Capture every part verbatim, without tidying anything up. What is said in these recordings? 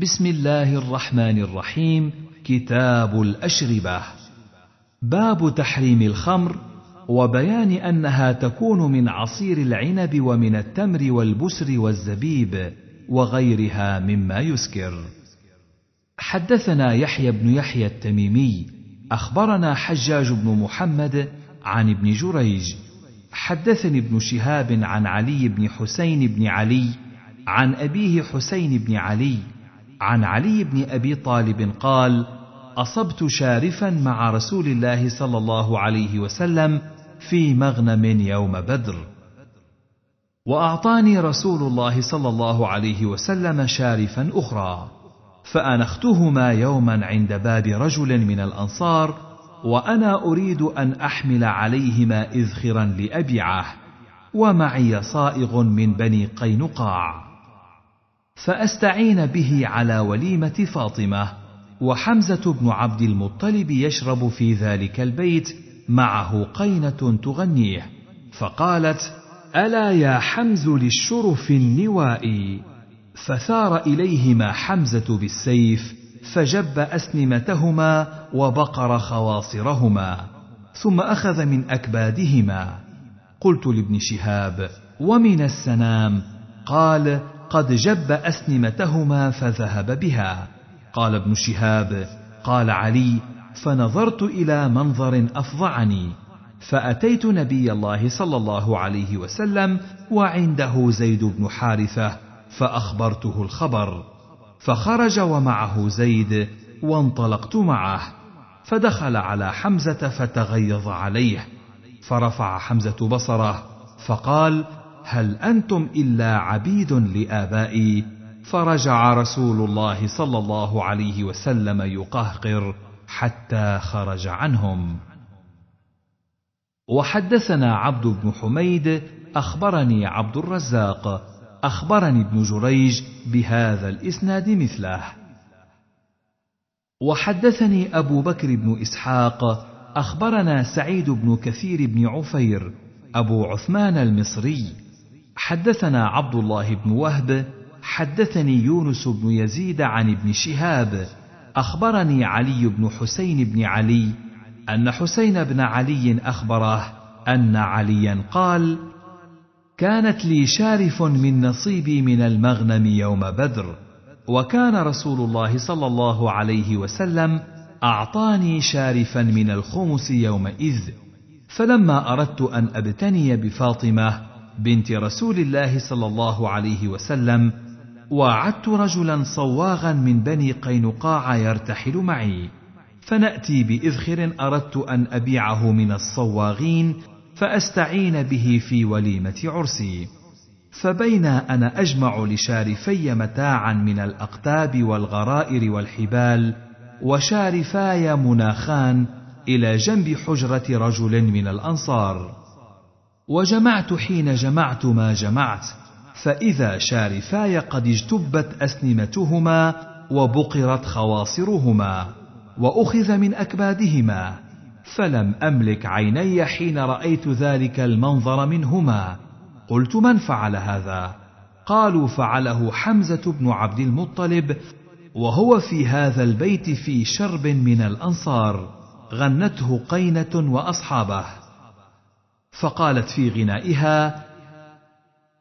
بسم الله الرحمن الرحيم. كتاب الأشربة. باب تحريم الخمر وبيان أنها تكون من عصير العنب ومن التمر والبسر والزبيب وغيرها مما يسكر. حدثنا يحيى بن يحيى التميمي أخبرنا حجاج بن محمد عن ابن جريج حدثني ابن شهاب عن علي بن حسين بن علي عن أبيه حسين بن علي عن علي بن أبي طالب قال: أصبت شارفا مع رسول الله صلى الله عليه وسلم في مغنم يوم بدر، وأعطاني رسول الله صلى الله عليه وسلم شارفا أخرى، فأنختهما يوما عند باب رجل من الأنصار، وأنا أريد أن أحمل عليهما إذخرا لأبيعه، ومعي صائغ من بني قينقاع، فأستعين به على وليمة فاطمة، وحمزة بن عبد المطلب يشرب في ذلك البيت، معه قينة تغنيه، فقالت: ألا يا حمز للشرف النوائي، فثار إليهما حمزة بالسيف، فجب أسنمتهما وبقر خواصرهما، ثم أخذ من أكبادهما. قلت لابن شهاب: ومن السنام؟ قال: قد جب أسنمتهما فذهب بها. قال ابن شهاب: قال علي: فنظرت إلى منظر أفظعني، فأتيت نبي الله صلى الله عليه وسلم وعنده زيد بن حارثة، فأخبرته الخبر، فخرج ومعه زيد، وانطلقت معه، فدخل على حمزة فتغيظ عليه، فرفع حمزة بصره فقال: هل أنتم إلا عبيد لآبائي؟ فرجع رسول الله صلى الله عليه وسلم يقهقر حتى خرج عنهم. وحدثنا عبد بن حميد أخبرني عبد الرزاق أخبرني ابن جريج بهذا الإسناد مثله. وحدثني أبو بكر بن إسحاق أخبرنا سعيد بن كثير بن عفير أبو عثمان المصري حدثنا عبد الله بن وهب حدثني يونس بن يزيد عن ابن شهاب أخبرني علي بن حسين بن علي أن حسين بن علي أخبره أن عليا قال: كانت لي شارف من نصيبي من المغنم يوم بدر، وكان رسول الله صلى الله عليه وسلم أعطاني شارفا من الخمس يومئذ، فلما أردت أن أبتني بفاطمة بنت رسول الله صلى الله عليه وسلم، وعدت رجلا صواغا من بني قينقاع يرتحل معي، فنأتي بإذخر أردت أن أبيعه من الصواغين، فأستعين به في وليمة عرسي، فبين أنا أجمع لشارفي متاعا من الأقتاب والغرائر والحبال، وشارفاي مناخان إلى جنب حجرة رجل من الأنصار، وجمعت حين جمعت ما جمعت، فإذا شارفاي قد اجتبت أسنمتهما وبقرت خواصرهما، وأخذ من أكبادهما، فلم أملك عيني حين رأيت ذلك المنظر منهما. قلت: من فعل هذا؟ قالوا: فعله حمزة بن عبد المطلب، وهو في هذا البيت في شرب من الأنصار، غنته قينة وأصحابه، فقالت في غنائها: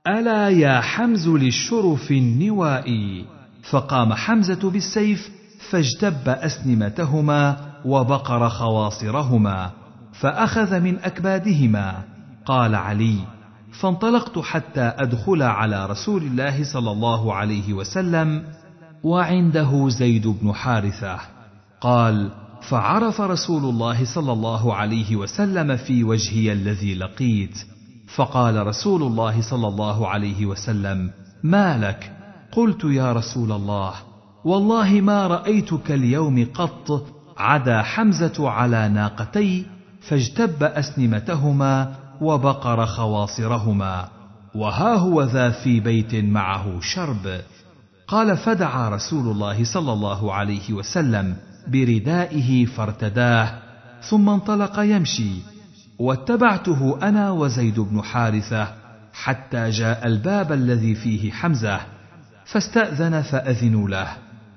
ألا يا حمز للشرف النوائي، فقام حمزة بالسيف فاجتب أسنمتهما وبقر خواصرهما، فأخذ من أكبادهما. قال علي: فانطلقت حتى أدخل على رسول الله صلى الله عليه وسلم وعنده زيد بن حارثة. قال: فعرف رسول الله صلى الله عليه وسلم في وجهي الذي لقيت، فقال رسول الله صلى الله عليه وسلم: ما لك؟ قلت: يا رسول الله، والله ما رأيتك اليوم قط عدا حمزة على ناقتي، فاجتب أسنمتهما وبقر خواصرهما، وها هو ذا في بيت معه شرب. قال: فدعا رسول الله صلى الله عليه وسلم بردائه فارتداه، ثم انطلق يمشي، واتبعته أنا وزيد بن حارثة حتى جاء الباب الذي فيه حمزة، فاستأذن فأذنوا له،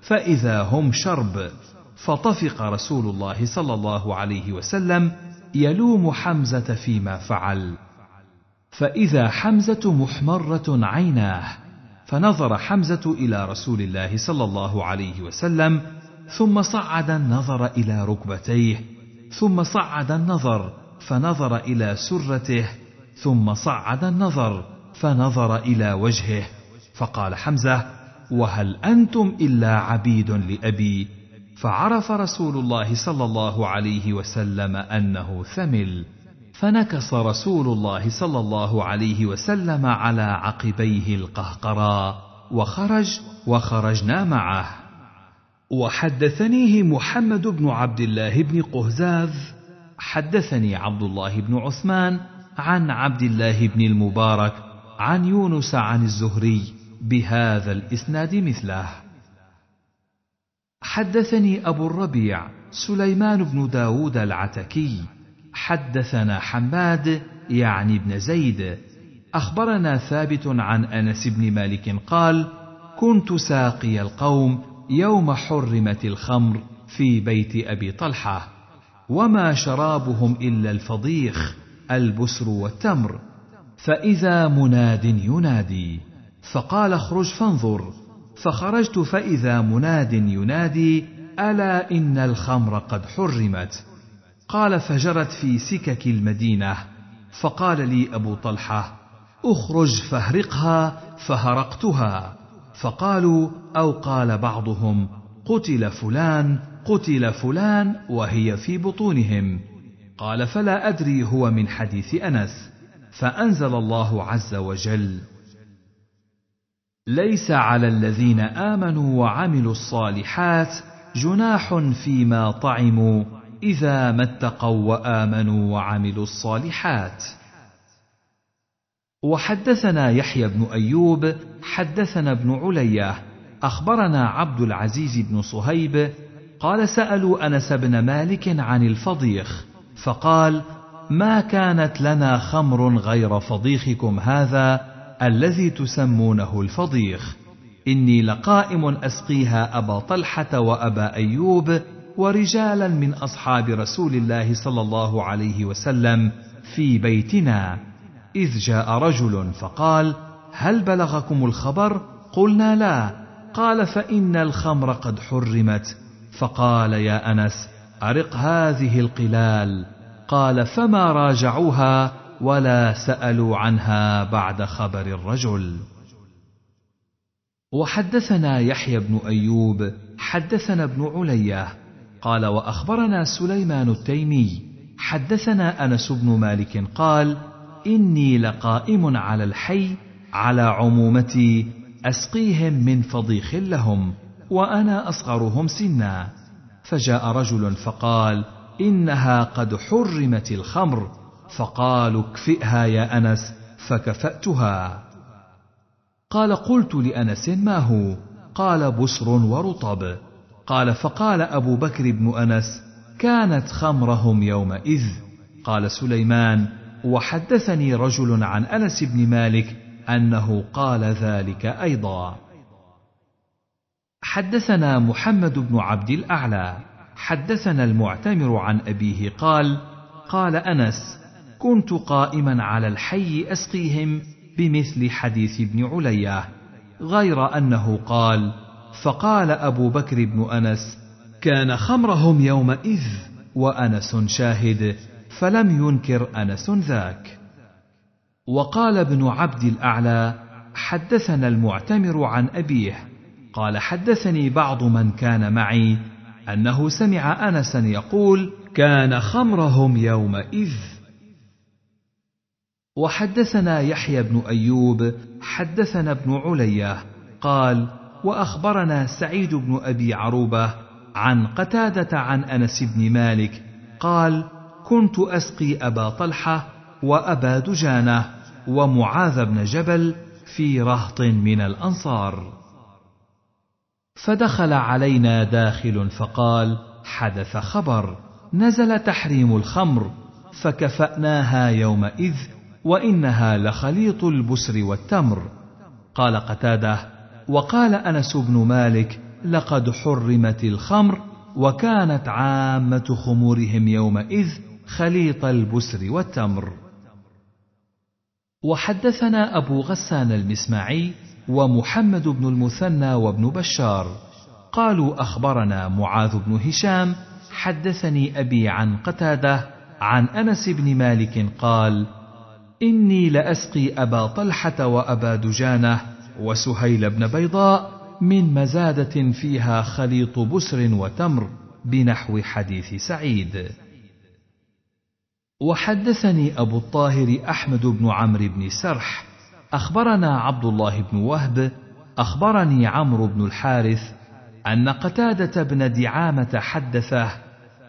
فإذا هم شرب. فطفق رسول الله صلى الله عليه وسلم يلوم حمزة فيما فعل. فإذا حمزة محمرة عيناه، فنظر حمزة إلى رسول الله صلى الله عليه وسلم، ثم صعد النظر إلى ركبتيه، ثم صعد النظر فنظر إلى سرته، ثم صعد النظر فنظر إلى وجهه، فقال حمزة: وهل أنتم إلا عبيد لأبي؟ فعرف رسول الله صلى الله عليه وسلم أنه ثمل، فنكص رسول الله صلى الله عليه وسلم على عقبيه القهقراء وخرج، وخرجنا معه. وحدثنيه محمد بن عبد الله بن قهزاذ حدثني عبد الله بن عثمان عن عبد الله بن المبارك عن يونس عن الزهري بهذا الإسناد مثله. حدثني أبو الربيع سليمان بن داود العتكي حدثنا حماد يعني بن زيد أخبرنا ثابت عن أنس بن مالك قال: كنت ساقي القوم يوم حرمت الخمر في بيت أبي طلحة، وما شرابهم إلا الفضيخ البسر والتمر، فإذا مناد ينادي، فقال: اخرج فانظر، فخرجت فإذا مناد ينادي: ألا إن الخمر قد حرمت. قال: فجرت في سكك المدينة، فقال لي أبو طلحة: اخرج فاهرقها، فهرقتها. فقالوا أو قال بعضهم: قتل فلان قتل فلان وهي في بطونهم. قال: فلا أدري هو من حديث أنس. فأنزل الله عز وجل: ليس على الذين آمنوا وعملوا الصالحات جناح فيما طعموا إذا ما اتقوا وآمنوا وعملوا الصالحات. وحدثنا يحيى بن أيوب حدثنا ابن علية أخبرنا عبد العزيز بن صهيب قال: سألوا أنس بن مالك عن الفضيخ، فقال: ما كانت لنا خمر غير فضيخكم هذا الذي تسمونه الفضيخ، إني لقائم أسقيها أبا طلحة وأبا أيوب ورجالا من أصحاب رسول الله صلى الله عليه وسلم في بيتنا، إذ جاء رجل فقال: هل بلغكم الخبر؟ قلنا: لا. قال: فإن الخمر قد حرمت. فقال: يا أنس، أرق هذه القلال. قال: فما راجعوها ولا سألوا عنها بعد خبر الرجل. وحدثنا يحيى بن أيوب حدثنا ابن علية قال: وأخبرنا سليمان التيمي حدثنا أنس بن مالك قال: إني لقائم على الحي على عمومتي أسقيهم من فضيخ لهم، وأنا أصغرهم سنا، فجاء رجل فقال: إنها قد حرمت الخمر. فقالوا: اكفئها يا أنس، فكفأتها. قال: قلت لأنس: ما هو؟ قال: بسر ورطب. قال: فقال أبو بكر بن أنس: كانت خمرهم يومئذ. قال سليمان: وحدثني رجل عن أنس بن مالك أنه قال ذلك أيضا. حدثنا محمد بن عبد الأعلى حدثنا المعتمر عن أبيه قال: قال أنس: كنت قائما على الحي أسقيهم بمثل حديث ابن علية، غير أنه قال: فقال أبو بكر بن أنس: كان خمرهم يومئذ، وأنس شاهد، فلم ينكر أنس ذاك. وقال ابن عبد الأعلى: حدثنا المعتمر عن أبيه قال: حدثني بعض من كان معي أنه سمع أنسا يقول: كان خمرهم يومئذ. وحدثنا يحيى بن أيوب حدثنا ابن علية قال: وأخبرنا سعيد بن أبي عروبة عن قتادة عن أنس بن مالك قال: كنت أسقي أبا طلحة وأبا دجانة ومعاذ بن جبل في رهط من الأنصار، فدخل علينا داخل فقال: حدث خبر، نزل تحريم الخمر، فكفأناها يومئذ، وإنها لخليط البسر والتمر. قال قتادة: وقال أنس بن مالك: لقد حرمت الخمر، وكانت عامة خمورهم يومئذ خليط البسر والتمر. وحدثنا أبو غسان المسماعي ومحمد بن المثنى وابن بشار قالوا أخبرنا معاذ بن هشام حدثني أبي عن قتادة عن أنس بن مالك قال: إني لأسقي أبا طلحة وأبا دجانة وسهيل بن بيضاء من مزادة فيها خليط بسر وتمر، بنحو حديث سعيد. وحدثني أبو الطاهر أحمد بن عمرو بن سرح أخبرنا عبد الله بن وهب أخبرني عمرو بن الحارث أن قتادة بن دعامة حدثه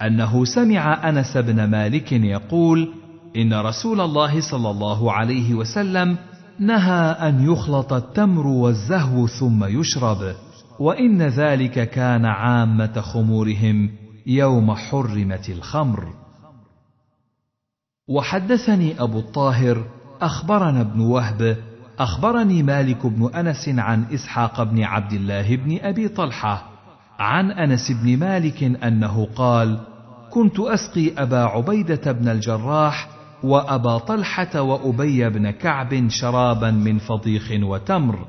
أنه سمع أنس بن مالك يقول: إن رسول الله صلى الله عليه وسلم نهى أن يخلط التمر والزهو ثم يشرب، وإن ذلك كان عامة خمورهم يوم حرمت الخمر. وحدثني أبو الطاهر أخبرنا ابن وهب أخبرني مالك بن أنس عن إسحاق بن عبد الله بن أبي طلحة عن أنس بن مالك أنه قال: كنت أسقي أبا عبيدة بن الجراح وأبا طلحة وأبي بن كعب شرابا من فضيخ وتمر،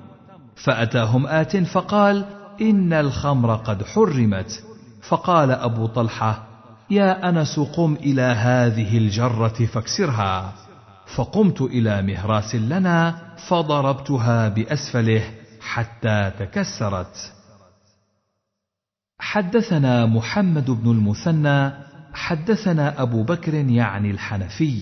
فأتاهم آت فقال: إن الخمر قد حرمت، فقال أبو طلحة: يا أنس قم إلى هذه الجرة فاكسرها، فقمت إلى مهراس لنا فضربتها بأسفله حتى تكسرت. حدثنا محمد بن المثنى حدثنا أبو بكر يعني الحنفي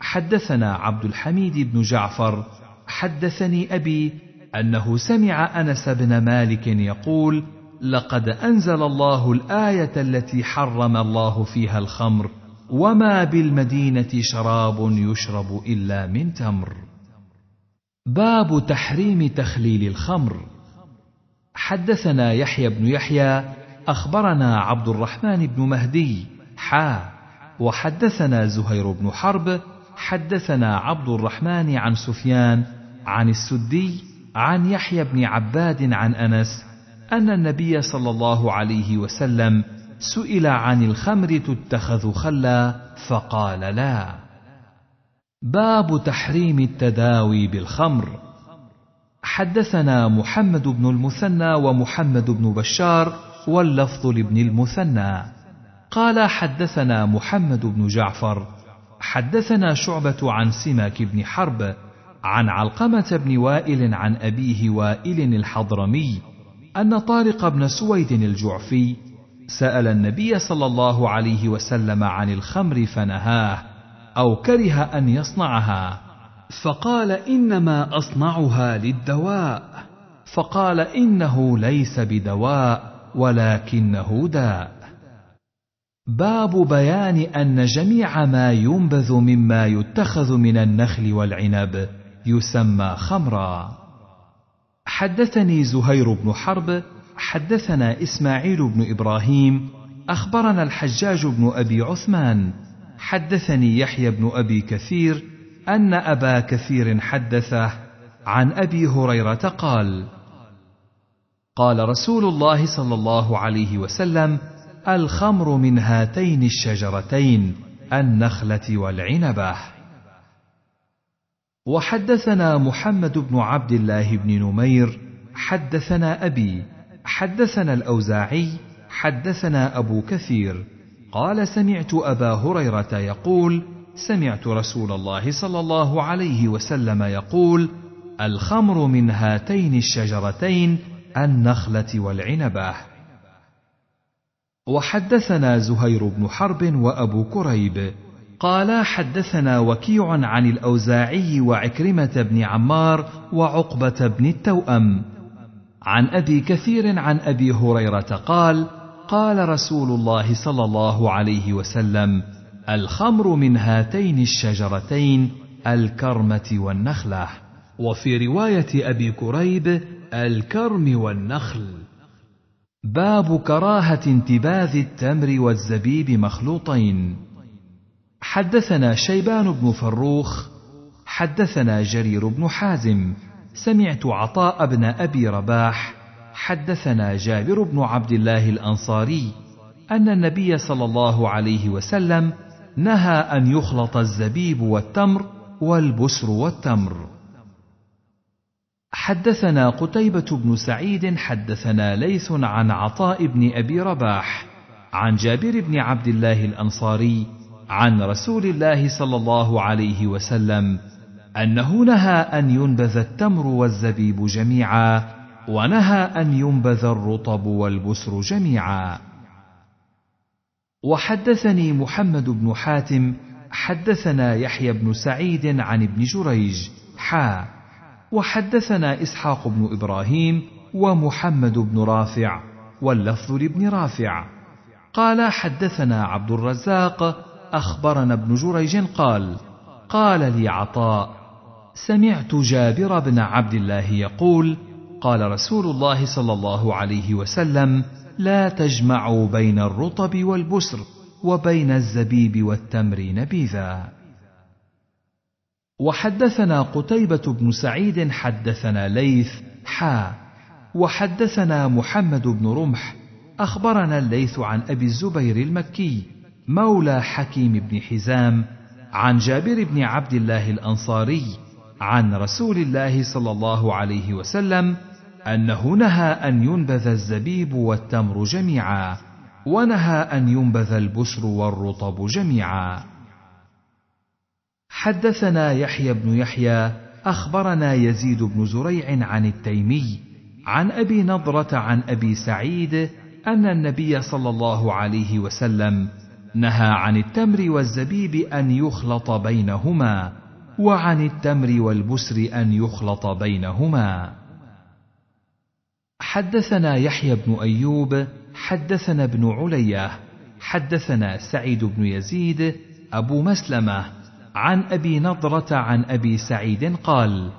حدثنا عبد الحميد بن جعفر حدثني أبي أنه سمع أنس بن مالك يقول: لقد أنزل الله الآية التي حرم الله فيها الخمر، وما بالمدينة شراب يشرب إلا من تمر. باب تحريم تخليل الخمر. حدثنا يحيى بن يحيى أخبرنا عبد الرحمن بن مهدي حا وحدثنا زهير بن حرب حدثنا عبد الرحمن عن سفيان عن السدي عن يحيى بن عباد عن أنس أن النبي صلى الله عليه وسلم سئل عن الخمر تتخذ خلا فقال لا. باب تحريم التداوي بالخمر. حدثنا محمد بن المثنى ومحمد بن بشار واللفظ لابن المثنى قال: حدثنا محمد بن جعفر حدثنا شعبة عن سماك بن حرب عن علقمة بن وائل عن أبيه وائل الحضرمي أن طارق بن سويد الجعفي سأل النبي صلى الله عليه وسلم عن الخمر فنهاه أو كره أن يصنعها، فقال: إنما أصنعها للدواء، فقال: إنه ليس بدواء ولكنه داء. باب بيان أن جميع ما ينبذ مما يتخذ من النخل والعنب يسمى خمرا. حدثني زهير بن حرب حدثنا إسماعيل بن إبراهيم أخبرنا الحجاج بن أبي عثمان حدثني يحيى بن أبي كثير أن أبا كثير حدثه عن أبي هريرة قال: قال رسول الله صلى الله عليه وسلم: الخمر من هاتين الشجرتين، النخلة والعنبة. وحدثنا محمد بن عبد الله بن نمير حدثنا أبي حدثنا الأوزاعي حدثنا أبو كثير قال: سمعت أبا هريرة يقول: سمعت رسول الله صلى الله عليه وسلم يقول: الخمر من هاتين الشجرتين، النخلة والعنبة. وحدثنا زهير بن حرب وأبو كريب قالا: حدثنا وكيع عن الأوزاعي وعكرمة بن عمار وعقبة بن التوأم عن أبي كثير عن أبي هريرة قال: قال رسول الله صلى الله عليه وسلم: الخمر من هاتين الشجرتين، الكرمة والنخلة، وفي رواية أبي كريب: الكرم والنخل. باب كراهة انتباذ التمر والزبيب مخلوطين. حدثنا شيبان بن فروخ حدثنا جرير بن حازم سمعت عطاء بن أبي رباح حدثنا جابر بن عبد الله الأنصاري أن النبي صلى الله عليه وسلم نهى أن يخلط الزبيب والتمر والبسر والتمر. حدثنا قتيبة بن سعيد حدثنا ليث عن عطاء بن أبي رباح عن جابر بن عبد الله الأنصاري عن رسول الله صلى الله عليه وسلم أنه نهى أن ينبذ التمر والزبيب جميعا، ونهى أن ينبذ الرطب والبسر جميعا. وحدثني محمد بن حاتم حدثنا يحيى بن سعيد عن ابن جريج حا وحدثنا إسحاق بن إبراهيم ومحمد بن رافع واللفظ لابن رافع قال حدثنا عبد الرزاق أخبرنا ابن جريج قال قال لي عطاء سمعت جابر بن عبد الله يقول قال رسول الله صلى الله عليه وسلم لا تجمعوا بين الرطب والبسر وبين الزبيب والتمر نبيذا. وحدثنا قتيبة بن سعيد حدثنا ليث حا وحدثنا محمد بن رمح أخبرنا الليث عن أبي الزبير المكي مولى حكيم بن حزام عن جابر بن عبد الله الأنصاري عن رسول الله صلى الله عليه وسلم أنه نهى أن ينبذ الزبيب والتمر جميعا، ونهى أن ينبذ البسر والرطب جميعا. حدثنا يحيى بن يحيى أخبرنا يزيد بن زريع عن التيمي عن أبي نضرة عن أبي سعيد أن النبي صلى الله عليه وسلم نهى عن التمر والزبيب أن يخلط بينهما، وعن التمر والبسر أن يخلط بينهما. حدثنا يحيى بن أيوب حدثنا ابن علية حدثنا سعيد بن يزيد أبو مسلمة عن أبي نضرة عن أبي سعيد قال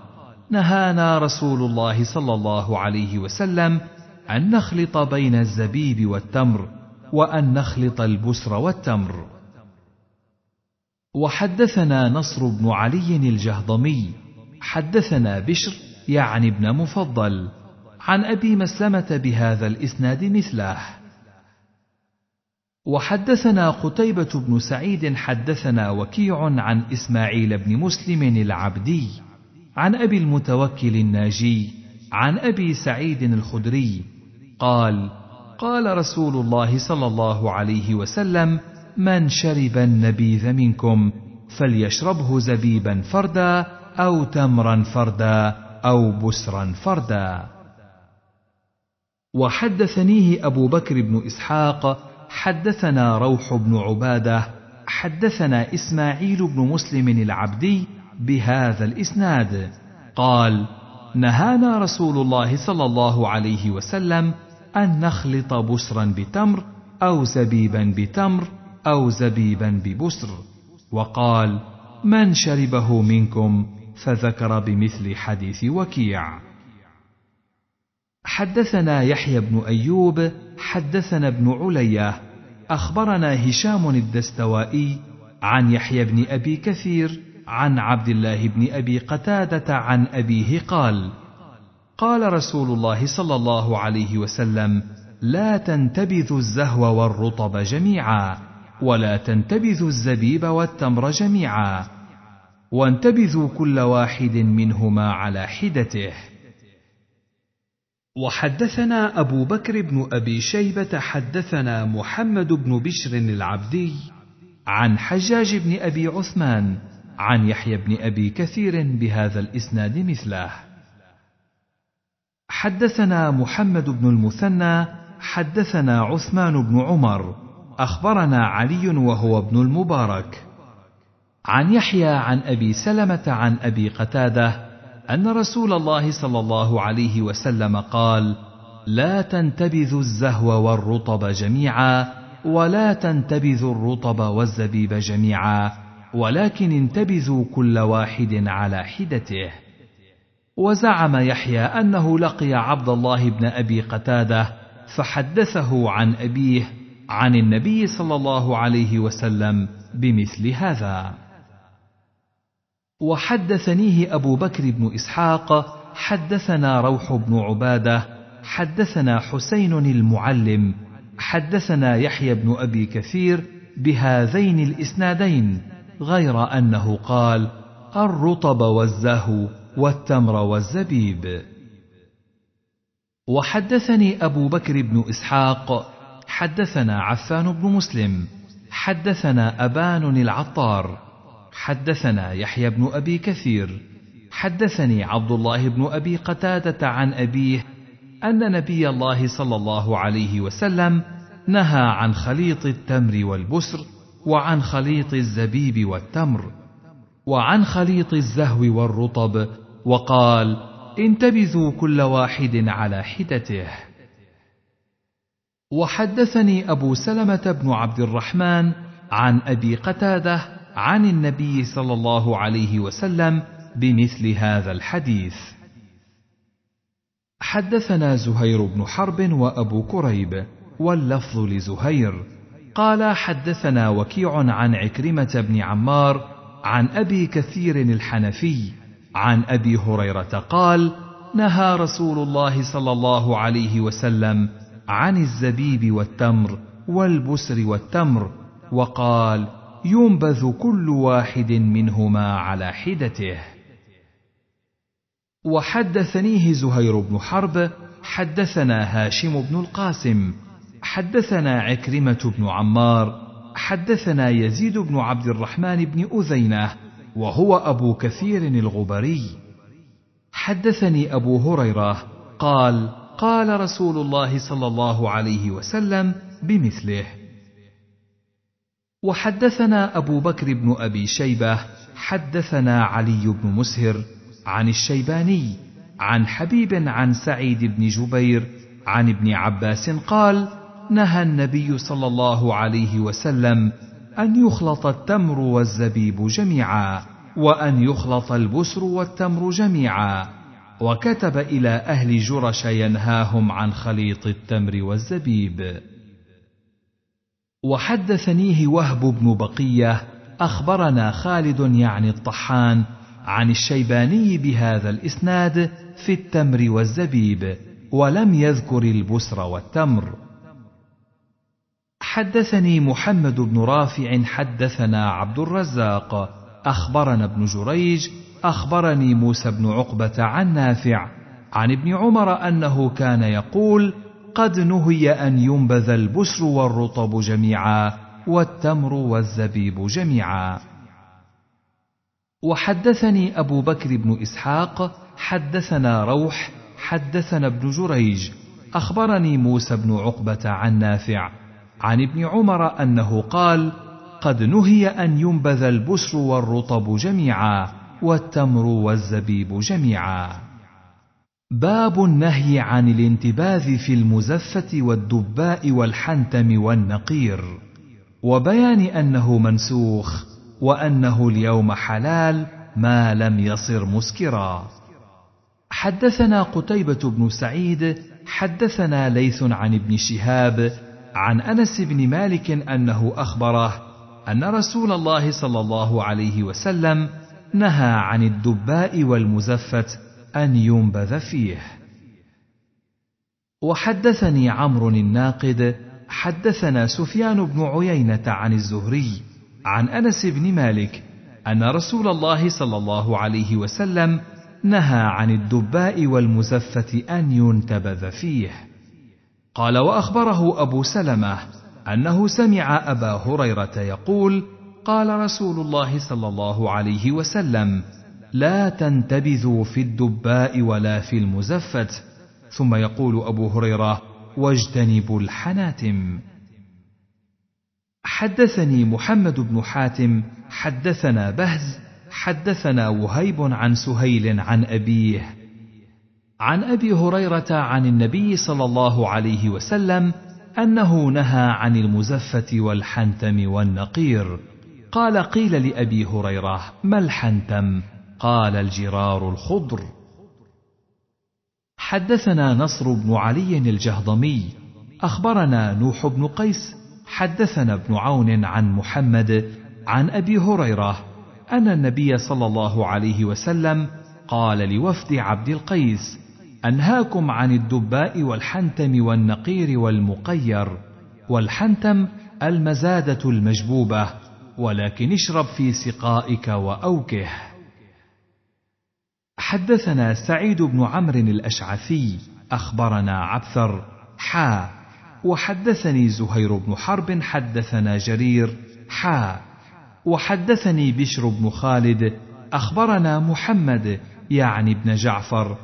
نهانا رسول الله صلى الله عليه وسلم أن نخلط بين الزبيب والتمر، وأن نخلط البسر والتمر. وحدثنا نصر بن علي الجهضمي حدثنا بشر يعني ابن مفضل عن أبي مسلمة بهذا الإسناد مثله. وحدثنا قتيبة بن سعيد حدثنا وكيع عن إسماعيل بن مسلم العبدي عن أبي المتوكل الناجي عن أبي سعيد الخدري قال قال رسول الله صلى الله عليه وسلم من شرب النبيذ منكم فليشربه زبيبا فردا أو تمرا فردا أو بسرا فردا. وحدثنيه أبو بكر بن إسحاق حدثنا روح بن عبادة حدثنا إسماعيل بن مسلم العبدي بهذا الإسناد قال نهانا رسول الله صلى الله عليه وسلم أن نخلط بسرا بتمر أو زبيبا بتمر أو زبيبا ببسر، وقال من شربه منكم فذكر بمثل حديث وكيع. حدثنا يحيى بن أيوب حدثنا ابن علية أخبرنا هشام الدستوائي عن يحيى بن أبي كثير عن عبد الله بن أبي قتادة عن أبيه قال قال رسول الله صلى الله عليه وسلم لا تنتبذوا الزهو والرطب جميعا، ولا تنتبذوا الزبيب والتمر جميعا، وانتبذوا كل واحد منهما على حدته. وحدثنا أبو بكر بن أبي شيبة حدثنا محمد بن بشر العبدي عن حجاج بن أبي عثمان عن يحيى بن أبي كثير بهذا الإسناد مثله. حدثنا محمد بن المثنى حدثنا عثمان بن عمر أخبرنا علي وهو ابن المبارك عن يحيى عن أبي سلمة عن أبي قتادة أن رسول الله صلى الله عليه وسلم قال لا تنتبذوا الزهو والرطب جميعا، ولا تنتبذوا الرطب والزبيب جميعا، ولكن انتبذوا كل واحد على حدته. وزعم يحيى أنه لقي عبد الله بن أبي قتادة فحدثه عن أبيه عن النبي صلى الله عليه وسلم بمثل هذا. وحدثنيه أبو بكر بن إسحاق حدثنا روح بن عبادة حدثنا حسين المعلم حدثنا يحيى بن أبي كثير بهذين الإسنادين، غير أنه قال الرطب والزهو والتمر والزبيب. وحدثني أبو بكر بن إسحاق حدثنا عفان بن مسلم حدثنا أبان العطار حدثنا يحيى بن أبي كثير حدثني عبد الله بن أبي قتادة عن أبيه أن نبي الله صلى الله عليه وسلم نهى عن خليط التمر والبسر وعن خليط الزبيب والتمر وعن خليط الزهو والرطب، وقال انتبذوا كل واحد على حدته. وحدثني أبو سلمة بن عبد الرحمن عن أبي قتادة عن النبي صلى الله عليه وسلم بمثل هذا الحديث. حدثنا زهير بن حرب وأبو كريب واللفظ لزهير قال حدثنا وكيع عن عكرمة بن عمار عن أبي كثير الحنفي عن أبي هريرة قال نهى رسول الله صلى الله عليه وسلم عن الزبيب والتمر والبسر والتمر، وقال ينبذ كل واحد منهما على حدته. وحدثنيه زهير بن حرب حدثنا هاشم بن القاسم حدثنا عكرمة بن عمار حدثنا يزيد بن عبد الرحمن بن أذينة وهو أبو كثير الغبري حدثني أبو هريرة قال قال رسول الله صلى الله عليه وسلم بمثله. وحدثنا أبو بكر بن أبي شيبة حدثنا علي بن مسهر عن الشيباني عن حبيب عن سعيد بن جبير عن ابن عباس قال نهى النبي صلى الله عليه وسلم أن يخلط التمر والزبيب جميعا وأن يخلط البسر والتمر جميعا، وكتب إلى أهل جرش ينهاهم عن خليط التمر والزبيب. وحدثنيه وهب بن بقية أخبرنا خالد يعني الطحان عن الشيباني بهذا الإسناد في التمر والزبيب، ولم يذكر البسر والتمر. حدثني محمد بن رافع حدثنا عبد الرزاق أخبرنا ابن جريج أخبرني موسى بن عقبة عن نافع عن ابن عمر أنه كان يقول قد نهي أن ينبذ البسر والرطب جميعا والتمر والزبيب جميعا. وحدثني أبو بكر بن إسحاق حدثنا روح حدثنا ابن جريج أخبرني موسى بن عقبة عن نافع عن ابن عمر أنه قال قد نهي أن ينبذ البسر والرطب جميعا والتمر والزبيب جميعا. باب النهي عن الانتباذ في المزفة والدباء والحنتم والنقير، وبيان أنه منسوخ وأنه اليوم حلال ما لم يصر مسكرا. حدثنا قتيبة بن سعيد حدثنا ليث عن ابن شهاب عن أنس بن مالك أنه أخبره أن رسول الله صلى الله عليه وسلم نهى عن الدباء والمزفة أن ينبذ فيه. وحدثني عمرو الناقد حدثنا سفيان بن عيينة عن الزهري عن أنس بن مالك أن رسول الله صلى الله عليه وسلم نهى عن الدباء والمزفة أن ينتبذ فيه. قال وأخبره أبو سلمة أنه سمع أبا هريرة يقول قال رسول الله صلى الله عليه وسلم لا تنتبذوا في الدباء ولا في المزفة، ثم يقول أبو هريرة واجتنبوا الحناتم. حدثني محمد بن حاتم حدثنا بهز حدثنا وهيب عن سهيل عن أبيه عن أبي هريرة عن النبي صلى الله عليه وسلم أنه نهى عن المزفة والحنتم والنقير. قال قيل لأبي هريرة ما الحنتم؟ قال الجرار الخضر. حدثنا نصر بن علي الجهضمي أخبرنا نوح بن قيس حدثنا ابن عون عن محمد عن أبي هريرة أن النبي صلى الله عليه وسلم قال لوفد عبد القيس أنهاكم عن الدباء والحنتم والنقير والمقير. والحنتم المزادة المجبوبة، ولكن اشرب في سقائك وأوكه. حدثنا سعيد بن عمرو الأشعثي أخبرنا عبثر حا وحدثني زهير بن حرب حدثنا جرير حا وحدثني بشر بن خالد أخبرنا محمد يعني ابن جعفر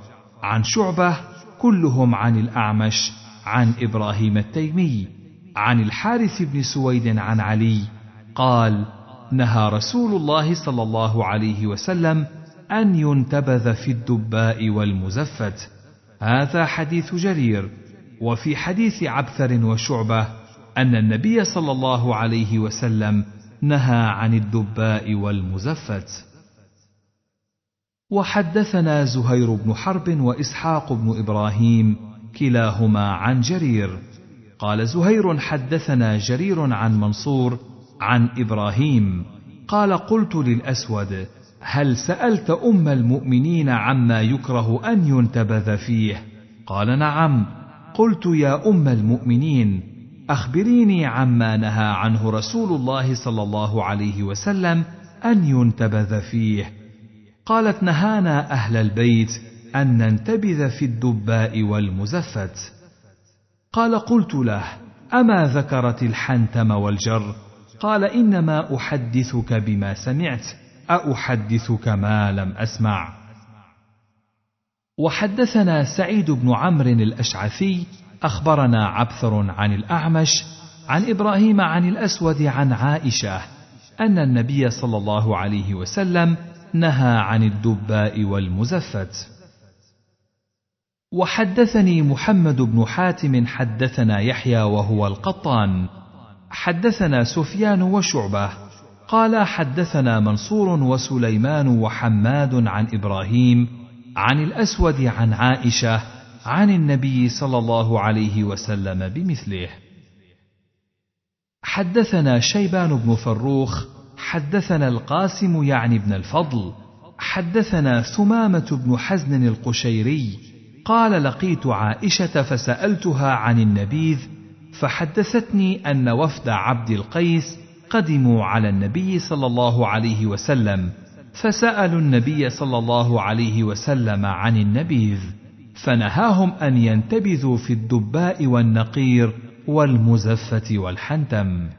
عن شعبة كلهم عن الأعمش عن إبراهيم التيمي عن الحارث بن سويد عن علي قال: نهى رسول الله صلى الله عليه وسلم أن ينتبذ في الدباء والمزفت. هذا حديث جرير. وفي حديث عبثر وشعبة أن النبي صلى الله عليه وسلم نهى عن الدباء والمزفت. وحدثنا زهير بن حرب وإسحاق بن إبراهيم كلاهما عن جرير. قال زهير: حدثنا جرير عن منصور عن إبراهيم قال: قلت للأسود: هل سألت أم المؤمنين عما يكره أن ينتبذ فيه؟ قال: نعم. قلت: يا أم المؤمنين، أخبريني عما نهى عنه رسول الله صلى الله عليه وسلم أن ينتبذ فيه. قالت: نهانا أهل البيت أن ننتبذ في الدباء والمزفت. قال: قلت له: أما ذكرت الحنتم والجر؟ قال: إنما أحدثك بما سمعت، أحدثك ما لم أسمع. وحدثنا سعيد بن عمرو الأشعثي أخبرنا عبثر عن الأعمش عن إبراهيم عن الأسود عن عائشة أن النبي صلى الله عليه وسلم نهى عن الدباء والمزفت. وحدثني محمد بن حاتم حدثنا يحيى وهو القطان حدثنا سفيان وشعبة قال: حدثنا منصور وسليمان وحماد عن إبراهيم عن الأسود عن عائشة عن النبي صلى الله عليه وسلم بمثله. حدثنا شيبان بن فروخ حدثنا القاسم يعني بن الفضل حدثنا ثمامة بن حزن القشيري قال: لقيت عائشة فسألتها عن النبيذ، فحدثتني أن وفد عبد القيس قدموا على النبي صلى الله عليه وسلم، فسألوا النبي صلى الله عليه وسلم عن النبيذ، فنهاهم أن ينتبذوا في الدباء والنقير والمزفة والحنتم.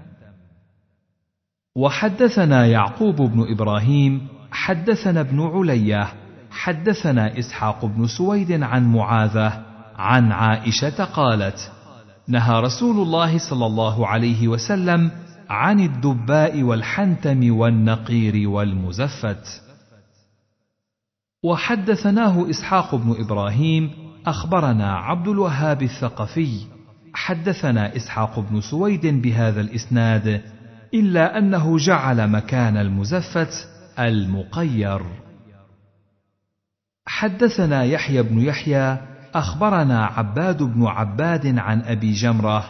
وحدثنا يعقوب بن إبراهيم حدثنا ابن علية حدثنا إسحاق بن سويد عن معاذة عن عائشة قالت: نهى رسول الله صلى الله عليه وسلم عن الدباء والحنتم والنقير والمزفت. وحدثناه إسحاق بن إبراهيم أخبرنا عبد الوهاب الثقفي حدثنا إسحاق بن سويد بهذا الإسناد، إلا أنه جعل مكان المزفت المقير. حدثنا يحيى بن يحيى أخبرنا عباد بن عباد عن أبي جمرة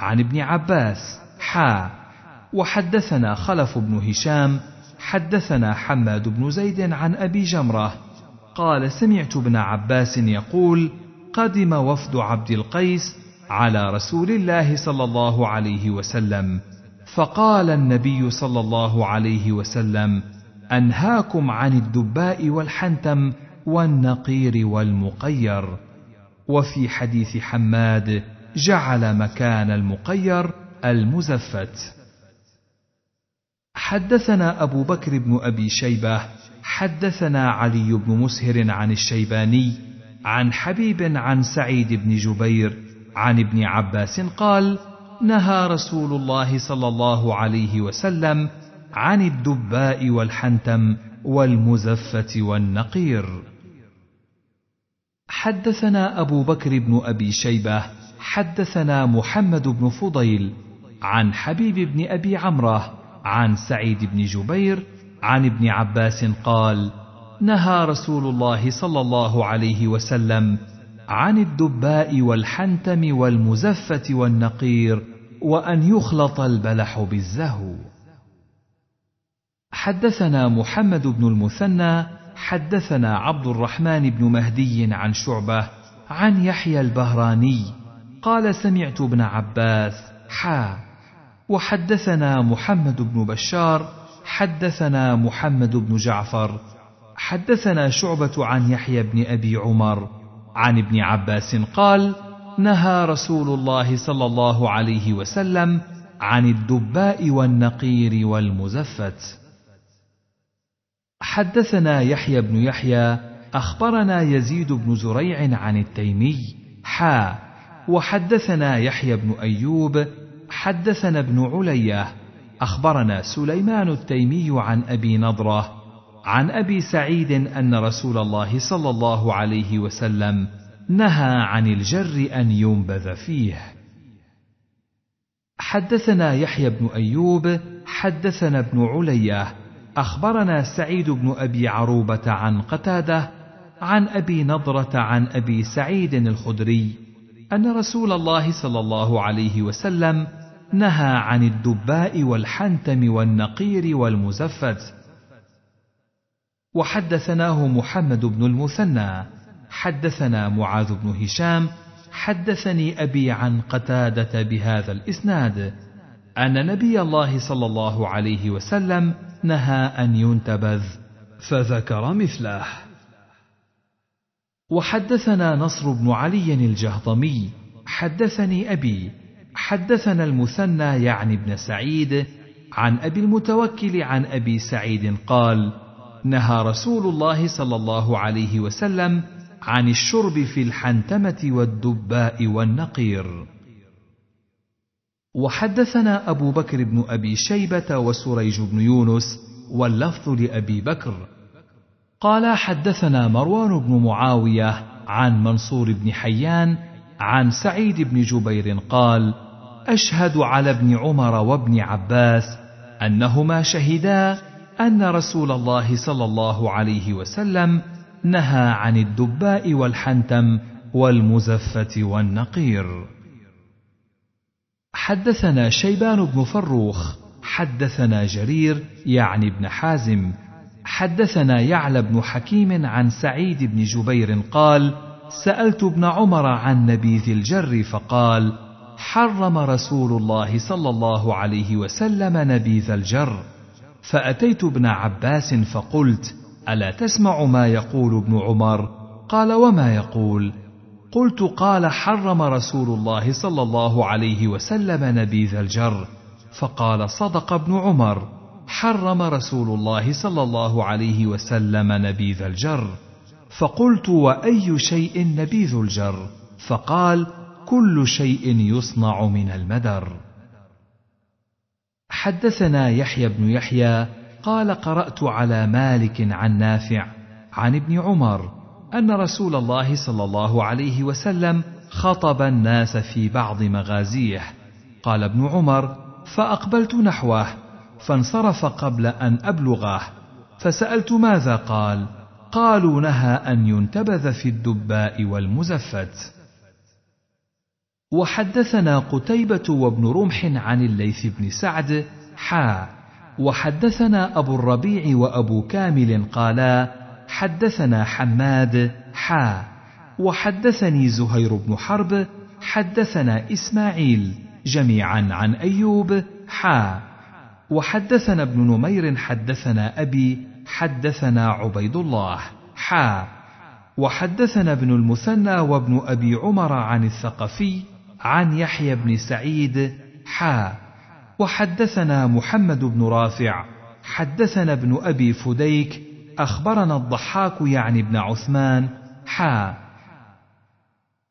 عن ابن عباس حا وحدثنا خلف بن هشام حدثنا حماد بن زيد عن أبي جمرة قال: سمعت ابن عباس يقول: قدم وفد عبد القيس على رسول الله صلى الله عليه وسلم، فقال النبي صلى الله عليه وسلم: أنهاكم عن الدباء والحنتم والنقير والمقير. وفي حديث حماد جعل مكان المقير المزفت. حدثنا أبو بكر بن أبي شيبة حدثنا علي بن مسهر عن الشيباني عن حبيب عن سعيد بن جبير عن ابن عباس قال: نهى رسول الله صلى الله عليه وسلم عن الدباء والحنتم والمزفة والنقير. حدثنا أبو بكر بن أبي شيبة حدثنا محمد بن فضيل عن حبيب بن أبي عمرة عن سعيد بن جبير عن ابن عباس قال: نهى رسول الله صلى الله عليه وسلم عن الدباء والحنتم والمزفة والنقير، وأن يخلط البلح بالزهو. حدثنا محمد بن المثنى حدثنا عبد الرحمن بن مهدي عن شعبة عن يحيى البهراني قال سمعت ابن عباس حا وحدثنا محمد بن بشار حدثنا محمد بن جعفر حدثنا شعبة عن يحيى بن أبي عمر عن ابن عباس قال نهى رسول الله صلى الله عليه وسلم عن الدباء والنقير والمزفت. حدثنا يحيى بن يحيى أخبرنا يزيد بن زريع عن التيمي حا وحدثنا يحيى بن أيوب حدثنا ابن علية أخبرنا سليمان التيمي عن أبي نضرة عن أبي سعيد أن رسول الله صلى الله عليه وسلم نهى عن الجر أن ينبذ فيه. حدثنا يحيى بن أيوب حدثنا ابن علية أخبرنا سعيد بن أبي عروبة عن قتادة عن أبي نضرة عن أبي سعيد الخدري أن رسول الله صلى الله عليه وسلم نهى عن الدباء والحنتم والنقير والمزفت. وحدثناه محمد بن المثنى حدثنا معاذ بن هشام حدثني أبي عن قتادة بهذا الإسناد أن نبي الله صلى الله عليه وسلم نهى أن ينتبذ فذكر مثله. وحدثنا نصر بن علي الجهضمي حدثني أبي حدثنا المثنى يعني ابن سعيد عن أبي المتوكل عن أبي سعيد قال نهى رسول الله صلى الله عليه وسلم عن الشرب في الحنتمة والدباء والنقير. وحدثنا أبو بكر بن أبي شيبة وسريج بن يونس واللفظ لأبي بكر قال حدثنا مروان بن معاوية عن منصور بن حيان عن سعيد بن جبير قال أشهد على ابن عمر وابن عباس أنهما شهدا أن رسول الله صلى الله عليه وسلم نهى عن الدباء والحنتم والمزفة والنقير. حدثنا شيبان بن فروخ حدثنا جرير يعني ابن حازم حدثنا يعلى بن حكيم عن سعيد بن جبير قال سألت ابن عمر عن نبيذ الجر فقال حرم رسول الله صلى الله عليه وسلم نبيذ الجر فأتيت ابن عباس فقلت ألا تسمع ما يقول ابن عمر؟ قال وما يقول؟ قلت قال حرم رسول الله صلى الله عليه وسلم نبيذ الجر فقال صدق ابن عمر حرم رسول الله صلى الله عليه وسلم نبيذ الجر فقلت وأي شيء نبيذ الجر؟ فقال كل شيء يصنع من المدر. حدثنا يحيى بن يحيى قال قرأت على مالك عن نافع عن ابن عمر أن رسول الله صلى الله عليه وسلم خطب الناس في بعض مغازيه قال ابن عمر فأقبلت نحوه فانصرف قبل أن أبلغه فسألت ماذا قال؟ قالوا نهى أن ينتبذ في الدباء والمزفت. وحدثنا قتيبة وابن رمح عن الليث بن سعد حا وحدثنا أبو الربيع وأبو كامل قالا حدثنا حماد حا وحدثني زهير بن حرب حدثنا إسماعيل جميعا عن أيوب حا وحدثنا ابن نمير حدثنا أبي حدثنا عبيد الله حا وحدثنا ابن المثنى وابن أبي عمر عن الثقفي عن يحيى بن سعيد حا وحدثنا محمد بن رافع حدثنا ابن أبي فديك أخبرنا الضحاك يعني ابن عثمان حا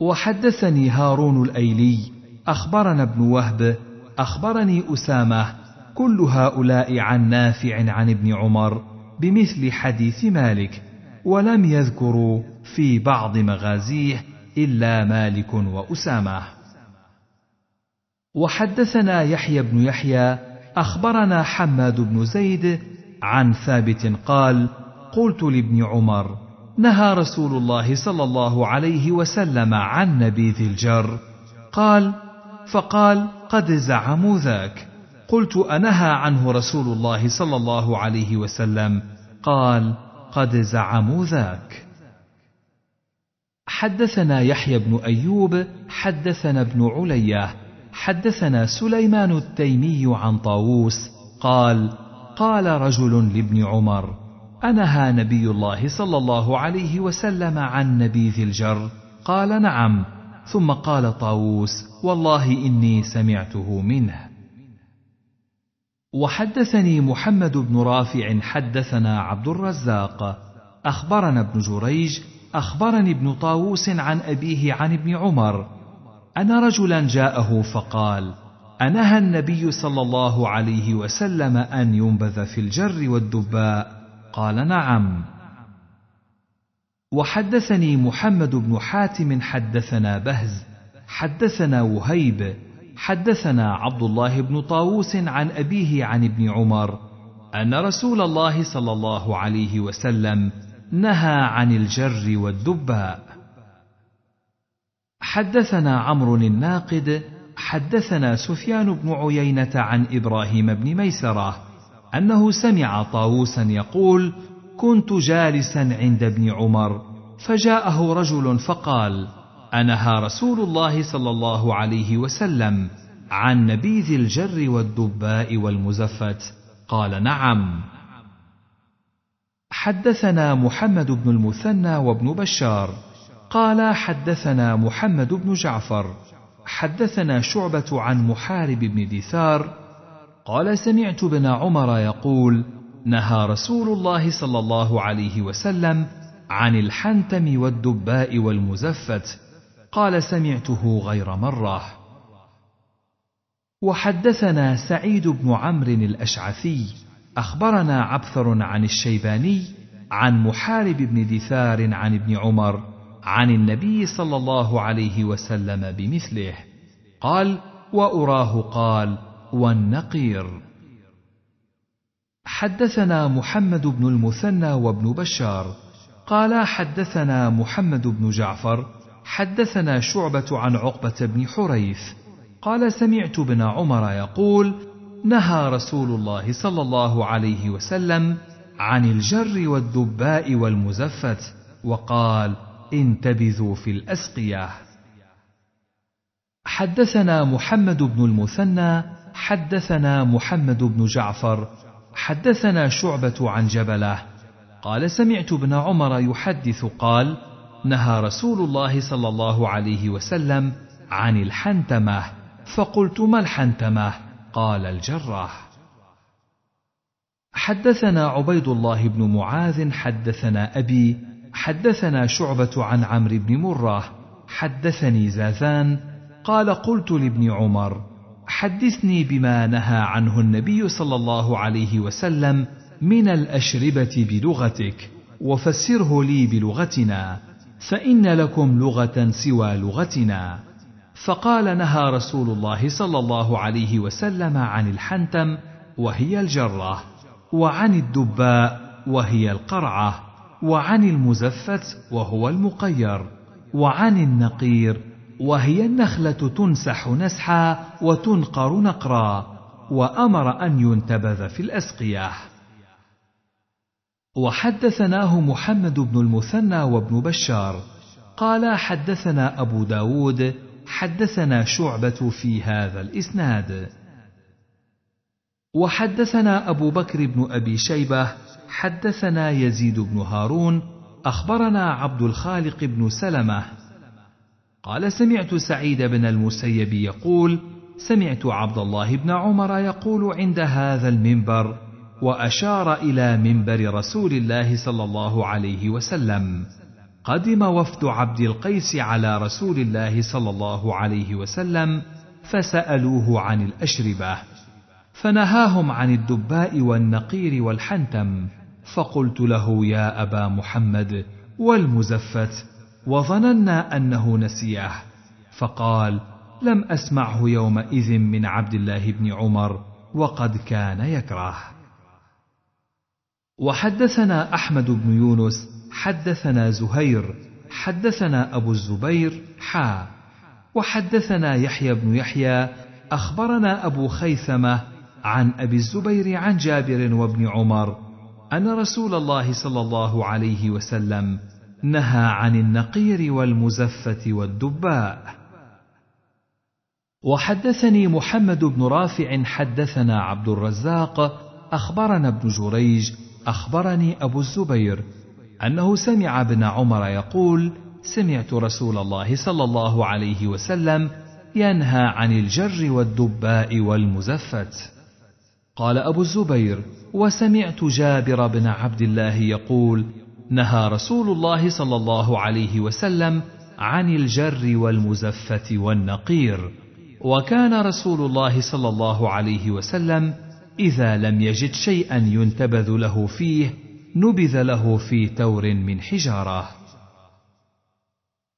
وحدثني هارون الأيلي أخبرنا ابن وهب أخبرني أسامة كل هؤلاء عن نافع عن ابن عمر بمثل حديث مالك ولم يذكروا في بعض مغازيه إلا مالك وأسامة. وحدثنا يحيى بن يحيى أخبرنا حماد بن زيد عن ثابت قال قلت لابن عمر نهى رسول الله صلى الله عليه وسلم عن نبيذ الجر قال فقال قد زعموا ذاك قلت أنهى عنه رسول الله صلى الله عليه وسلم قال قد زعموا ذاك. حدثنا يحيى بن أيوب حدثنا ابن علية حدثنا سليمان التيمي عن طاووس قال قال رجل لابن عمر: أنهى نبي الله صلى الله عليه وسلم عن نبيذ الجر؟ قال: نعم. ثم قال طاووس: والله إني سمعته منه. وحدثني محمد بن رافع حدثنا عبد الرزاق أخبرنا ابن جريج أخبرني ابن طاووس عن أبيه عن ابن عمر أن رجلا جاءه فقال: أنهى النبي صلى الله عليه وسلم أن ينبذ في الجر والدباء؟ قال: نعم. وحدثني محمد بن حاتم حدثنا بهز حدثنا وهيب حدثنا عبد الله بن طاووس عن أبيه عن ابن عمر أن رسول الله صلى الله عليه وسلم نهى عن الجر والدباء. حدثنا عمرو الناقد حدثنا سفيان بن عيينة عن إبراهيم بن ميسرة أنه سمع طاووسا يقول: كنت جالسا عند ابن عمر فجاءه رجل فقال: أنهى رسول الله صلى الله عليه وسلم عن نبيذ الجر والدباء والمزفت؟ قال: نعم. حدثنا محمد بن المثنى وابن بشار قال حدثنا محمد بن جعفر حدثنا شعبة عن محارب بن دثار قال: سمعت ابن عمر يقول: نهى رسول الله صلى الله عليه وسلم عن الحنتم والدباء والمزفت. قال: سمعته غير مرة. وحدثنا سعيد بن عمرو الأشعثي أخبرنا عبثر عن الشيباني عن محارب بن دثار عن ابن عمر عن النبي صلى الله عليه وسلم بمثله قال: وأراه قال: والنقير. حدثنا محمد بن المثنى وابن بشار قال حدثنا محمد بن جعفر حدثنا شعبة عن عقبة بن حريث قال: سمعت ابن عمر يقول: نهى رسول الله صلى الله عليه وسلم عن الجر والدباء والمزفت، وقال: انتبذوا في الأسقية. حدثنا محمد بن المثنى حدثنا محمد بن جعفر حدثنا شعبة عن جبلة قال: سمعت ابن عمر يحدث قال: نهى رسول الله صلى الله عليه وسلم عن الحنتمة، فقلت: ما الحنتمة؟ قال: الجراح. حدثنا عبيد الله بن معاذ حدثنا أبي حدثنا شعبة عن عمرو بن مرة حدثني زاذان قال: قلت لابن عمر: حدثني بما نهى عنه النبي صلى الله عليه وسلم من الأشربة بلغتك، وفسره لي بلغتنا، فإن لكم لغة سوى لغتنا. فقال: نهى رسول الله صلى الله عليه وسلم عن الحنتم وهي الجرة، وعن الدباء وهي القرعة، وعن المزفت وهو المقير، وعن النقير وهي النخلة تنسح نسحا وتنقر نقرا، وأمر أن ينتبذ في الأسقية. وحدثناه محمد بن المثنى وابن بشار قال حدثنا أبو داود حدثنا شعبة في هذا الإسناد. وحدثنا أبو بكر بن أبي شيبة حدثنا يزيد بن هارون أخبرنا عبد الخالق بن سلمة قال: سمعت سعيد بن المسيب يقول: سمعت عبد الله بن عمر يقول عند هذا المنبر، وأشار إلى منبر رسول الله صلى الله عليه وسلم: قدم وفد عبد القيس على رسول الله صلى الله عليه وسلم فسألوه عن الأشربة، فنهاهم عن الدباء والنقير والحنتم، فقلت له: يا أبا محمد، والمزفت، وظننا أنه نسيه. فقال: لم أسمعه يومئذ من عبد الله بن عمر، وقد كان يكره. وحدثنا أحمد بن يونس حدثنا زهير حدثنا أبو الزبير حا وحدثنا يحيى بن يحيى أخبرنا أبو خيثمة عن أبي الزبير عن جابر وابن عمر أن رسول الله صلى الله عليه وسلم نهى عن النقير والمزفة والدباء. وحدثني محمد بن رافع حدثنا عبد الرزاق أخبرنا ابن جريج أخبرني أبو الزبير أنه سمع ابن عمر يقول: سمعت رسول الله صلى الله عليه وسلم ينهى عن الجر والدباء والمزفت. قال أبو الزبير: وسمعت جابر بن عبد الله يقول: نهى رسول الله صلى الله عليه وسلم عن الجر والمزفة والنقير، وكان رسول الله صلى الله عليه وسلم إذا لم يجد شيئا ينتبذ له فيه نبذ له في تور من حجارة.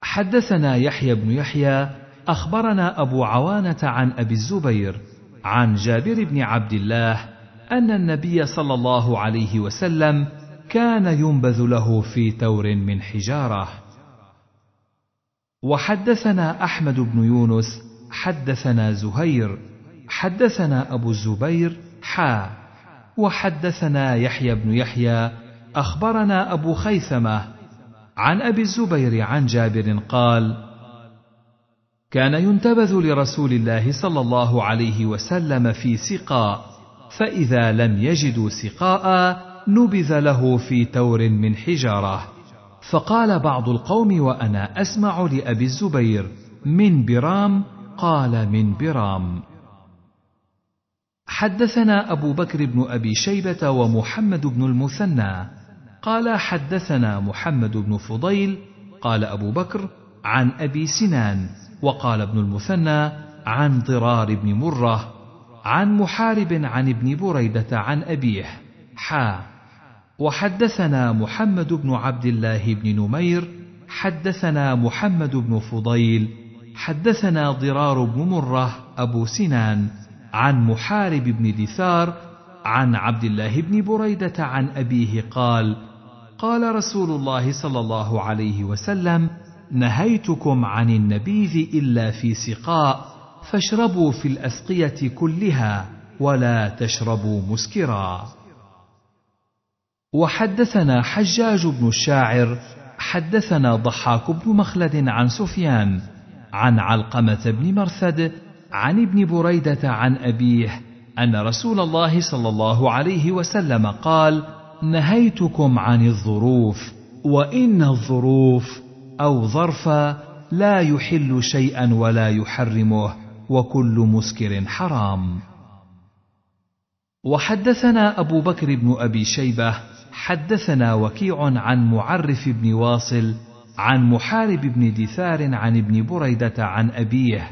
حدثنا يحيى بن يحيى أخبرنا أبو عوانة عن أبي الزبير عن جابر بن عبد الله أن النبي صلى الله عليه وسلم كان ينبذ له في تور من حجارة. وحدثنا أحمد بن يونس حدثنا زهير حدثنا أبو الزبير حا وحدثنا يحيى بن يحيى أخبرنا أبو خيثمة عن أبي الزبير عن جابر قال: كان ينتبذ لرسول الله صلى الله عليه وسلم في سقاء، فإذا لم يجدوا سقاء نبذ له في تور من حجارة. فقال بعض القوم وأنا أسمع لأبي الزبير: من برام؟ قال: من برام. حدثنا أبو بكر بن أبي شيبة ومحمد بن المثنى قال حدثنا محمد بن فضيل قال أبو بكر عن أبي سنان، وقال ابن المثنى عن ضرار بن مرة عن محارب عن ابن بريدة عن أبيه حا. وحدثنا محمد بن عبد الله بن نمير حدثنا محمد بن فضيل حدثنا ضرار بن مرة أبو سنان عن محارب بن دثار عن عبد الله بن بريدة عن أبيه قال: قال رسول الله صلى الله عليه وسلم: نهيتكم عن النبيذ إلا في سقاء، فاشربوا في الأسقية كلها ولا تشربوا مسكرا. وحدثنا حجاج بن الشاعر حدثنا ضحاك بن مخلد عن سفيان عن علقمة بن مرثد عن ابن بريدة عن أبيه أن رسول الله صلى الله عليه وسلم قال: نهيتكم عن الظروف، وإن الظروف أو ظرفا لا يحل شيئا ولا يحرمه، وكل مسكر حرام. وحدثنا أبو بكر بن أبي شيبة حدثنا وكيع عن معرف بن واصل عن محارب بن دثار عن ابن بريدة عن أبيه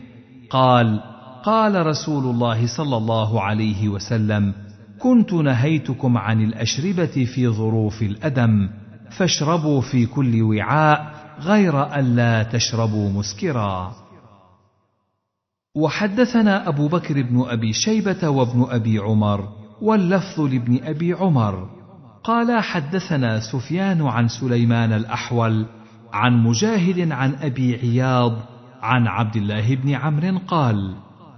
قال: قال رسول الله صلى الله عليه وسلم: كنت نهيتكم عن الأشربة في ظروف الأدم، فاشربوا في كل وعاء غير ألا تشربوا مسكرا. وحدثنا أبو بكر بن أبي شيبة وابن أبي عمر واللفظ لابن أبي عمر قال حدثنا سفيان عن سليمان الأحول عن مجاهد عن أبي عياض عن عبد الله بن عمرو قال: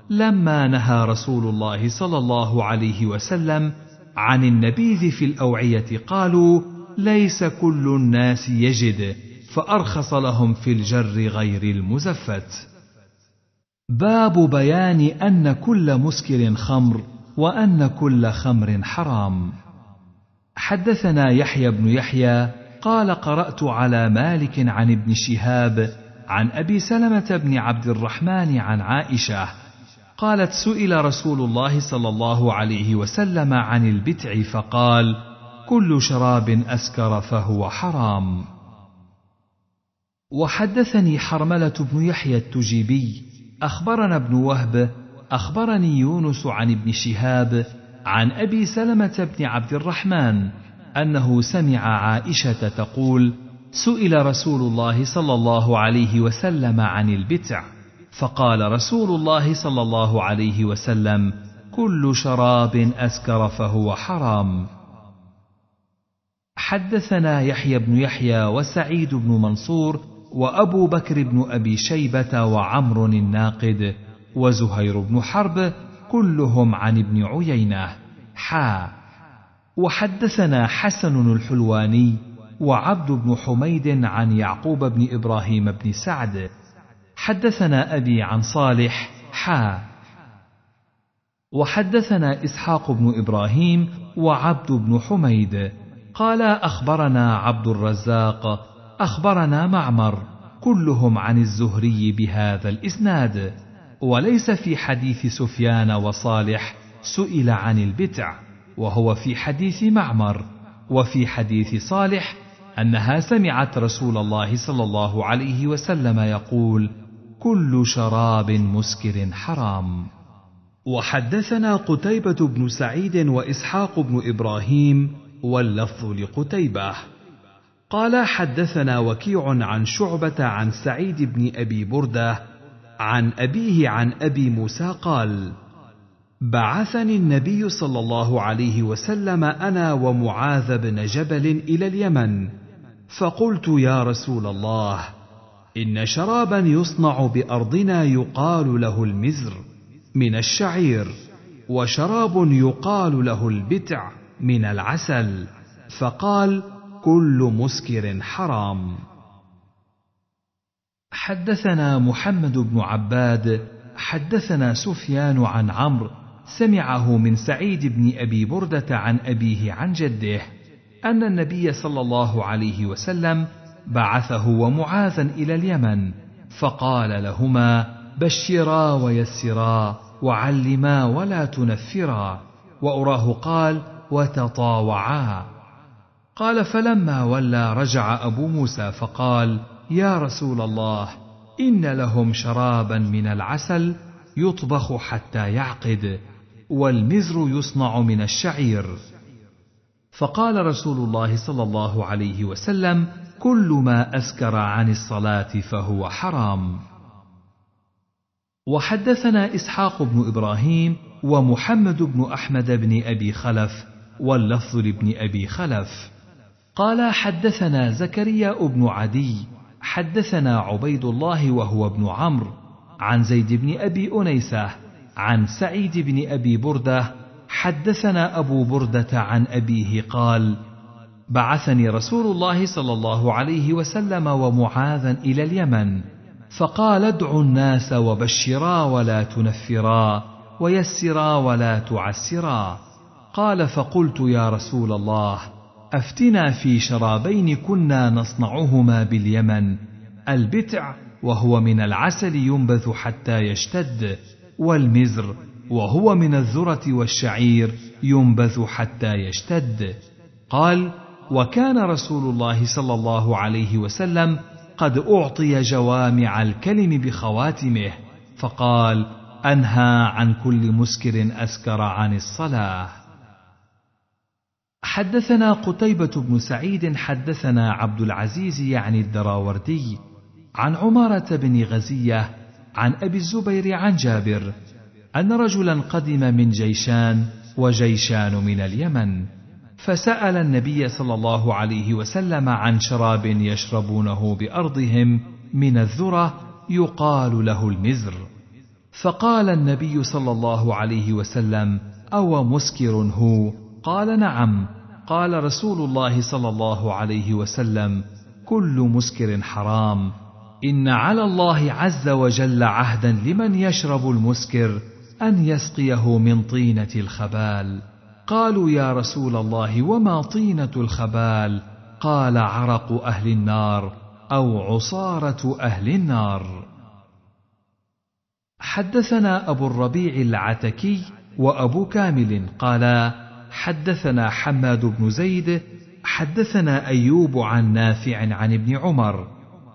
لما نهى رسول الله صلى الله عليه وسلم عن النبيذ في الأوعية قالوا: ليس كل الناس يجد، فأرخص لهم في الجر غير المزفت. باب بيان أن كل مسكر خمر وأن كل خمر حرام. حدثنا يحيى بن يحيى قال قرأت على مالك عن ابن شهاب عن أبي سلمة بن عبد الرحمن عن عائشة قالت: سئل رسول الله صلى الله عليه وسلم عن البتع فقال: كل شراب أسكر فهو حرام. وحدثني حرملة بن يحيى التجيبي أخبرنا ابن وهب أخبرني يونس عن ابن شهاب عن أبي سلمة بن عبد الرحمن أنه سمع عائشة تقول: سئل رسول الله صلى الله عليه وسلم عن البتع فقال رسول الله صلى الله عليه وسلم: كل شراب أسكر فهو حرام. حدثنا يحيى بن يحيى وسعيد بن منصور وأبو بكر بن أبي شيبة وعمر الناقد وزهير بن حرب كلهم عن ابن عيينة حا. وحدثنا حسن الحلواني وعبد بن حميد عن يعقوب بن إبراهيم بن سعد حدثنا أبي عن صالح حا وحدثنا إسحاق بن إبراهيم وعبد بن حميد قال أخبرنا عبد الرزاق أخبرنا معمر كلهم عن الزهري بهذا الإسناد، وليس في حديث سفيان وصالح سئل عن البتع وهو في حديث معمر، وفي حديث صالح أنها سمعت رسول الله صلى الله عليه وسلم يقول كل شراب مسكر حرام. وحدثنا قتيبة بن سعيد وإسحاق بن إبراهيم واللفظ لقتيبة قال حدثنا وكيع عن شعبة عن سعيد بن أبي بردة عن أبيه عن أبي موسى قال بعثني النبي صلى الله عليه وسلم أنا ومعاذ بن جبل إلى اليمن فقلت يا رسول الله إن شرابا يصنع بأرضنا يقال له المزر من الشعير وشراب يقال له البتع من العسل، فقال كل مسكر حرام. حدثنا محمد بن عباد حدثنا سفيان عن عمرو سمعه من سعيد بن أبي بردة عن أبيه عن جده أن النبي صلى الله عليه وسلم بعثه ومعاذا إلى اليمن فقال لهما بشرا ويسرا وعلما ولا تنفرا، وأراه قال وتطاوعا. قال فلما ولى رجع أبو موسى فقال يا رسول الله إن لهم شرابا من العسل يطبخ حتى يعقد والمزر يصنع من الشعير، فقال رسول الله صلى الله عليه وسلم كل ما أسكر عن الصلاة فهو حرام. وحدثنا إسحاق بن إبراهيم ومحمد بن أحمد بن أبي خلف واللفظ لابن أبي خلف قال حدثنا زكريا بن عدي حدثنا عبيد الله وهو ابن عمرو عن زيد بن أبي أنيسة عن سعيد بن أبي بردة حدثنا أبو بردة عن أبيه قال بعثني رسول الله صلى الله عليه وسلم ومعاذا إلى اليمن فقال ادعوا الناس وبشرا ولا تنفرا ويسرا ولا تعسرا. قال فقلت يا رسول الله أفتنا في شرابين كنا نصنعهما باليمن، البتع وهو من العسل ينبث حتى يشتد، والمزر وهو من الذرة والشعير ينبث حتى يشتد. قال وكان رسول الله صلى الله عليه وسلم قد أعطي جوامع الكلم بخواتمه فقال أنهى عن كل مسكر أسكر عن الصلاة. حدثنا قتيبة بن سعيد حدثنا عبد العزيز يعني الدراوردي عن عمارة بن غزية عن أبي الزبير عن جابر أن رجلا قدم من جيشان وجيشان من اليمن فسأل النبي صلى الله عليه وسلم عن شراب يشربونه بأرضهم من الذرة يقال له المزر، فقال النبي صلى الله عليه وسلم أو مسكر هو؟ قال نعم. قال رسول الله صلى الله عليه وسلم كل مسكر حرام، إن على الله عز وجل عهدا لمن يشرب المسكر أن يسقيه من طينة الخبال. قالوا يا رسول الله وما طينة الخبال؟ قال عرق أهل النار أو عصارة أهل النار. حدثنا أبو الربيع العتكي وأبو كامل قالا حدثنا حماد بن زيد حدثنا أيوب عن نافع عن ابن عمر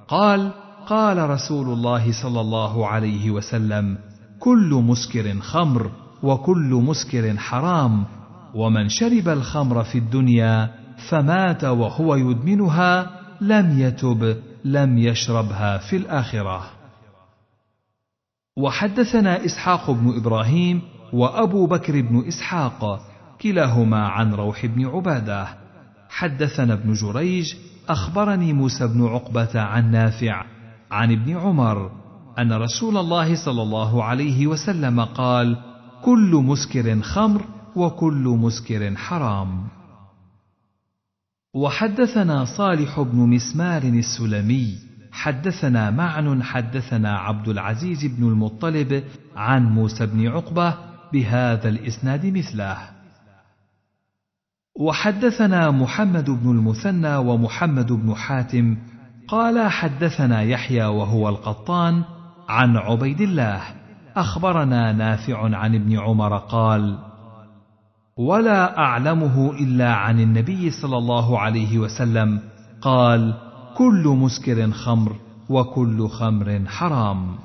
قال قال رسول الله صلى الله عليه وسلم كل مسكر خمر وكل مسكر حرام، ومن شرب الخمر في الدنيا فمات وهو يدمنها لم يتب لم يشربها في الآخرة. وحدثنا إسحاق بن إبراهيم وأبو بكر بن إسحاق كلاهما عن روح بن عبادة حدثنا ابن جريج أخبرني موسى بن عقبة عن نافع عن ابن عمر أن رسول الله صلى الله عليه وسلم قال كل مسكر خمر وكل مسكر حرام. وحدثنا صالح بن مسمار السلمي حدثنا معن حدثنا عبد العزيز بن المطلب عن موسى بن عقبة بهذا الإسناد مثله. وحدثنا محمد بن المثنى ومحمد بن حاتم قال حدثنا يحيى وهو القطان عن عبيد الله أخبرنا نافع عن ابن عمر قال: ولا أعلمه إلا عن النبي صلى الله عليه وسلم قال: كل مسكر خمر وكل خمر حرام.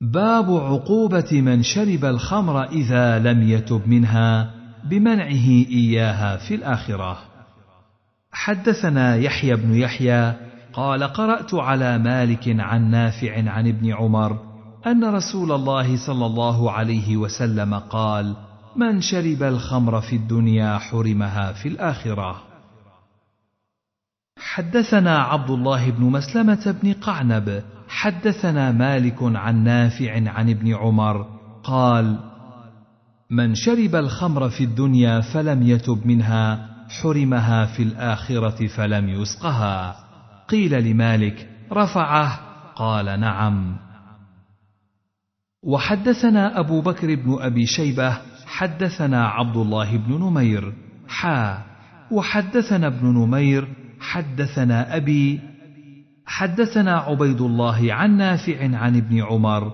باب عقوبة من شرب الخمر إذا لم يتب منها بمنعه إياها في الآخرة. حدثنا يحيى بن يحيى قال: قرأت على مالك عن نافع عن ابن عمر أن رسول الله صلى الله عليه وسلم قال: من شرب الخمر في الدنيا حرمها في الآخرة. حدثنا عبد الله بن مسلمة بن قعنب حدثنا مالك عن نافع عن ابن عمر قال: من شرب الخمر في الدنيا فلم يتب منها حرمها في الآخرة فلم يسقها. قيل لمالك: رفعه؟ قال: نعم. وحدثنا أبو بكر بن أبي شيبة حدثنا عبد الله بن نمير حا وحدثنا ابن نمير حدثنا أبي حدثنا عبيد الله عن نافع عن ابن عمر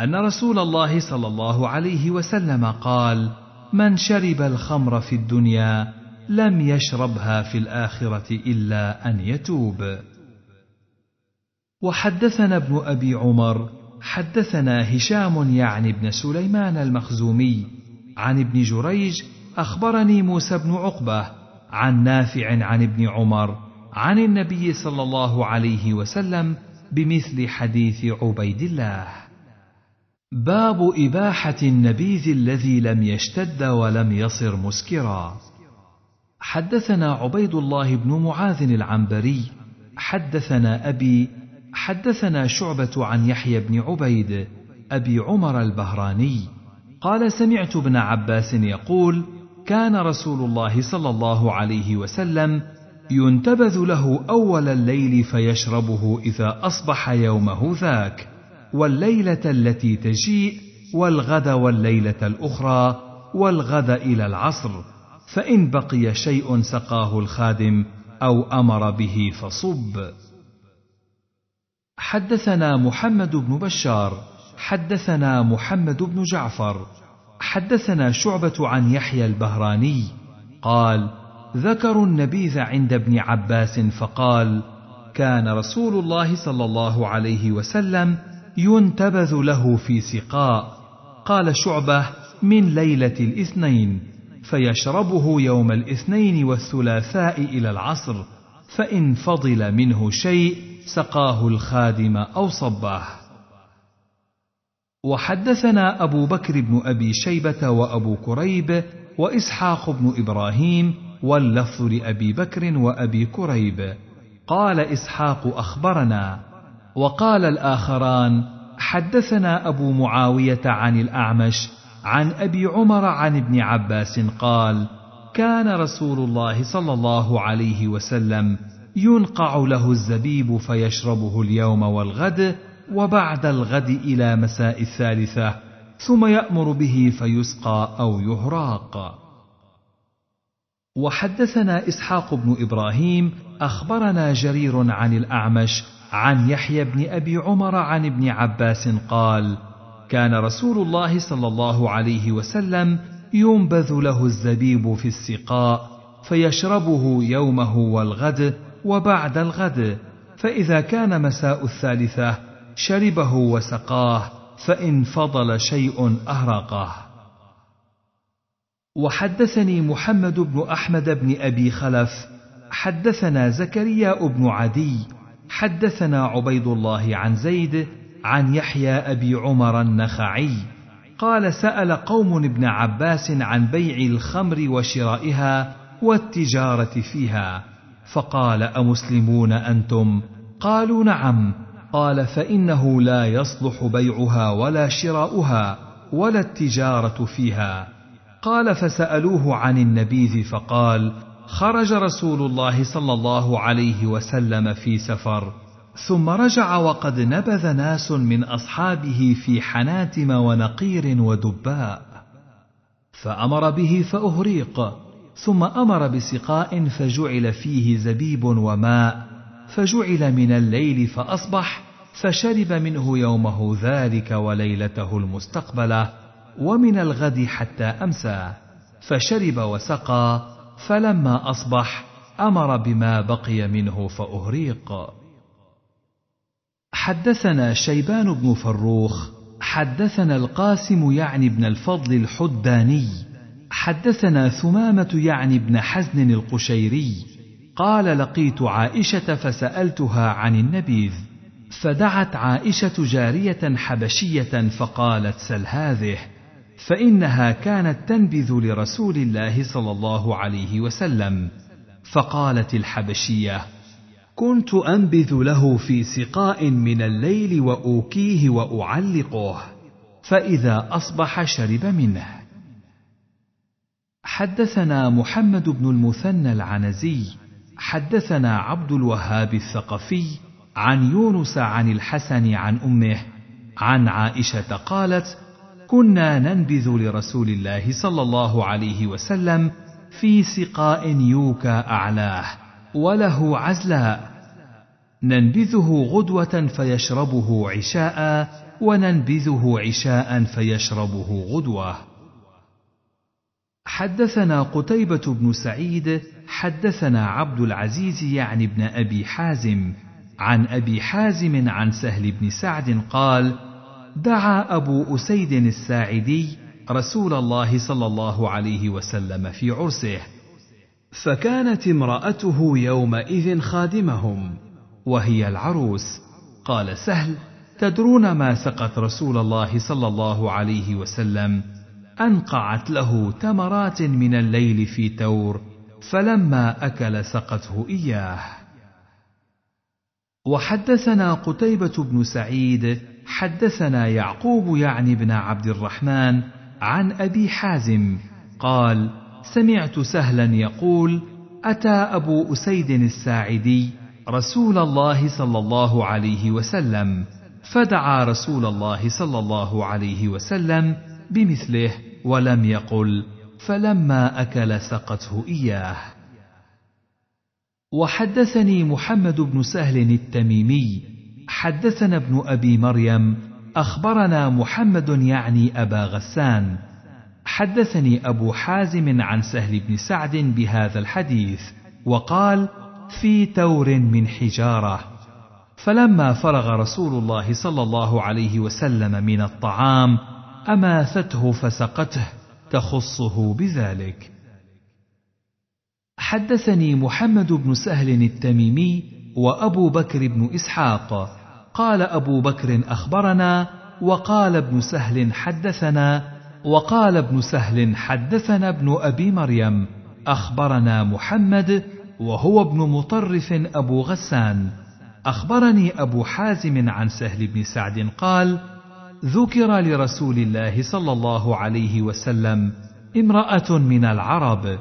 أن رسول الله صلى الله عليه وسلم قال: من شرب الخمر في الدنيا لم يشربها في الآخرة إلا أن يتوب. وحدثنا ابن أبي عمر حدثنا هشام يعني ابن سليمان المخزومي عن ابن جريج أخبرني موسى بن عقبة عن نافع عن ابن عمر عن النبي صلى الله عليه وسلم بمثل حديث عبيد الله. باب إباحة النبيذ الذي لم يشتد ولم يصر مسكرا. حدثنا عبيد الله بن معاذ العنبري حدثنا أبي حدثنا شعبة عن يحيى بن عبيد أبي عمر البهراني قال: سمعت ابن عباس يقول: كان رسول الله صلى الله عليه وسلم ينتبذ له أول الليل فيشربه إذا أصبح يومه ذاك والليلة التي تجيء والغد والليلة الأخرى والغد إلى العصر، فإن بقي شيء سقاه الخادم أو أمر به فصب. حدثنا محمد بن بشار حدثنا محمد بن جعفر حدثنا شعبة عن يحيى البهراني قال: ذكروا النبيذ عند ابن عباس فقال: كان رسول الله صلى الله عليه وسلم ينتبذ له في سقاء، قال شعبة: من ليلة الاثنين، فيشربه يوم الاثنين والثلاثاء إلى العصر، فإن فضل منه شيء سقاه الخادم أو صبه. وحدثنا أبو بكر بن أبي شيبة وأبو كريب وإسحاق بن إبراهيم واللفظ لأبي بكر وأبي كريب. قال إسحاق: أخبرنا. وقال الآخران: حدثنا أبو معاوية عن الأعمش عن أبي عمر عن ابن عباس قال: كان رسول الله صلى الله عليه وسلم ينقع له الزبيب فيشربه اليوم والغد وبعد الغد إلى مساء الثالثة، ثم يأمر به فيسقى أو يهراق. وحدثنا إسحاق بن إبراهيم أخبرنا جرير عن الأعمش عن يحيى بن أبي عمر عن ابن عباس قال: كان رسول الله صلى الله عليه وسلم ينبذ له الزبيب في السقاء فيشربه يومه والغد وبعد الغد، فإذا كان مساء الثالثة شربه وسقاه، فإن فضل شيء أهرقه. وحدثني محمد بن أحمد بن أبي خلف حدثنا زكريا بن عدي حدثنا عبيد الله عن زيد عن يحيى أبي عمر النخعي قال: سأل قوم ابن عباس عن بيع الخمر وشرائها والتجارة فيها، فقال: أمسلمون أنتم؟ قالوا: نعم. قال: فإنه لا يصلح بيعها ولا شراؤها ولا التجارة فيها. قال: فسألوه عن النبيذ فقال: خرج رسول الله صلى الله عليه وسلم في سفر، ثم رجع وقد نبذ ناس من أصحابه في حناتم ونقير ودباء، فأمر به فأهريق، ثم أمر بسقاء فجعل فيه زبيب وماء، فجعل من الليل فأصبح، فشرب منه يومه ذلك وليلته المستقبلة، ومن الغد حتى أمسى، فشرب وسقى، فلما أصبح أمر بما بقي منه فأهريق. حدثنا شيبان بن فروخ، حدثنا القاسم يعني بن الفضل الحداني، حدثنا ثمامة يعني بن حزن القشيري، قال لقيت عائشة فسألتها عن النبيذ، فدعت عائشة جارية حبشية فقالت سل هذه، فإنها كانت تنبذ لرسول الله صلى الله عليه وسلم، فقالت الحبشية كنت أنبذ له في سقاء من الليل وأوكيه وأعلقه، فإذا أصبح شرب منه. حدثنا محمد بن المثنى العنزي، حدثنا عبد الوهاب الثقفي عن يونس عن الحسن عن أمه عن عائشة قالت كنا ننبذ لرسول الله صلى الله عليه وسلم في سقاء يوكى أعلاه وله عزلاء، ننبذه غدوة فيشربه عشاء، وننبذه عشاء فيشربه غدوة. حدثنا قتيبة بن سعيد، حدثنا عبد العزيز يعني بن أبي حازم عن أبي حازم عن سهل بن سعد قال دعا أبو أسيد الساعدي رسول الله صلى الله عليه وسلم في عرسه، فكانت امرأته يومئذ خادمهم وهي العروس، قال سهل تدرون ما سقت رسول الله صلى الله عليه وسلم، أنقعت له تمرات من الليل في تور، فلما أكل سقته إياه. وحدثنا قتيبة بن سعيد، حدثنا يعقوب يعني بن عبد الرحمن عن أبي حازم قال سمعت سهلا يقول أتى أبو أسيد الساعدي رسول الله صلى الله عليه وسلم، فدعا رسول الله صلى الله عليه وسلم بمثله ولم يقل، فلما أكل سقته إياه. وحدثني محمد بن سهل التميمي، حدثنا ابن أبي مريم، أخبرنا محمد يعني أبا غسان، حدثني أبو حازم عن سهل بن سعد بهذا الحديث وقال في تور من حجارة، فلما فرغ رسول الله صلى الله عليه وسلم من الطعام أماثته فسقته تخصه بذلك. حدثني محمد بن سهل التميمي وأبو بكر بن إسحاق قال أبو بكر أخبرنا، وقال ابن سهل حدثنا، وقال ابن سهل حدثنا ابن أبي مريم أخبرنا محمد وهو ابن مطرف أبو غسان، أخبرني أبو حازم عن سهل بن سعد قال ذكر لرسول الله صلى الله عليه وسلم امرأة من العرب،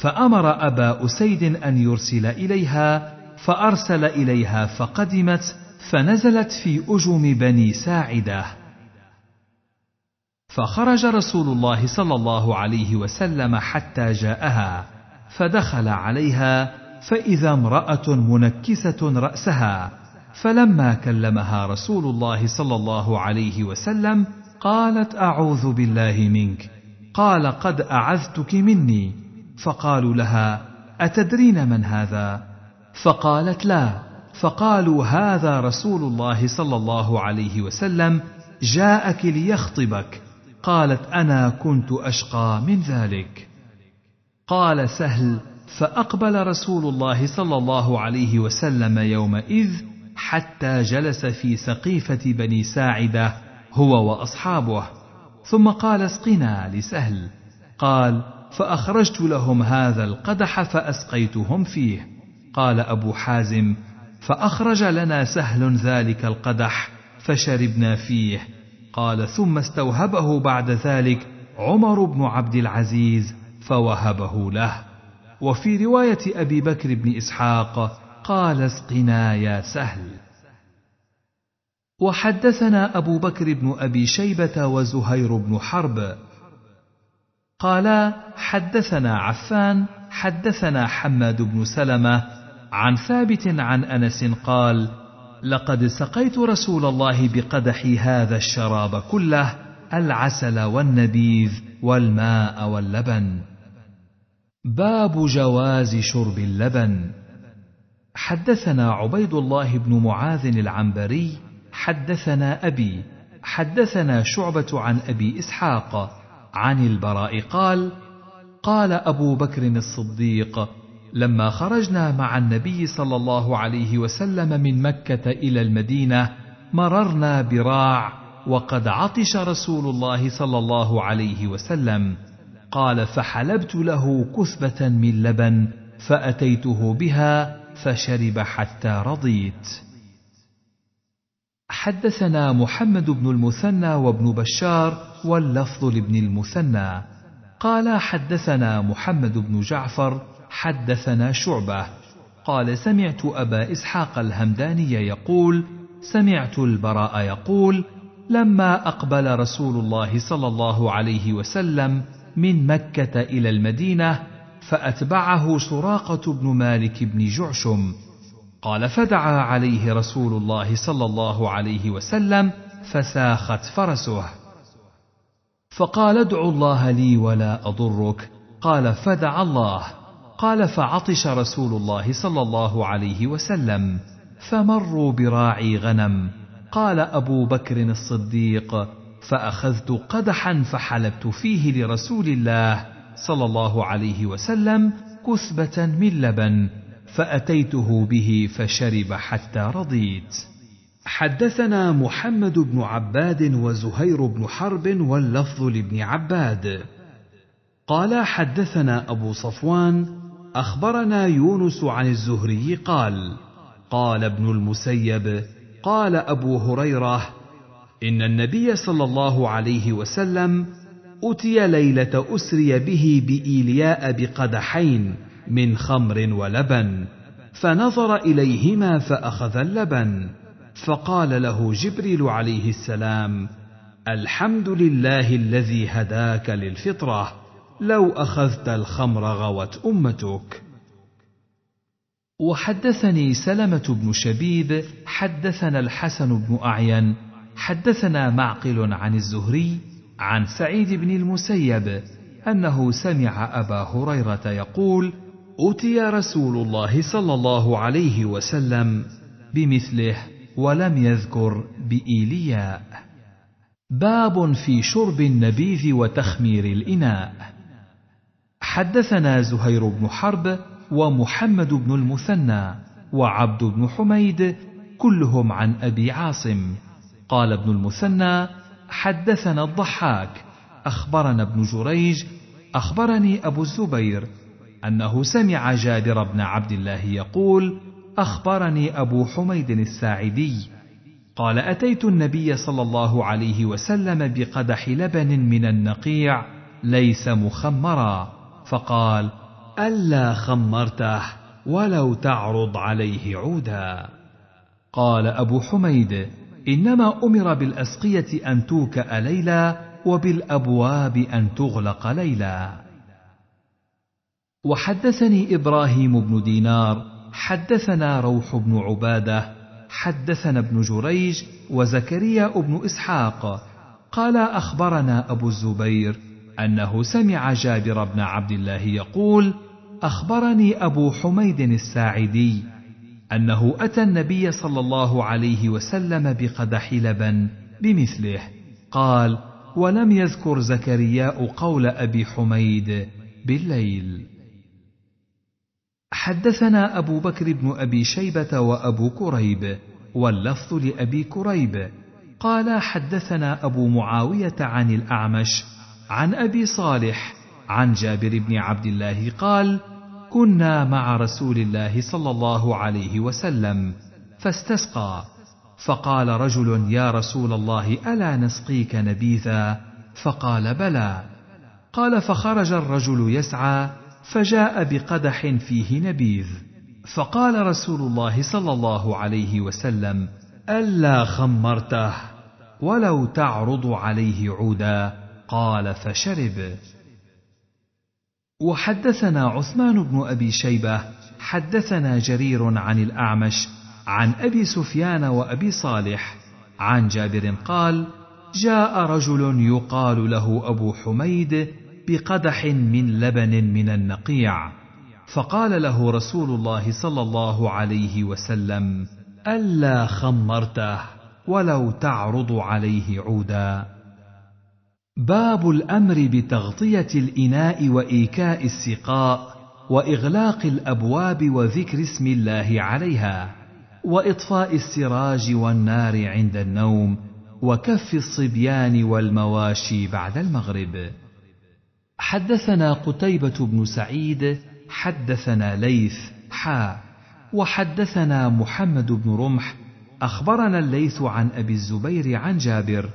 فأمر أبا أسيد أن يرسل إليها، فأرسل إليها فقدمت، فنزلت في أجم بني ساعدة، فخرج رسول الله صلى الله عليه وسلم حتى جاءها، فدخل عليها فإذا امرأة منكسة رأسها، فلما كلمها رسول الله صلى الله عليه وسلم قالت أعوذ بالله منك، قال قد أعذتك مني، فقالوا لها أتدرين من هذا؟ فقالت لا، فقالوا هذا رسول الله صلى الله عليه وسلم جاءك ليخطبك، قالت أنا كنت أشقى من ذلك. قال سهل فأقبل رسول الله صلى الله عليه وسلم يومئذ حتى جلس في سقيفة بني ساعدة هو وأصحابه، ثم قال اسقنا لسهل، قال فأخرجت لهم هذا القدح فأسقيتهم فيه. قال أبو حازم فأخرج لنا سهل ذلك القدح فشربنا فيه. قال ثم استوهبه بعد ذلك عمر بن عبد العزيز فوهبه له، وفي رواية أبي بكر بن إسحاق قال اسقنا يا سهل. وحدثنا أبو بكر بن أبي شيبة وزهير بن حرب قالا حدثنا عفان حدثنا حماد بن سلمة عن ثابت عن أنس قال لقد سقيت رسول الله بقدحي هذا الشراب كله العسل والنبيذ والماء واللبن. باب جواز شرب اللبن. حدثنا عبيد الله بن معاذ العنبري حدثنا أبي حدثنا شعبة عن أبي إسحاق عن البراء قال قال أبو بكر الصديق لما خرجنا مع النبي صلى الله عليه وسلم من مكة إلى المدينة مررنا براع وقد عطش رسول الله صلى الله عليه وسلم قال فحلبت له كثبة من لبن فأتيته بها فشرب حتى رضيت. حدثنا محمد بن المثنى وابن بشار واللفظ لابن المثنى قال حدثنا محمد بن جعفر حدثنا شعبة قال سمعت أبا إسحاق الهمداني يقول سمعت البراء يقول لما أقبل رسول الله صلى الله عليه وسلم من مكة إلى المدينة فأتبعه سراقة بن مالك بن جعشم قال فدعا عليه رسول الله صلى الله عليه وسلم فساخت فرسه فقال ادع الله لي ولا أضرك قال فدعا الله قال فعطش رسول الله صلى الله عليه وسلم فمروا براعي غنم قال أبو بكر الصديق فأخذت قدحا فحلبت فيه لرسول الله صلى الله عليه وسلم كثبة من لبن فأتيته به فشرب حتى رضيت. حدثنا محمد بن عباد وزهير بن حرب واللفظ لابن عباد قال حدثنا أبو صفوان أخبرنا يونس عن الزهري قال قال ابن المسيب قال أبو هريرة إن النبي صلى الله عليه وسلم أتي ليلة أسري به بإيلياء بقدحين من خمر ولبن فنظر إليهما فأخذ اللبن فقال له جبريل عليه السلام الحمد لله الذي هداك للفطرة لو أخذت الخمر غوت أمتك. وحدثني سلمة بن شبيب حدثنا الحسن بن أعين حدثنا معقل عن الزهري عن سعيد بن المسيب أنه سمع أبا هريرة يقول أتي رسول الله صلى الله عليه وسلم بمثله ولم يذكر بإيلياء. باب في شرب النبيذ وتخمير الإناء. حدثنا زهير بن حرب ومحمد بن المثنى وعبد بن حميد كلهم عن أبي عاصم قال ابن المثنى حدثنا الضحاك أخبرنا ابن جريج أخبرني أبو الزبير أنه سمع جابر بن عبد الله يقول أخبرني أبو حميد الساعدي قال أتيت النبي صلى الله عليه وسلم بقدح لبن من النقيع ليس مخمرا فقال ألا خمرته ولو تعرض عليه عودا. قال أبو حميد إنما أمر بالأسقية أن توكأ ليلا وبالأبواب أن تغلق ليلا. وحدثني إبراهيم بن دينار حدثنا روح بن عبادة حدثنا ابن جريج وزكريا بن إسحاق قال أخبرنا أبو الزبير أنه سمع جابر بن عبد الله يقول أخبرني أبو حميد الساعدي أنه أتى النبي صلى الله عليه وسلم بقدح لبن بمثله قال ولم يذكر زكريا قول أبي حميد بالليل. حدثنا أبو بكر بن أبي شيبة وأبو كريب واللفظ لأبي كريب قال حدثنا أبو معاوية عن الأعمش عن أبي صالح عن جابر بن عبد الله قال كنا مع رسول الله صلى الله عليه وسلم فاستسقى فقال رجل يا رسول الله ألا نسقيك نبيذا؟ فقال بلى. قال فخرج الرجل يسعى فجاء بقدح فيه نبيذ، فقال رسول الله صلى الله عليه وسلم: ألا خمرته، ولو تعرض عليه عودا. قال: فشرب. وحدثنا عثمان بن أبي شيبة حدثنا جرير عن الأعمش عن أبي سفيان وأبي صالح عن جابر قال: جاء رجل يقال له أبو حميد بقدح من لبن من النقيع، فقال له رسول الله صلى الله عليه وسلم: ألا خمرته، ولو تعرض عليه عودا. باب الأمر بتغطية الإناء وإيكاء السقاء وإغلاق الأبواب وذكر اسم الله عليها، وإطفاء السراج والنار عند النوم، وكف الصبيان والمواشي بعد المغرب. حدثنا قتيبة بن سعيد حدثنا ليث حا وحدثنا محمد بن رمح أخبرنا الليث عن أبي الزبير عن جابر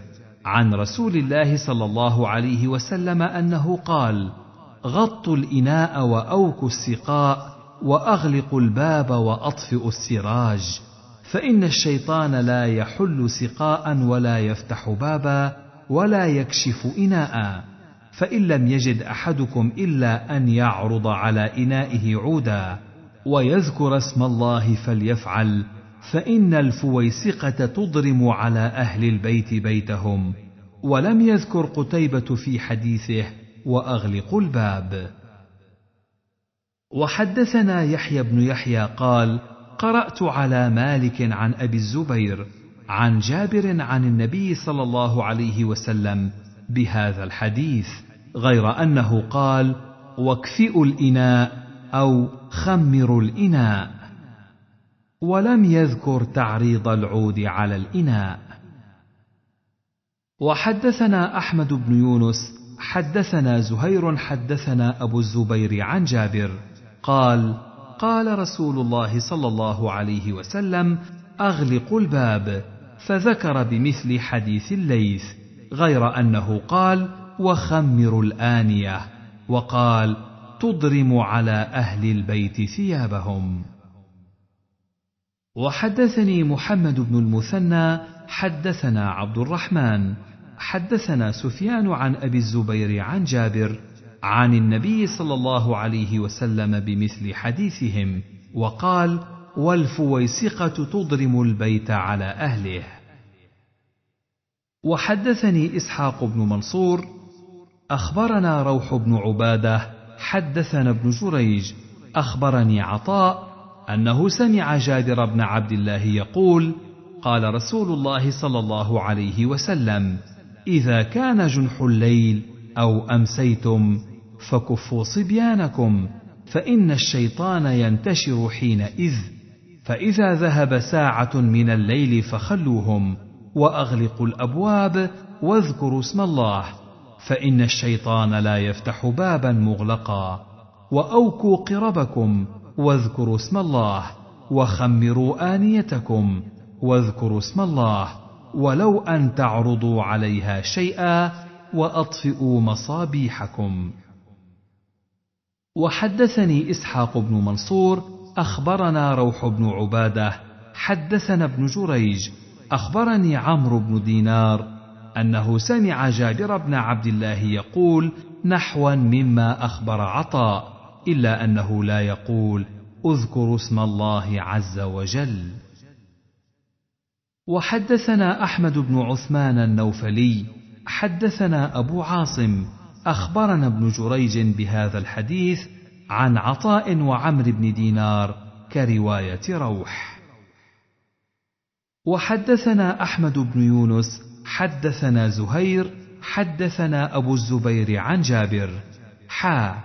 عن رسول الله صلى الله عليه وسلم أنه قال: غطوا الإناء وأوكوا السقاء وأغلقوا الباب وأطفئوا السراج، فإن الشيطان لا يحل سقاء ولا يفتح بابا ولا يكشف إناء، فإن لم يجد أحدكم إلا أن يعرض على إنائه عودا ويذكر اسم الله فليفعل، فإن الفويسقة تضرم على أهل البيت بيتهم. ولم يذكر قتيبة في حديثه وأغلق الباب. وحدثنا يحيى بن يحيى قال: قرأت على مالك عن أبي الزبير عن جابر عن النبي صلى الله عليه وسلم بهذا الحديث، غير أنه قال: واكفئوا الإناء أو خمروا الإناء، ولم يذكر تعريض العود على الإناء. وحدثنا أحمد بن يونس حدثنا زهير حدثنا أبو الزبير عن جابر قال: قال رسول الله صلى الله عليه وسلم: أغلقوا الباب، فذكر بمثل حديث الليث، غير أنه قال: وخمروا الآنية، وقال: تضرم على أهل البيت ثيابهم. وحدثني محمد بن المثنى حدثنا عبد الرحمن حدثنا سفيان عن أبي الزبير عن جابر عن النبي صلى الله عليه وسلم بمثل حديثهم، وقال: والفويسقة تضرم البيت على أهله. وحدثني إسحاق بن منصور أخبرنا روح بن عبادة حدثنا ابن جريج أخبرني عطاء أنه سمع جابر بن عبد الله يقول: قال رسول الله صلى الله عليه وسلم: إذا كان جنح الليل أو أمسيتم فكفوا صبيانكم، فإن الشيطان ينتشر حينئذ، فإذا ذهب ساعة من الليل فخلوهم، وأغلقوا الأبواب واذكروا اسم الله، فإن الشيطان لا يفتح بابا مغلقا، وأوكوا قربكم واذكروا اسم الله، وخمروا آنيتكم واذكروا اسم الله، ولو أن تعرضوا عليها شيئا، وأطفئوا مصابيحكم. وحدثني إسحاق بن منصور أخبرنا روح بن عبادة حدثنا ابن جريج أخبرني عمرو بن دينار أنه سمع جابر بن عبد الله يقول نحوا مما أخبر عطاء، إلا أنه لا يقول اذكروا اسم الله عز وجل. وحدثنا أحمد بن عثمان النوفلي حدثنا أبو عاصم أخبرنا ابن جريج بهذا الحديث عن عطاء وعمرو بن دينار كرواية روح. وحدثنا أحمد بن يونس حدثنا زهير حدثنا أبو الزبير عن جابر حا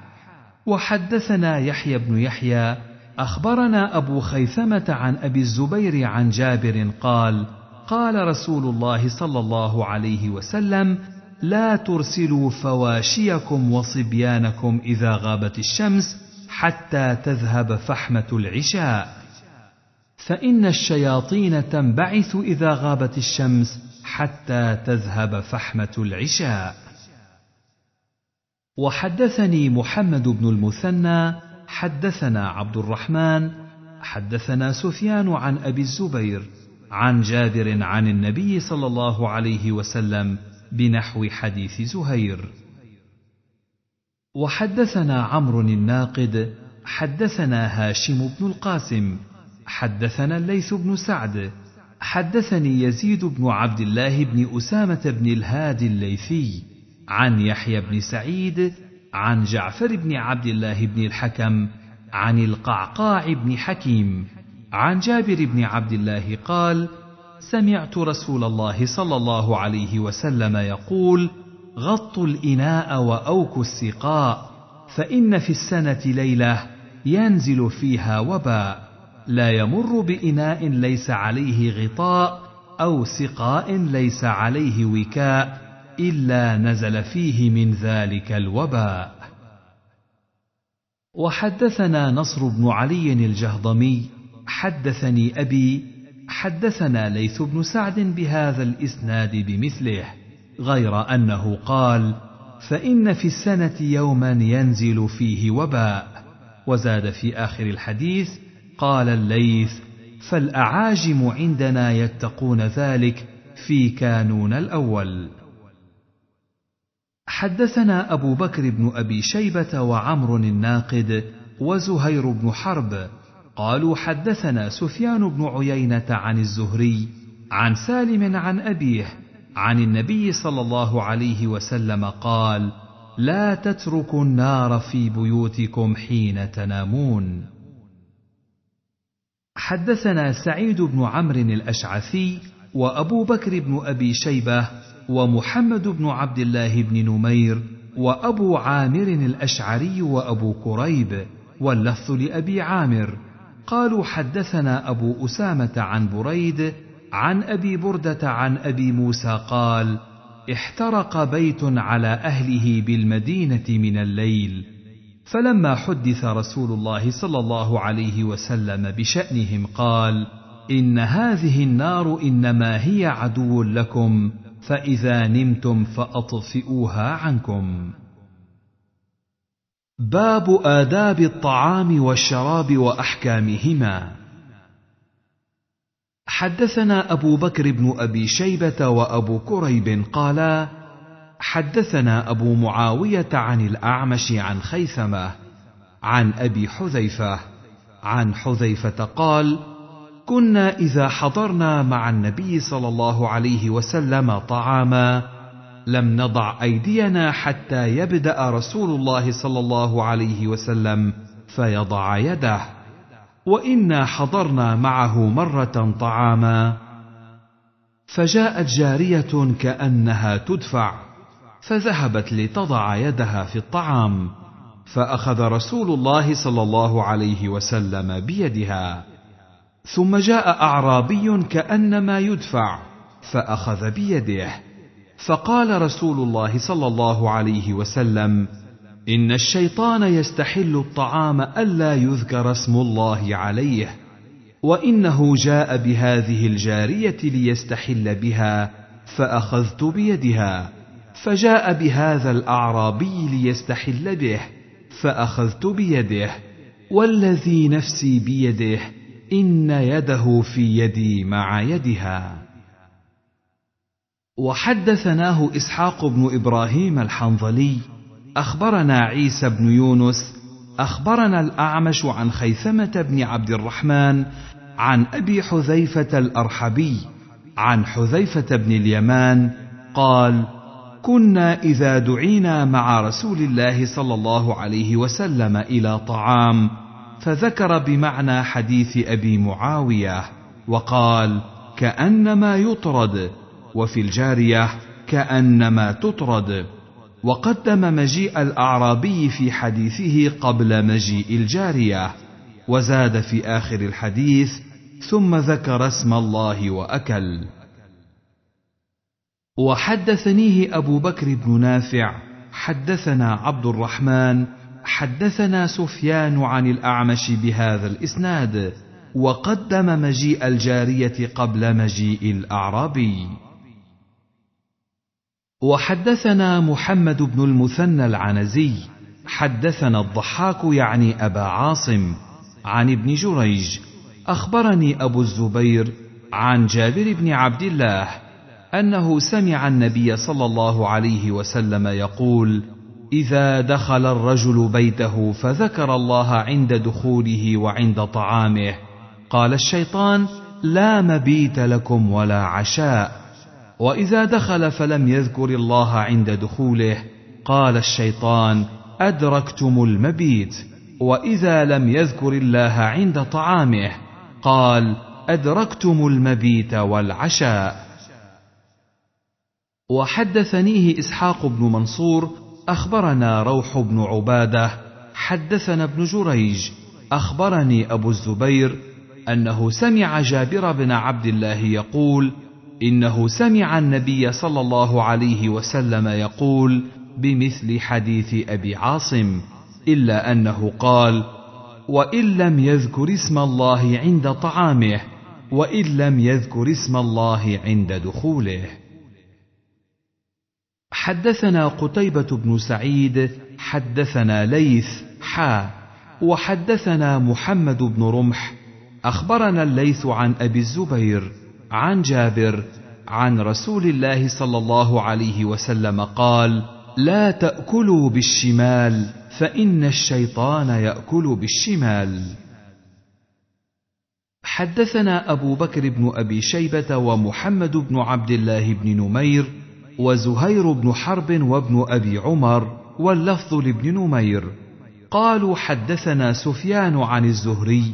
وحدثنا يحيى بن يحيى أخبرنا أبو خيثمة عن أبي الزبير عن جابر قال: قال رسول الله صلى الله عليه وسلم: لا ترسلوا فواشيكم وصبيانكم إذا غابت الشمس حتى تذهب فحمة العشاء، فإن الشياطين تنبعث إذا غابت الشمس حتى تذهب فحمة العشاء. وحدثني محمد بن المثنى حدثنا عبد الرحمن حدثنا سفيان عن أبي الزبير عن جابر عن النبي صلى الله عليه وسلم بنحو حديث زهير. وحدثنا عمرو الناقد حدثنا هاشم بن القاسم حدثنا الليث بن سعد حدثني يزيد بن عبد الله بن أسامة بن الهادي الليثي عن يحيى بن سعيد عن جعفر بن عبد الله بن الحكم عن القعقاع بن حكيم عن جابر بن عبد الله قال: سمعت رسول الله صلى الله عليه وسلم يقول: غطوا الإناء وأوكوا السقاء، فإن في السنة ليلة ينزل فيها وباء لا يمر بإناء ليس عليه غطاء أو سقاء ليس عليه وكاء إلا نزل فيه من ذلك الوباء. وحدثنا نصر بن علي الجهضمي حدثني أبي حدثنا ليث بن سعد بهذا الإسناد بمثله، غير أنه قال: فإن في السنة يوما ينزل فيه وباء. وزاد في آخر الحديث، قال الليث: فالأعاجم عندنا يتقون ذلك في كانون الأول. حدثنا أبو بكر بن أبي شيبة وعمرو الناقد وزهير بن حرب قالوا: حدثنا سفيان بن عيينة عن الزهري عن سالم عن أبيه عن النبي صلى الله عليه وسلم قال: لا تتركوا النار في بيوتكم حين تنامون. حدثنا سعيد بن عمرو الأشعثي وأبو بكر بن أبي شيبة ومحمد بن عبد الله بن نمير وأبو عامر الأشعري وأبو كريب، واللفظ لأبي عامر، قالوا: حدثنا أبو أسامة عن بريد عن أبي بردة عن أبي موسى قال: احترق بيت على أهله بالمدينة من الليل، فلما حدث رسول الله صلى الله عليه وسلم بشأنهم قال: إن هذه النار إنما هي عدو لكم، فإذا نمتم فأطفئوها عنكم. باب آداب الطعام والشراب وأحكامهما. حدثنا أبو بكر بن أبي شيبة وأبو كريب قالا: حدثنا أبو معاوية عن الأعمش عن خيثمة عن أبي حذيفة عن حذيفة قال: كنا إذا حضرنا مع النبي صلى الله عليه وسلم طعاما لم نضع أيدينا حتى يبدأ رسول الله صلى الله عليه وسلم فيضع يده، وإنا حضرنا معه مرة طعاما فجاءت جارية كأنها تدفع، فذهبت لتضع يدها في الطعام، فأخذ رسول الله صلى الله عليه وسلم بيدها، ثم جاء أعرابي كأنما يدفع فأخذ بيده، فقال رسول الله صلى الله عليه وسلم: إن الشيطان يستحل الطعام ألا يذكر اسم الله عليه، وإنه جاء بهذه الجارية ليستحل بها فأخذت بيدها، فجاء بهذا الأعرابي ليستحل به فأخذت بيده، والذي نفسي بيده إن يده في يدي مع يدها. وحدثناه إسحاق بن إبراهيم الحنظلي أخبرنا عيسى بن يونس أخبرنا الأعمش عن خيثمة بن عبد الرحمن عن أبي حذيفة الأرحبي عن حذيفة بن اليمان قال: كنا إذا دعينا مع رسول الله صلى الله عليه وسلم إلى طعام فذكر بمعنى حديث أبي معاوية وقال: كأنما يطرد، وفي الجارية كأنما تطرد، وقدم مجيء الأعرابي في حديثه قبل مجيء الجارية، وزاد في آخر الحديث: ثم ذكر اسم الله وأكل. وحدثنيه أبو بكر بن نافع حدثنا عبد الرحمن حدثنا سفيان عن الأعمش بهذا الإسناد، وقدم مجيء الجارية قبل مجيء الأعرابي. وحدثنا محمد بن المثنى العنزي حدثنا الضحاك يعني أبا عاصم عن ابن جريج أخبرني أبو الزبير عن جابر بن عبد الله أنه سمع النبي صلى الله عليه وسلم يقول: إذا دخل الرجل بيته فذكر الله عند دخوله وعند طعامه قال الشيطان: لا مبيت لكم ولا عشاء. وإذا دخل فلم يذكر الله عند دخوله قال الشيطان: أدركتم المبيت. وإذا لم يذكر الله عند طعامه قال: أدركتم المبيت والعشاء. وحدثنيه إسحاق بن منصور أخبرنا روح بن عبادة حدثنا ابن جريج أخبرني أبو الزبير أنه سمع جابر بن عبد الله يقول: إنه سمع النبي صلى الله عليه وسلم يقول بمثل حديث أبي عاصم، إلا أنه قال: وإن لم يذكر اسم الله عند طعامه، وإن لم يذكر اسم الله عند دخوله. حدثنا قتيبة بن سعيد حدثنا ليث حا وحدثنا محمد بن رمح أخبرنا الليث عن أبي الزبير عن جابر عن رسول الله صلى الله عليه وسلم قال: لا تأكلوا بالشمال فإن الشيطان يأكل بالشمال. حدثنا أبو بكر بن أبي شيبة ومحمد بن عبد الله بن نمير وزهير بن حرب وابن أبي عمر، واللفظ لابن نمير، قالوا: حدثنا سفيان عن الزهري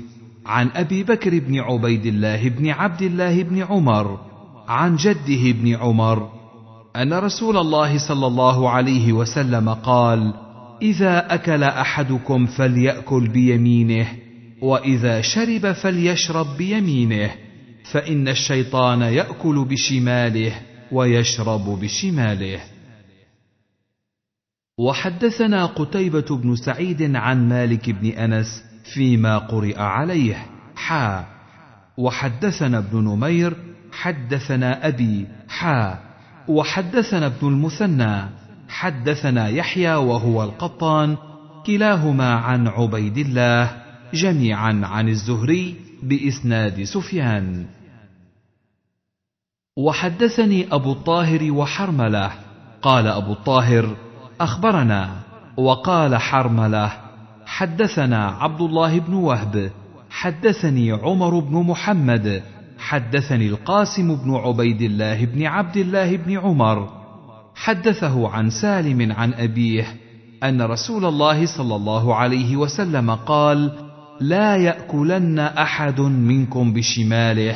عن أبي بكر بن عبيد الله بن عبد الله بن عمر عن جده بن عمر أن رسول الله صلى الله عليه وسلم قال: إذا أكل أحدكم فليأكل بيمينه، وإذا شرب فليشرب بيمينه، فإن الشيطان يأكل بشماله ويشرب بشماله. وحدثنا قتيبة بن سعيد عن مالك بن أنس فيما قرئ عليه حا وحدثنا ابن نمير حدثنا أبي حا وحدثنا ابن المثنى حدثنا يحيى وهو القطان كلاهما عن عبيد الله جميعا عن الزهري بإسناد سفيان. وحدثني أبو الطاهر وحرملة قال أبو الطاهر: أخبرنا، وقال حرملة: حدثنا عبد الله بن وهب حدثني عمر بن محمد حدثني القاسم بن عبيد الله بن عبد الله بن عمر حدثه عن سالم عن أبيه أن رسول الله صلى الله عليه وسلم قال: لا يأكلن أحد منكم بشماله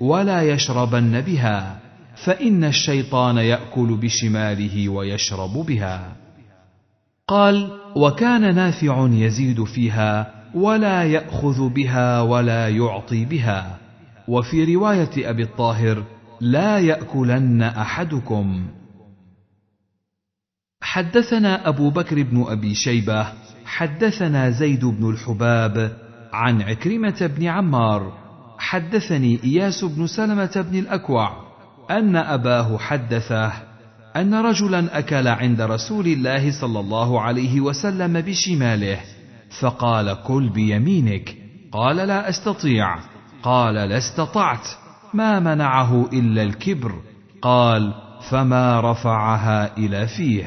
ولا يشربن بها، فإن الشيطان يأكل بشماله ويشرب بها. قال: وكان نافع يزيد فيها ولا يأخذ بها ولا يعطي بها. وفي رواية أبي الطاهر: لا يأكلن أحدكم. حدثنا أبو بكر بن أبي شيبة حدثنا زيد بن الحباب عن عكرمة بن عمار حدثني إياس بن سلمة بن الأكوع أن أباه حدثه أن رجلا أكل عند رسول الله صلى الله عليه وسلم بشماله فقال: كل بيمينك. قال: لا أستطيع. قال: لا استطعت. ما منعه إلا الكبر. قال: فما رفعها إلى فيه.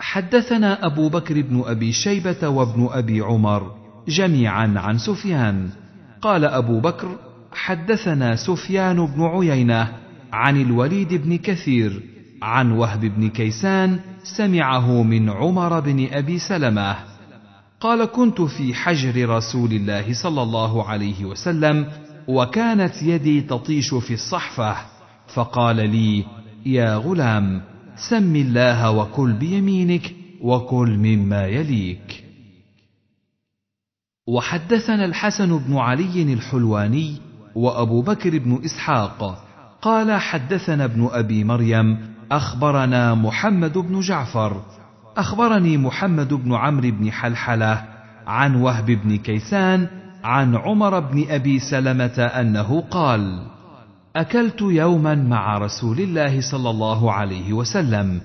حدثنا أبو بكر بن أبي شيبة وابن أبي عمر جميعا عن سفيان. قال أبو بكر: حدثنا سفيان بن عيينة عن الوليد بن كثير عن وهب بن كيسان سمعه من عمر بن أبي سلمة قال: كنت في حجر رسول الله صلى الله عليه وسلم وكانت يدي تطيش في الصحفة، فقال لي: يا غلام، سم الله وكل بيمينك وكل مما يليك. وحدثنا الحسن بن علي الحلواني وأبو بكر بن إسحاق قال: حدثنا ابن أبي مريم أخبرنا محمد بن جعفر أخبرني محمد بن عمرو بن حلحلة عن وهب بن كيسان عن عمر بن أبي سلمة أنه قال: أكلت يوما مع رسول الله صلى الله عليه وسلم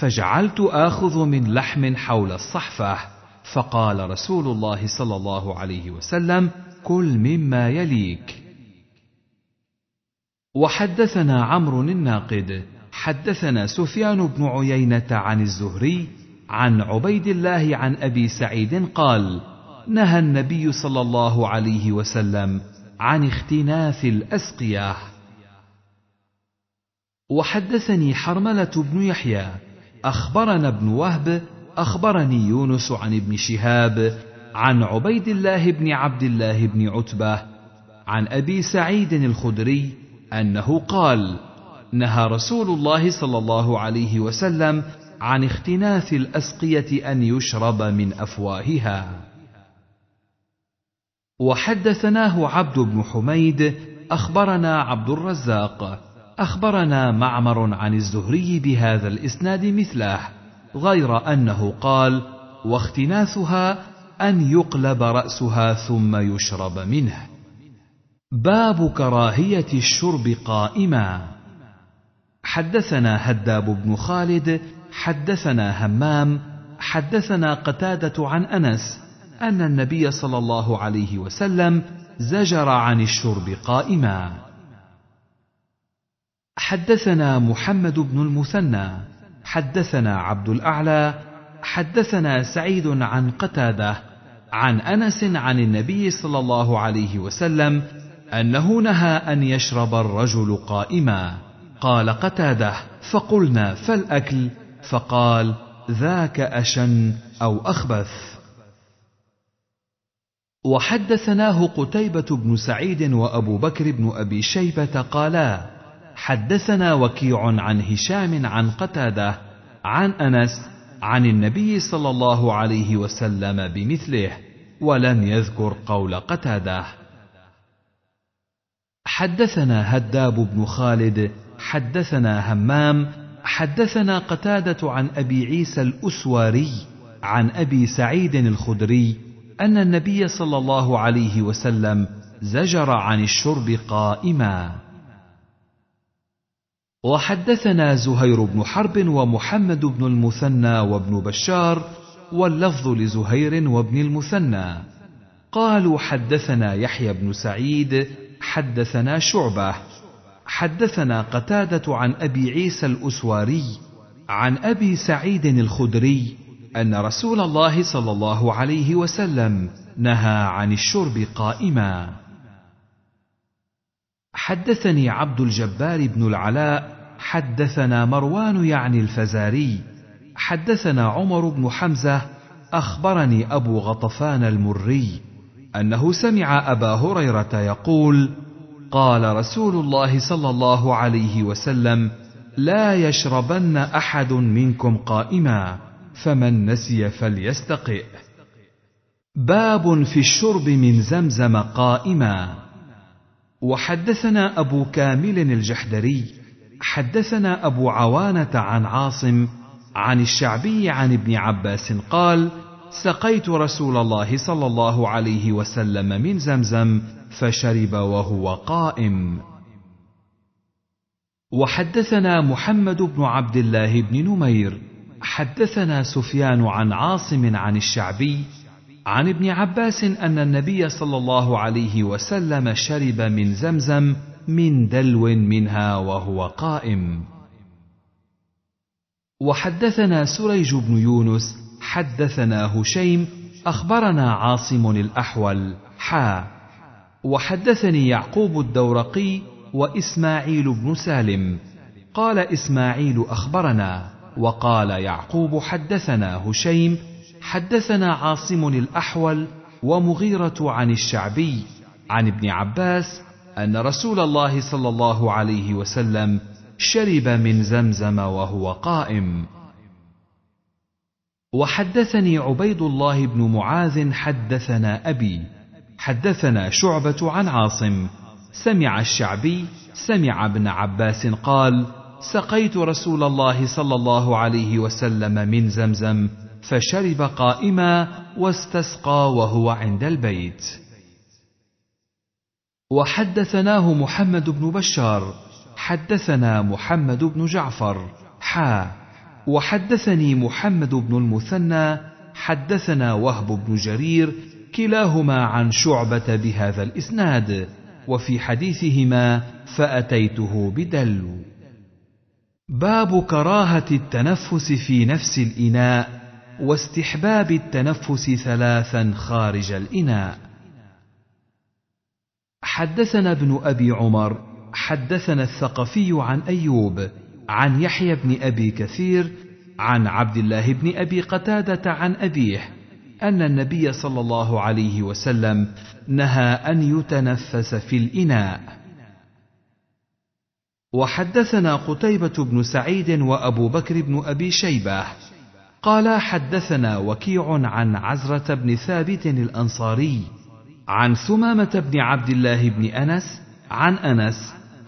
فجعلت آخذ من لحم حول الصحفة، فقال رسول الله صلى الله عليه وسلم: كل مما يليك. وحدثنا عمرو الناقد حدثنا سفيان بن عيينة عن الزهري عن عبيد الله عن أبي سعيد قال: نهى النبي صلى الله عليه وسلم عن اختناث الأسقية. وحدثني حرملة بن يحيى أخبرنا ابن وهب أخبرني يونس عن ابن شهاب عن عبيد الله بن عبد الله بن عتبة عن أبي سعيد الخدري أنه قال: نهى رسول الله صلى الله عليه وسلم عن اختناث الأسقية أن يشرب من أفواهها. وحدثناه عبد بن حميد أخبرنا عبد الرزاق أخبرنا معمر عن الزهري بهذا الإسناد مثله، غير أنه قال: واختناثها أن يقلب رأسها ثم يشرب منه. باب كراهية الشرب قائما. حدثنا هداب بن خالد حدثنا همام حدثنا قتادة عن أنس أن النبي صلى الله عليه وسلم زجر عن الشرب قائما. حدثنا محمد بن المثنى حدثنا عبد الأعلى حدثنا سعيد عن قتادة عن أنس عن النبي صلى الله عليه وسلم أنه نهى أن يشرب الرجل قائما. قال قتادة: فقلنا: فالأكل؟ فقال: ذاك أشن أو أخبث. وحدثناه قتيبة بن سعيد وأبو بكر بن أبي شيبة قالا: حدثنا وكيع عن هشام عن قتادة عن أنس عن النبي صلى الله عليه وسلم بمثله، ولم يذكر قول قتادة. حدثنا هداب بن خالد حدثنا همام حدثنا قتادة عن أبي عيسى الأسواري عن أبي سعيد الخدري أن النبي صلى الله عليه وسلم زجر عن الشرب قائما. وحدثنا زهير بن حرب ومحمد بن المثنى وابن بشار، واللفظ لزهير وابن المثنى، قالوا: حدثنا يحيى بن سعيد حدثنا شعبة حدثنا قتادة عن أبي عيسى الأسواري عن أبي سعيد الخدري أن رسول الله صلى الله عليه وسلم نهى عن الشرب قائما. حدثني عبد الجبار بن العلاء حدثنا مروان يعني الفزاري حدثنا عمر بن حمزة أخبرني أبو غطفان المري أنه سمع أبا هريرة يقول: قال رسول الله صلى الله عليه وسلم: لا يشربن أحد منكم قائما، فمن نسي فليستقئ. باب في الشرب من زمزم قائما. وحدثنا أبو كامل الجحدري حدثنا أبو عوانة عن عاصم عن الشعبي عن ابن عباس قال: سقيت رسول الله صلى الله عليه وسلم من زمزم فشرب وهو قائم. وحدثنا محمد بن عبد الله بن نمير حدثنا سفيان عن عاصم عن الشعبي عن ابن عباس أن النبي صلى الله عليه وسلم شرب من زمزم من دلو منها وهو قائم. وحدثنا سريج بن يونس حدثنا هشيم أخبرنا عاصم الأحول حا وحدثني يعقوب الدورقي وإسماعيل بن سالم قال إسماعيل أخبرنا، وقال يعقوب: حدثنا هشيم حدثنا عاصم الأحول ومغيرة عن الشعبي عن ابن عباس أن رسول الله صلى الله عليه وسلم شرب من زمزم وهو قائم. وحدثني عبيد الله بن معاذ حدثنا أبي حدثنا شعبة عن عاصم سمع الشعبي سمع ابن عباس قال: سقيت رسول الله صلى الله عليه وسلم من زمزم فشرب قائما واستسقى وهو عند البيت. وحدثناه محمد بن بشار حدثنا محمد بن جعفر حا وحدثني محمد بن المثنى حدثنا وهب بن جرير كلاهما عن شعبة بهذا الإسناد، وفي حديثهما فأتيته بدل. باب كراهة التنفس في نفس الإناء واستحباب التنفس ثلاثا خارج الإناء. حدثنا ابن أبي عمر حدثنا الثقفي عن أيوب عن يحيى بن أبي كثير عن عبد الله بن أبي قتادة عن أبيه أن النبي صلى الله عليه وسلم نهى أن يتنفس في الإناء. وحدثنا قتيبة بن سعيد وأبو بكر بن أبي شيبة قال حدثنا وكيع عن عزرة بن ثابت الأنصاري عن ثمامة بن عبد الله بن أنس عن أنس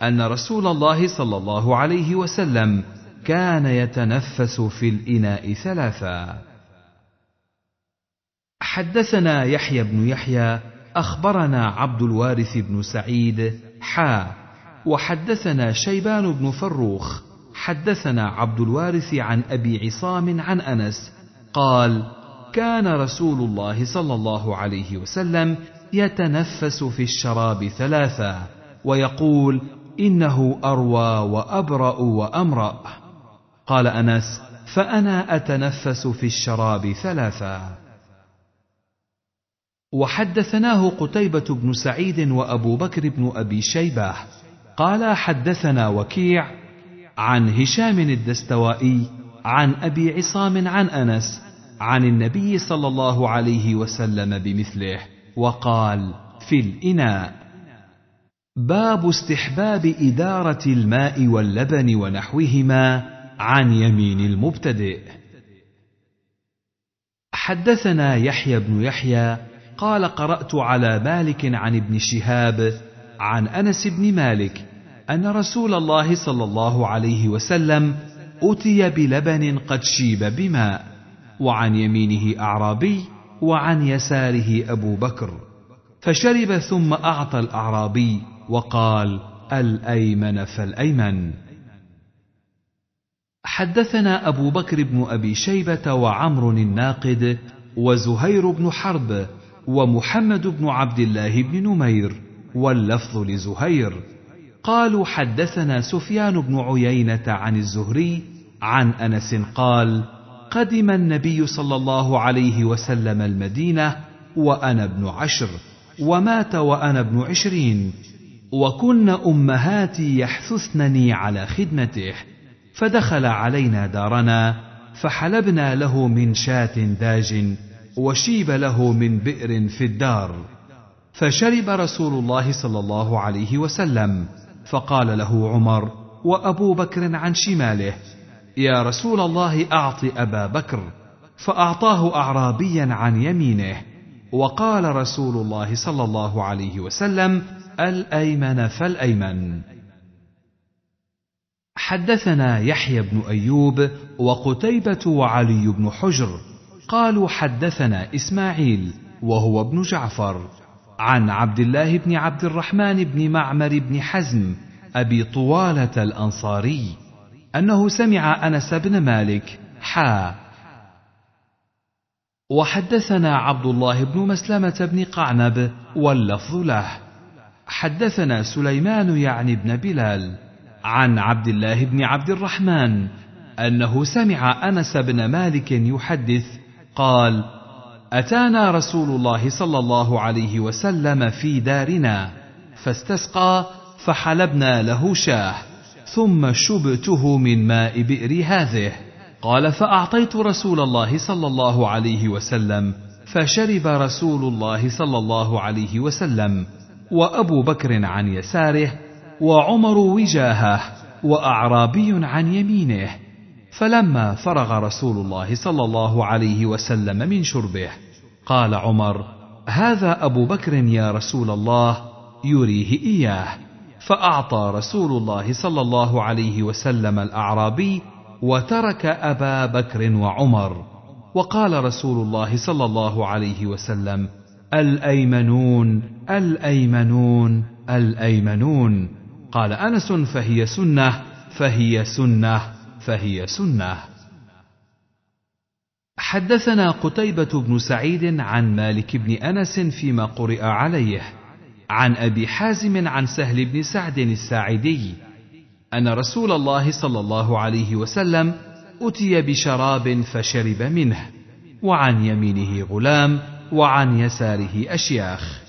أن رسول الله صلى الله عليه وسلم كان يتنفس في الإناء ثلاثا. حدثنا يحيى بن يحيى أخبرنا عبد الوارث بن سعيد حا وحدثنا شيبان بن فروخ حدثنا عبد الوارث عن أبي عصام عن أنس قال كان رسول الله صلى الله عليه وسلم يتنفس في الشراب ثلاثا ويقول إنه أروى وأبرأ وأمرأ. قال أنس فأنا أتنفس في الشراب ثلاثا. وحدثناه قتيبة بن سعيد وأبو بكر بن أبي شيبة قال حدثنا وكيع عن هشام الدستوائي عن أبي عصام عن أنس عن النبي صلى الله عليه وسلم بمثله وقال في الإناء. باب استحباب إدارة الماء واللبن ونحوهما عن يمين المبتدئ. حدثنا يحيى بن يحيى قال قرأت على مالك عن ابن شهاب عن أنس بن مالك أن رسول الله صلى الله عليه وسلم أتي بلبن قد شيب بماء وعن يمينه أعرابي وعن يساره أبو بكر، فشرب ثم أعطى الأعرابي وقال الأيمن فالأيمن. حدثنا أبو بكر بن أبي شيبة وعمر الناقد وزهير بن حرب ومحمد بن عبد الله بن نمير واللفظ لزهير قالوا حدثنا سفيان بن عيينة عن الزهري عن أنس قال قدم النبي صلى الله عليه وسلم المدينة وأنا ابن عشر ومات وأنا ابن عشرين وكن أمهاتي يحثثنني على خدمته، فدخل علينا دارنا فحلبنا له من شاة داج وشيب له من بئر في الدار، فشرب رسول الله صلى الله عليه وسلم فقال له عمر وأبو بكر عن شماله يا رسول الله أعط أبا بكر، فأعطاه أعرابيا عن يمينه وقال رسول الله صلى الله عليه وسلم الأيمن فالأيمن. حدثنا يحيى بن أيوب وقتيبة وعلي بن حجر قالوا حدثنا إسماعيل وهو ابن جعفر عن عبد الله بن عبد الرحمن بن معمر بن حزم أبي طوالة الأنصاري أنه سمع أنس بن مالك حا. وحدثنا عبد الله بن مسلمة بن قعنب واللفظ له حدثنا سليمان يعني بن بلال عن عبد الله بن عبد الرحمن أنه سمع أنس بن مالك يحدث قال أتانا رسول الله صلى الله عليه وسلم في دارنا فاستسقى فحلبنا له شاه ثم شبته من ماء بئر هذه، قال فأعطيت رسول الله صلى الله عليه وسلم فشرب رسول الله صلى الله عليه وسلم وأبو بكر عن يساره وعمر وجاهه وأعرابي عن يمينه، فلما فرغ رسول الله صلى الله عليه وسلم من شربه قال عمر هذا أبو بكر يا رسول الله يريه إياه، فأعطى رسول الله صلى الله عليه وسلم الأعرابي وترك أبا بكر وعمر، وقال رسول الله صلى الله عليه وسلم الأيمنون الأيمنون الأيمنون. قال أنس: فهي سنة فهي سنة فهي سنة. حدثنا قتيبة بن سعيد عن مالك بن أنس فيما قرئ عليه عن أبي حازم عن سهل بن سعد الساعدي أن رسول الله صلى الله عليه وسلم أتي بشراب فشرب منه، وعن يمينه غلام وعن يساره أشياخ،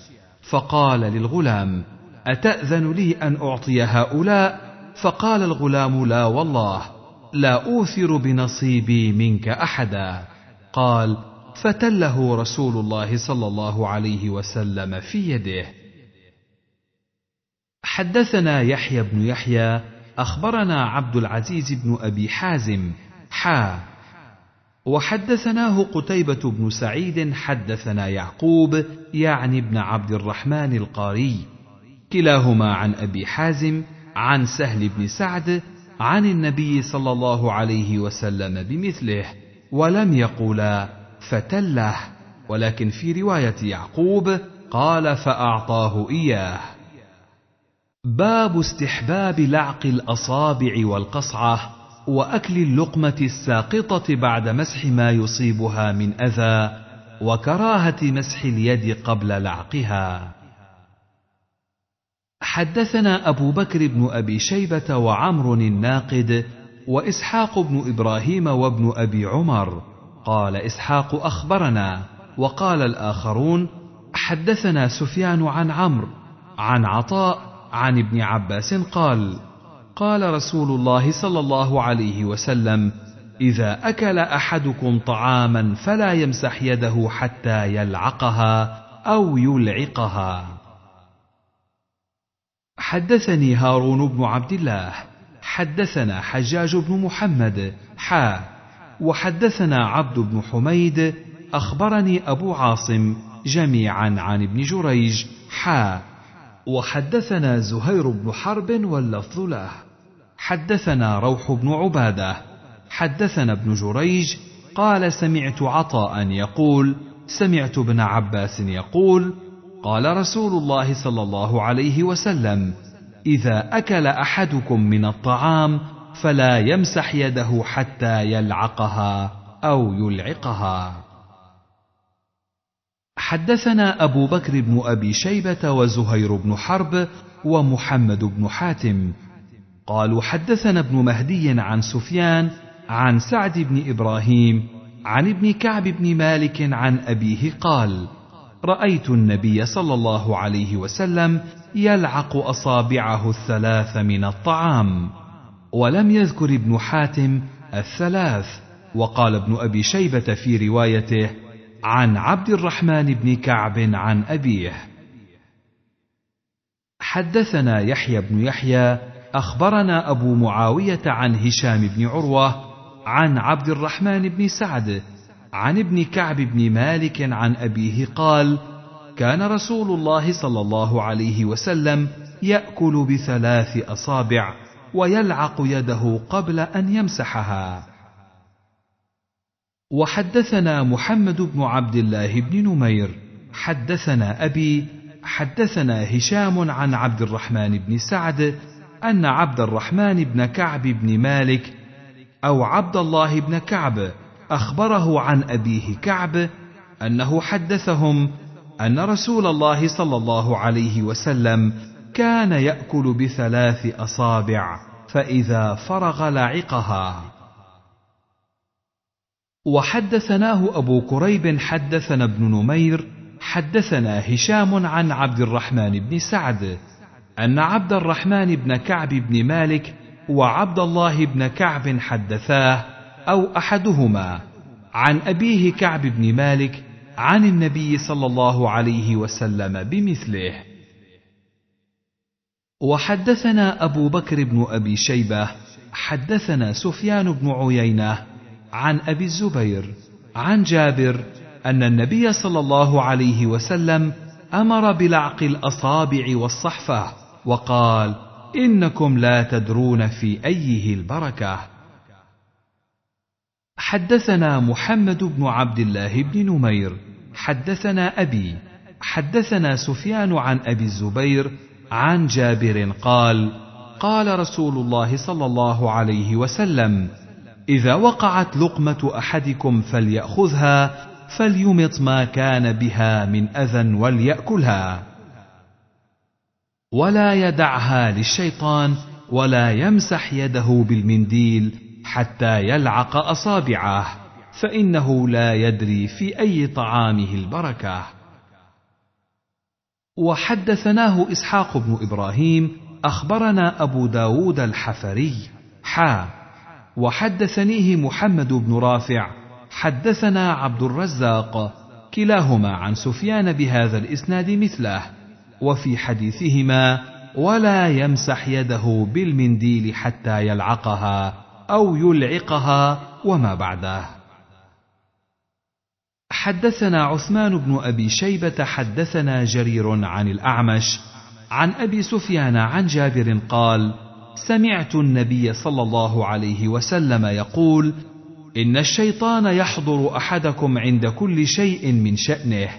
فقال للغلام: أتأذن لي أن أعطي هؤلاء؟ فقال الغلام: لا والله، لا أوثر بنصيبي منك أحدا. قال: فتله رسول الله صلى الله عليه وسلم في يده. حدثنا يحيى بن يحيى أخبرنا عبد العزيز بن أبي حازم حا وحدثناه قتيبة بن سعيد حدثنا يعقوب يعني بن عبد الرحمن القاري كلاهما عن أبي حازم عن سهل بن سعد عن النبي صلى الله عليه وسلم بمثله، ولم يقولا فتله، ولكن في رواية يعقوب قال: فأعطاه إياه. باب استحباب لعق الأصابع والقصعة وأكل اللقمة الساقطة بعد مسح ما يصيبها من أذى، وكراهة مسح اليد قبل لعقها. حدثنا أبو بكر بن أبي شيبة وعمر الناقد وإسحاق بن إبراهيم وابن أبي عمر، قال إسحاق: أخبرنا، وقال الآخرون: حدثنا سفيان عن عمرو عن عطاء عن ابن عباس قال: قال رسول الله صلى الله عليه وسلم: إذا أكل أحدكم طعاما فلا يمسح يده حتى يلعقها أو يلعقها. حدثني هارون بن عبد الله حدثنا حجاج بن محمد حا وحدثنا عبد بن حميد أخبرني أبو عاصم جميعا عن ابن جريج حا وحدثنا زهير بن حرب واللفظ له حدثنا روح بن عبادة حدثنا ابن جريج قال: سمعت عطاء يقول: سمعت ابن عباس يقول: قال رسول الله صلى الله عليه وسلم: إذا أكل أحدكم من الطعام فلا يمسح يده حتى يلعقها أو يلعقها. حدثنا أبو بكر بن أبي شيبة وزهير بن حرب ومحمد بن حاتم قالوا: حدثنا ابن مهدي عن سفيان عن سعد بن إبراهيم عن ابن كعب بن مالك عن أبيه قال: رأيت النبي صلى الله عليه وسلم يلعق أصابعه الثلاث من الطعام، ولم يذكر ابن حاتم الثلاث. وقال ابن أبي شيبة في روايته عن عبد الرحمن بن كعب عن أبيه. حدثنا يحيى بن يحيى أخبرنا أبو معاوية عن هشام بن عروة عن عبد الرحمن بن سعد عن ابن كعب بن مالك عن أبيه قال: كان رسول الله صلى الله عليه وسلم يأكل بثلاث أصابع ويلعق يده قبل أن يمسحها. وحدثنا محمد بن عبد الله بن نمير حدثنا أبي حدثنا هشام عن عبد الرحمن بن سعد أن عبد الرحمن بن كعب بن مالك أو عبد الله بن كعب أخبره عن أبيه كعب أنه حدثهم أن رسول الله صلى الله عليه وسلم كان يأكل بثلاث أصابع فإذا فرغ لعقها. وحدثناه أبو كريب حدثنا ابن نمير حدثنا هشام عن عبد الرحمن بن سعد أن عبد الرحمن بن كعب بن مالك وعبد الله بن كعب حدثاه أو أحدهما عن أبيه كعب بن مالك عن النبي صلى الله عليه وسلم بمثله. وحدثنا أبو بكر بن أبي شيبة حدثنا سفيان بن عيينة عن أبي الزبير عن جابر أن النبي صلى الله عليه وسلم أمر بلعق الأصابع والصحفة وقال: إنكم لا تدرون في أيه البركة. حدثنا محمد بن عبد الله بن نمير حدثنا أبي حدثنا سفيان عن أبي الزبير عن جابر قال: قال رسول الله صلى الله عليه وسلم: إذا وقعت لقمة أحدكم فليأخذها فليمط ما كان بها من أذى وليأكلها، ولا يدعها للشيطان، ولا يمسح يده بالمنديل حتى يلعق أصابعه، فإنه لا يدري في أي طعامه البركة. وحدثناه إسحاق بن إبراهيم أخبرنا أبو داود الحفري حا وحدثنيه محمد بن رافع حدثنا عبد الرزاق كلاهما عن سفيان بهذا الإسناد مثله، وفي حديثهما: ولا يمسح يده بالمنديل حتى يلعقها أو يلعقها وما بعده. حدثنا عثمان بن أبي شيبة حدثنا جرير عن الأعمش عن أبي سفيان عن جابر قال: سمعت النبي صلى الله عليه وسلم يقول: إن الشيطان يحضر أحدكم عند كل شيء من شأنه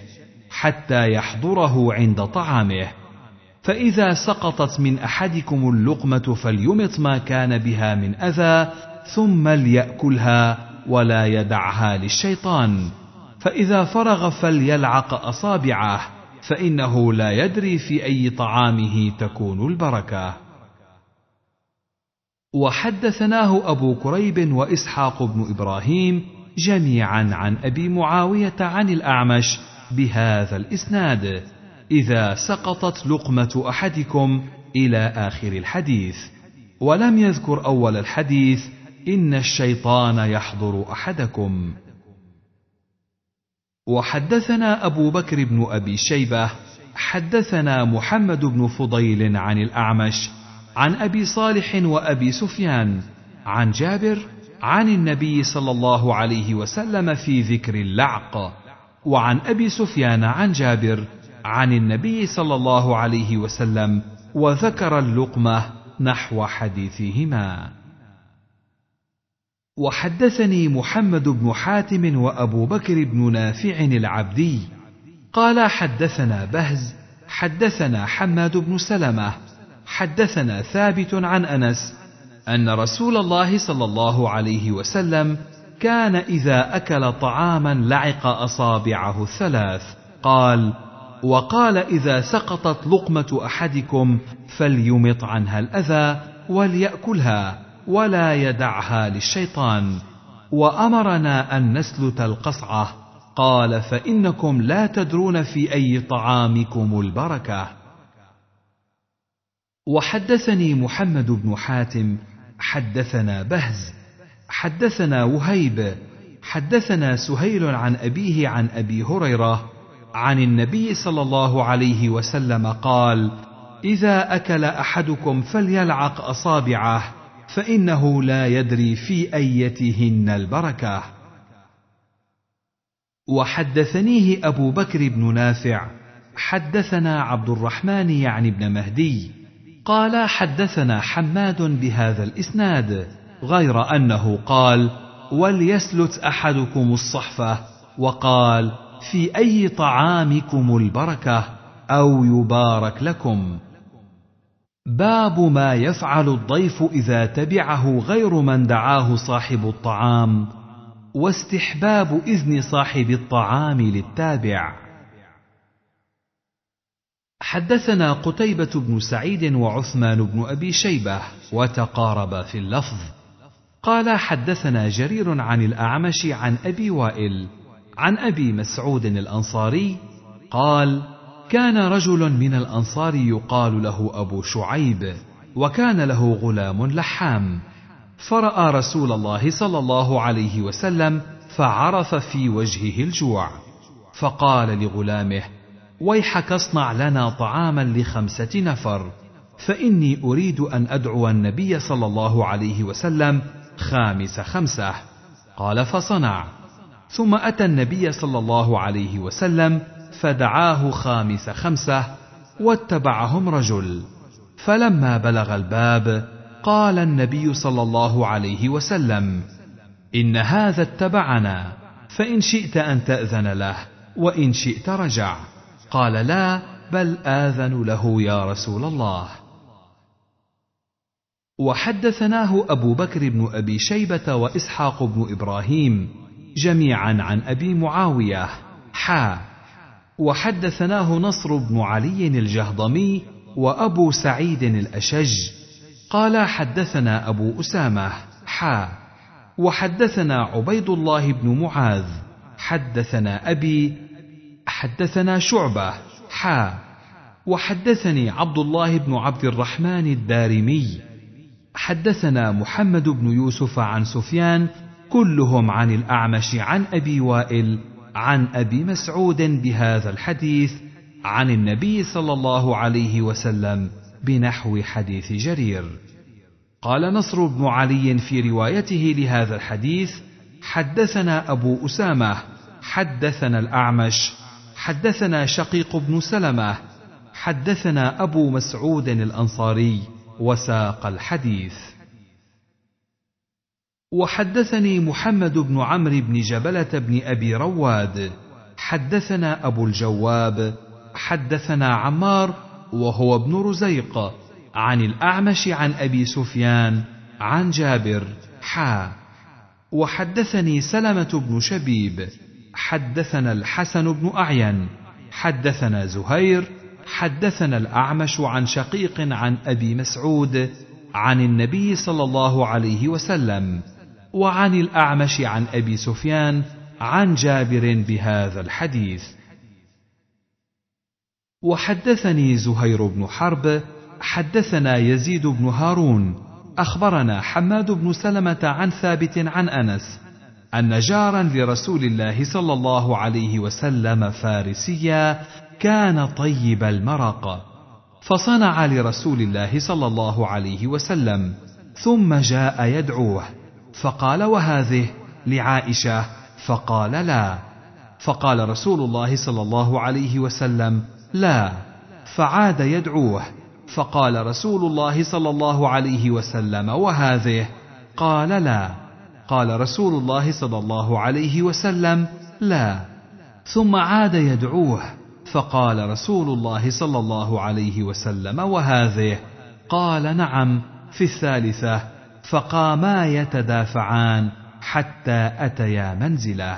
حتى يحضره عند طعامه، فإذا سقطت من أحدكم اللقمة فليمط ما كان بها من أذى ثم ليأكلها، ولا يدعها للشيطان، فإذا فرغ فليلعق أصابعه، فإنه لا يدري في أي طعامه تكون البركة. وحدثناه أبو كريب وإسحاق بن إبراهيم جميعا عن أبي معاوية عن الأعمش بهذا الإسناد: إذا سقطت لقمة أحدكم إلى آخر الحديث، ولم يذكر أول الحديث: إن الشيطان يحضر أحدكم. وحدثنا أبو بكر بن أبي شيبة حدثنا محمد بن فضيل عن الأعمش عن أبي صالح وأبي سفيان عن جابر عن النبي صلى الله عليه وسلم في ذكر اللعق، وعن أبي سفيان عن جابر عن النبي صلى الله عليه وسلم وذكر اللقمة نحو حديثهما. وحدثني محمد بن حاتم وأبو بكر بن نافع العبدي قال: حدثنا بهز حدثنا حماد بن سلمة حدثنا ثابت عن أنس أن رسول الله صلى الله عليه وسلم كان إذا أكل طعاما لعق أصابعه الثلاث. قال: وقال: إذا سقطت لقمة أحدكم فليمط عنها الأذى وليأكلها، ولا يدعها للشيطان. وأمرنا أن نسلت القصعة. قال: فإنكم لا تدرون في أي طعامكم البركة. وحدثني محمد بن حاتم حدثنا بهز حدثنا وهيب حدثنا سهيل عن أبيه عن أبي هريرة عن النبي صلى الله عليه وسلم قال: إذا أكل أحدكم فليلعق أصابعه، فإنه لا يدري في أيتهن البركة. وحدثنيه أبو بكر بن نافع حدثنا عبد الرحمن يعني بن مهدي قال: حدثنا حماد بهذا الإسناد، غير أنه قال: وليسلت أحدكم الصحفة، وقال: في أي طعامكم البركة، أو يبارك لكم. باب ما يفعل الضيف إذا تبعه غير من دعاه صاحب الطعام، واستحباب إذن صاحب الطعام للتابع. حدثنا قتيبة بن سعيد وعثمان بن أبي شيبة وتقاربا في اللفظ. قال: حدثنا جرير عن الأعمش عن أبي وائل عن أبي مسعود الأنصاري قال: كان رجل من الأنصار يقال له أبو شعيب، وكان له غلام لحام، فرأى رسول الله صلى الله عليه وسلم فعرف في وجهه الجوع، فقال لغلامه: ويحك اصنع لنا طعاما لخمسة نفر، فإني أريد أن أدعو النبي صلى الله عليه وسلم خامس خمسة. قال: فصنع. ثم أتى النبي صلى الله عليه وسلم فدعاه خامس خمسة، واتبعهم رجل. فلما بلغ الباب قال النبي صلى الله عليه وسلم: إن هذا اتبعنا، فإن شئت أن تأذن له، وإن شئت رجع. قال: لا، بل آذن له يا رسول الله. وحدثناه أبو بكر بن أبي شيبة وإسحاق بن إبراهيم جميعا عن أبي معاوية حا وحدثناه نصر بن علي الجهضمي وأبو سعيد الأشج قال حدثنا أبو أسامة حا وحدثنا عبيد الله بن معاذ حدثنا أبي حدثنا شعبة حا وحدثني عبد الله بن عبد الرحمن الدارمي حدثنا محمد بن يوسف عن سفيان كلهم عن الأعمش عن أبي وائل عن أبي مسعود بهذا الحديث عن النبي صلى الله عليه وسلم بنحو حديث جرير. قال نصر بن علي في روايته لهذا الحديث حدثنا أبو أسامة حدثنا الأعمش حدثنا شقيق بن سلمة حدثنا أبو مسعود الأنصاري وساق الحديث. وحدثني محمد بن عمرو بن جبلة بن أبي رواد حدثنا أبو الجواب حدثنا عمار وهو ابن رزيق عن الأعمش عن أبي سفيان عن جابر حا وحدثني سلمة بن شبيب حدثنا الحسن بن أعين حدثنا زهير حدثنا الأعمش عن شقيق عن أبي مسعود عن النبي صلى الله عليه وسلم وعن الأعمش عن أبي سفيان عن جابر بهذا الحديث. وحدثني زهير بن حرب حدثنا يزيد بن هارون أخبرنا حماد بن سلمة عن ثابت عن أنس أن جارا لرسول الله صلى الله عليه وسلم فارسيا كان طيب المرق فصنع لرسول الله صلى الله عليه وسلم ثم جاء يدعوه فقال وهذه لعائشة فقال لا فقال رسول الله صلى الله عليه وسلم لا فعاد يدعوه فقال رسول الله صلى الله عليه وسلم وهذه قال لا قال رسول الله صلى الله عليه وسلم لا ثم عاد يدعوه فقال رسول الله صلى الله عليه وسلم وهذه قال نعم في الثالثة فقاما يتدافعان حتى أتيا منزله.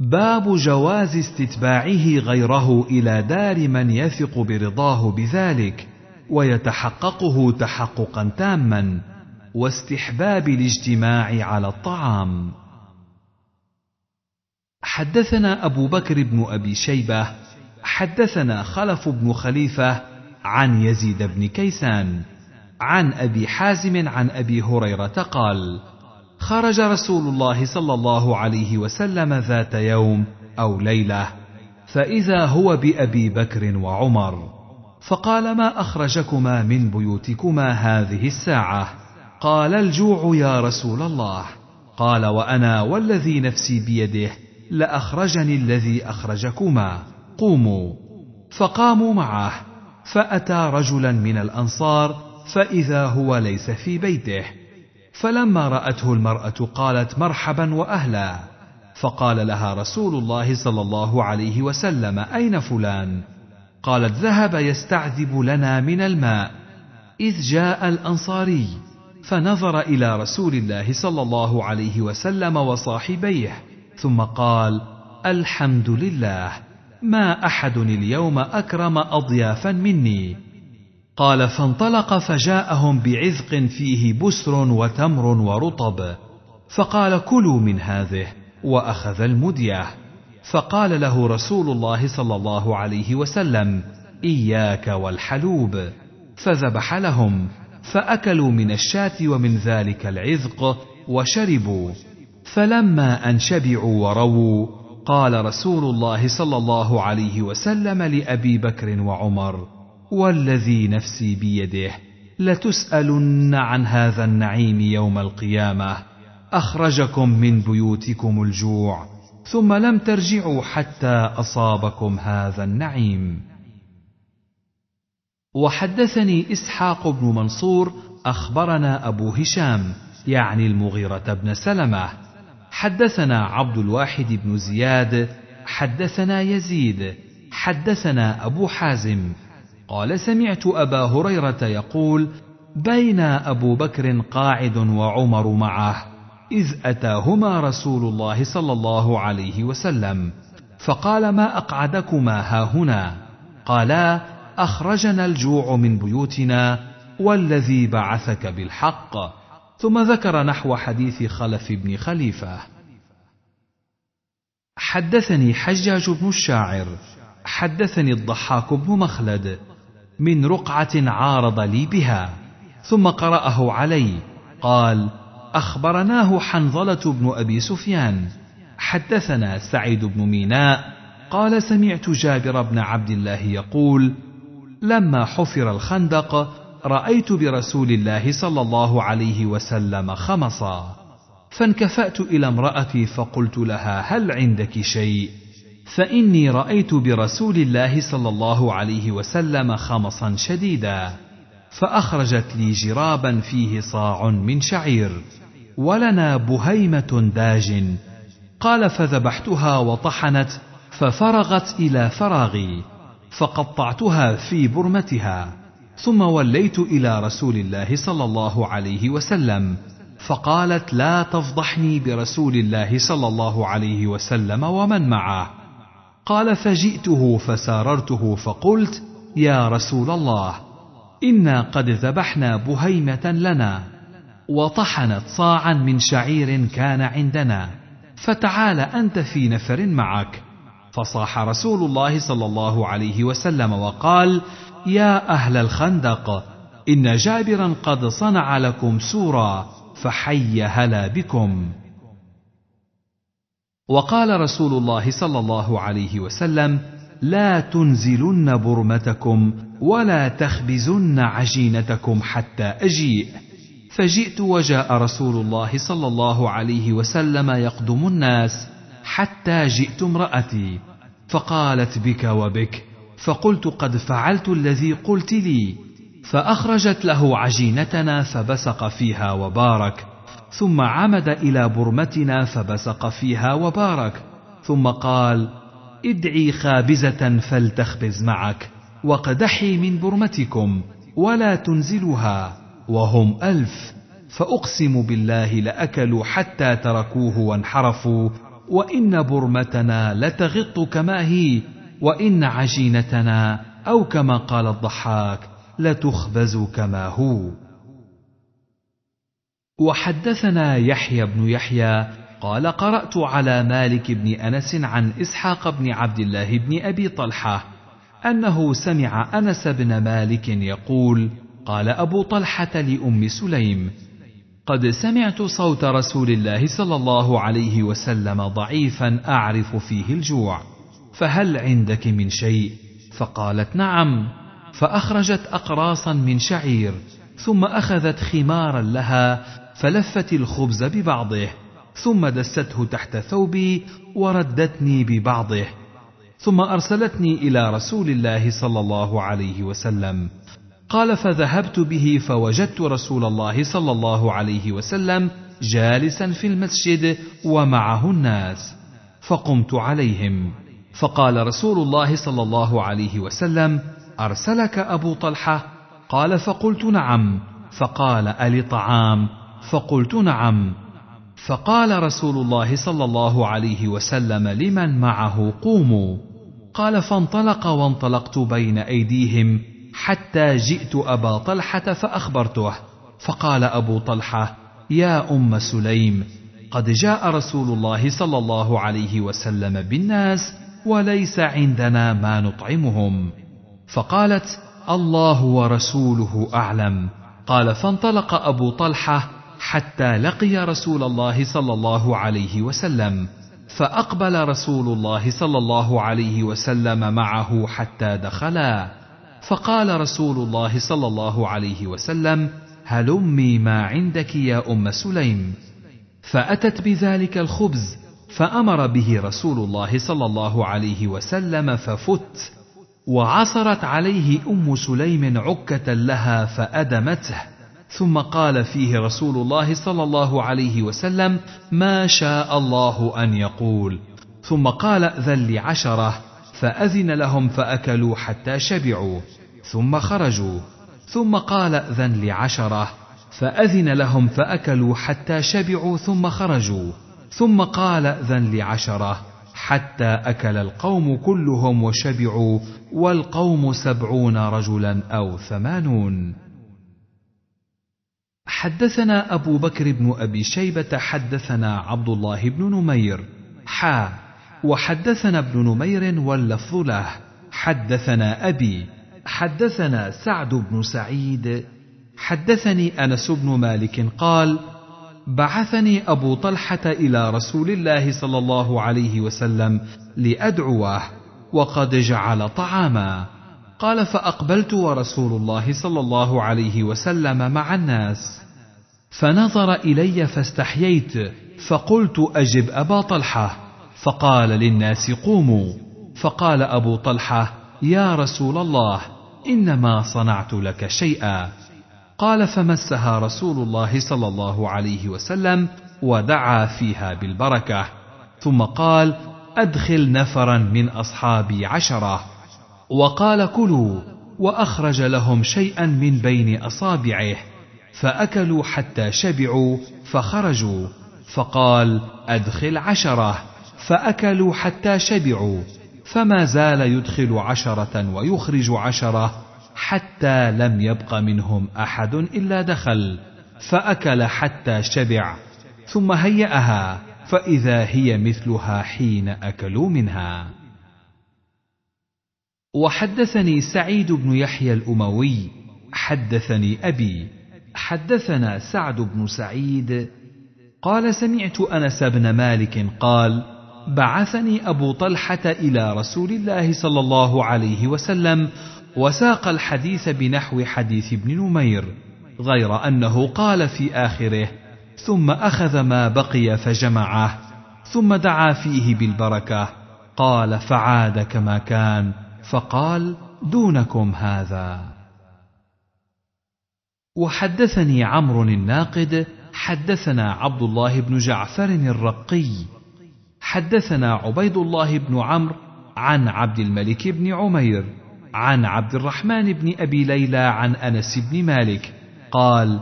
باب جواز استتباعه غيره إلى دار من يثق برضاه بذلك ويتحققه تحققا تاما واستحباب الاجتماع على الطعام. حدثنا أبو بكر بن أبي شيبة حدثنا خلف بن خليفة عن يزيد بن كيسان عن أبي حازم عن أبي هريرة قال خرج رسول الله صلى الله عليه وسلم ذات يوم أو ليلة فإذا هو بأبي بكر وعمر فقال ما أخرجكما من بيوتكما هذه الساعة؟ قال الجوع يا رسول الله. قال وأنا والذي نفسي بيده لأخرجني الذي أخرجكما، قوموا. فقاموا معه فأتى رجلا من الأنصار فإذا هو ليس في بيته، فلما رأته المرأة قالت مرحبا وأهلا. فقال لها رسول الله صلى الله عليه وسلم أين فلان؟ قالت ذهب يستعذب لنا من الماء. إذ جاء الأنصاري فنظر إلى رسول الله صلى الله عليه وسلم وصاحبيه ثم قال الحمد لله، ما أحد اليوم أكرم أضيافا مني. قال فانطلق فجاءهم بعذق فيه بسر وتمر ورطب، فقال كلوا من هذه، وأخذ المدية. فقال له رسول الله صلى الله عليه وسلم إياك والحلوب، فذبح لهم، فأكلوا من الشاة ومن ذلك العذق وشربوا. فلما أن شبعوا ورووا قال رسول الله صلى الله عليه وسلم لأبي بكر وعمر والذي نفسي بيده لتسألن عن هذا النعيم يوم القيامة، أخرجكم من بيوتكم الجوع ثم لم ترجعوا حتى أصابكم هذا النعيم. وحدثني إسحاق بن منصور أخبرنا أبو هشام يعني المغيرة بن سلمة حدثنا عبد الواحد بن زياد حدثنا يزيد حدثنا أبو حازم قال سمعت أبا هريرة يقول بين أبو بكر قاعد وعمر معه إذ أتاهما رسول الله صلى الله عليه وسلم فقال ما أقعدكما هاهنا قالا أخرجنا الجوع من بيوتنا والذي بعثك بالحق ثم ذكر نحو حديث خلف بن خليفة. حدثني حجاج بن الشاعر حدثني الضحاك بن مخلد من رقعة عارض لي بها ثم قرأه علي قال أخبرناه حنظلة بن أبي سفيان حدثنا سعيد بن ميناء قال سمعت جابر بن عبد الله يقول لما حفر الخندق رأيت برسول الله صلى الله عليه وسلم خمصا فانكفأت إلى امرأتي فقلت لها هل عندك شيء فإني رأيت برسول الله صلى الله عليه وسلم خمصا شديدا فأخرجت لي جرابا فيه صاع من شعير ولنا بهيمة داج قال فذبحتها وطحنت ففرغت إلى فراغي فقطعتها في برمتها ثم وليت إلى رسول الله صلى الله عليه وسلم فقالت لا تفضحني برسول الله صلى الله عليه وسلم ومن معه قال فجئته فساررته فقلت يا رسول الله إنا قد ذبحنا بهيمة لنا وطحنت صاعا من شعير كان عندنا فتعال أنت في نفر معك فصاح رسول الله صلى الله عليه وسلم وقال يا أهل الخندق إن جابرا قد صنع لكم سورا فحي هلا بكم. وقال رسول الله صلى الله عليه وسلم لا تنزلن برمتكم ولا تخبزن عجينتكم حتى أجيء فجئت وجاء رسول الله صلى الله عليه وسلم يقدم الناس حتى جئت امرأتي فقالت بك وبك فقلت قد فعلت الذي قلت لي فأخرجت له عجينتنا فبسق فيها وبارك ثم عمد إلى برمتنا فبسق فيها وبارك ثم قال ادعي خابزة فلتخبز معك وقدحي من برمتكم ولا تنزلها وهم ألف فأقسم بالله لأكلوا حتى تركوه وانحرفوا وإن برمتنا لتغط كما هي وإن عجينتنا أو كما قال الضحاك لتخبز كما هو. وحدثنا يحيى بن يحيى قال قرأت على مالك بن أنس عن إسحاق بن عبد الله بن أبي طلحة أنه سمع أنس بن مالك يقول قال أبو طلحة لأم سليم قد سمعت صوت رسول الله صلى الله عليه وسلم ضعيفا أعرف فيه الجوع فهل عندك من شيء؟ فقالت نعم فأخرجت أقراصا من شعير ثم أخذت خمارا لها فلفت الخبز ببعضه ثم دسته تحت ثوبي وردتني ببعضه ثم أرسلتني إلى رسول الله صلى الله عليه وسلم قال فذهبت به فوجدت رسول الله صلى الله عليه وسلم جالسا في المسجد ومعه الناس فقمت عليهم فقال رسول الله صلى الله عليه وسلم أرسلك أبو طلحة؟ قال فقلت نعم فقال ألي طعام؟ فقلت نعم فقال رسول الله صلى الله عليه وسلم لمن معه قوموا قال فانطلق وانطلقت بين أيديهم حتى جئت أبا طلحة فأخبرته فقال أبو طلحة يا أم سليم قد جاء رسول الله صلى الله عليه وسلم بالناس وليس عندنا ما نطعمهم فقالت الله ورسوله أعلم قال فانطلق أبو طلحة حتى لقي رسول الله صلى الله عليه وسلم فأقبل رسول الله صلى الله عليه وسلم معه حتى دخلا فقال رسول الله صلى الله عليه وسلم هلمي ما عندك يا أم سليم فأتت بذلك الخبز فأمر به رسول الله صلى الله عليه وسلم ففت وعصرت عليه أم سليم عكة لها فأدمته ثم قال فيه رسول الله صلى الله عليه وسلم ما شاء الله أن يقول ثم قال ائذن لي عشرة فأذن لهم فأكلوا حتى شبعوا ثم خرجوا. ثم قال ائذن لعشرة فأذن لهم فأكلوا حتى شبعوا ثم خرجوا. ثم قال ائذن لعشرة حتى أكل القوم كلهم وشبعوا، والقوم سبعون رجلا أو ثمانون. حدثنا أبو بكر بن أبي شيبة حدثنا عبد الله بن نمير حا وحدثنا ابن نمير واللفظ له حدثنا أبي حدثنا سعد بن سعيد حدثني أنس بن مالك قال بعثني أبو طلحة إلى رسول الله صلى الله عليه وسلم لأدعوه وقد جعل طعاما. قال فأقبلت ورسول الله صلى الله عليه وسلم مع الناس، فنظر إلي فاستحييت فقلت أجب أبا طلحة، فقال للناس قوموا. فقال أبو طلحة يا رسول الله إنما صنعت لك شيئا. قال فمسها رسول الله صلى الله عليه وسلم ودعا فيها بالبركة، ثم قال أدخل نفرا من أصحابي عشرة، وقال كلوا، وأخرج لهم شيئا من بين أصابعه فأكلوا حتى شبعوا فخرجوا. فقال أدخل عشرة فأكلوا حتى شبعوا، فما زال يدخل عشرة ويخرج عشرة حتى لم يبق منهم أحد إلا دخل، فأكل حتى شبع، ثم هيأها فإذا هي مثلها حين أكلوا منها. وحدثني سعيد بن يحيى الأموي حدثني أبي حدثنا سعد بن سعيد قال سمعت أنس بن مالك قال بعثني أبو طلحة إلى رسول الله صلى الله عليه وسلم وساق الحديث بنحو حديث ابن نمير، غير أنه قال في آخره ثم أخذ ما بقي فجمعه ثم دعا فيه بالبركة. قال فعاد كما كان فقال دونكم هذا. وحدثني عمرو الناقد حدثنا عبد الله بن جعفر الرقي حدثنا عبيد الله بن عمرو عن عبد الملك بن عمير عن عبد الرحمن بن أبي ليلى عن أنس بن مالك قال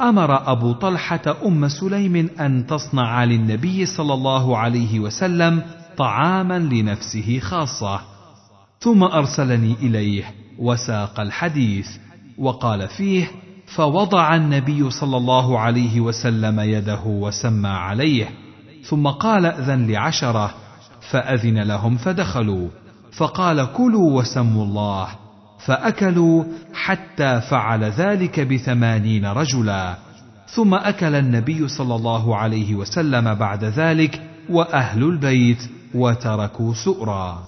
أمر أبو طلحة أم سليم أن تصنع للنبي صلى الله عليه وسلم طعاما لنفسه خاصة، ثم أرسلني إليه وساق الحديث، وقال فيه فوضع النبي صلى الله عليه وسلم يده وسمى عليه، ثم قال أذن لعشرة فأذن لهم فدخلوا، فقال كلوا وسموا الله، فأكلوا حتى فعل ذلك بثمانين رجلا، ثم أكل النبي صلى الله عليه وسلم بعد ذلك وأهل البيت وتركوا سؤرا.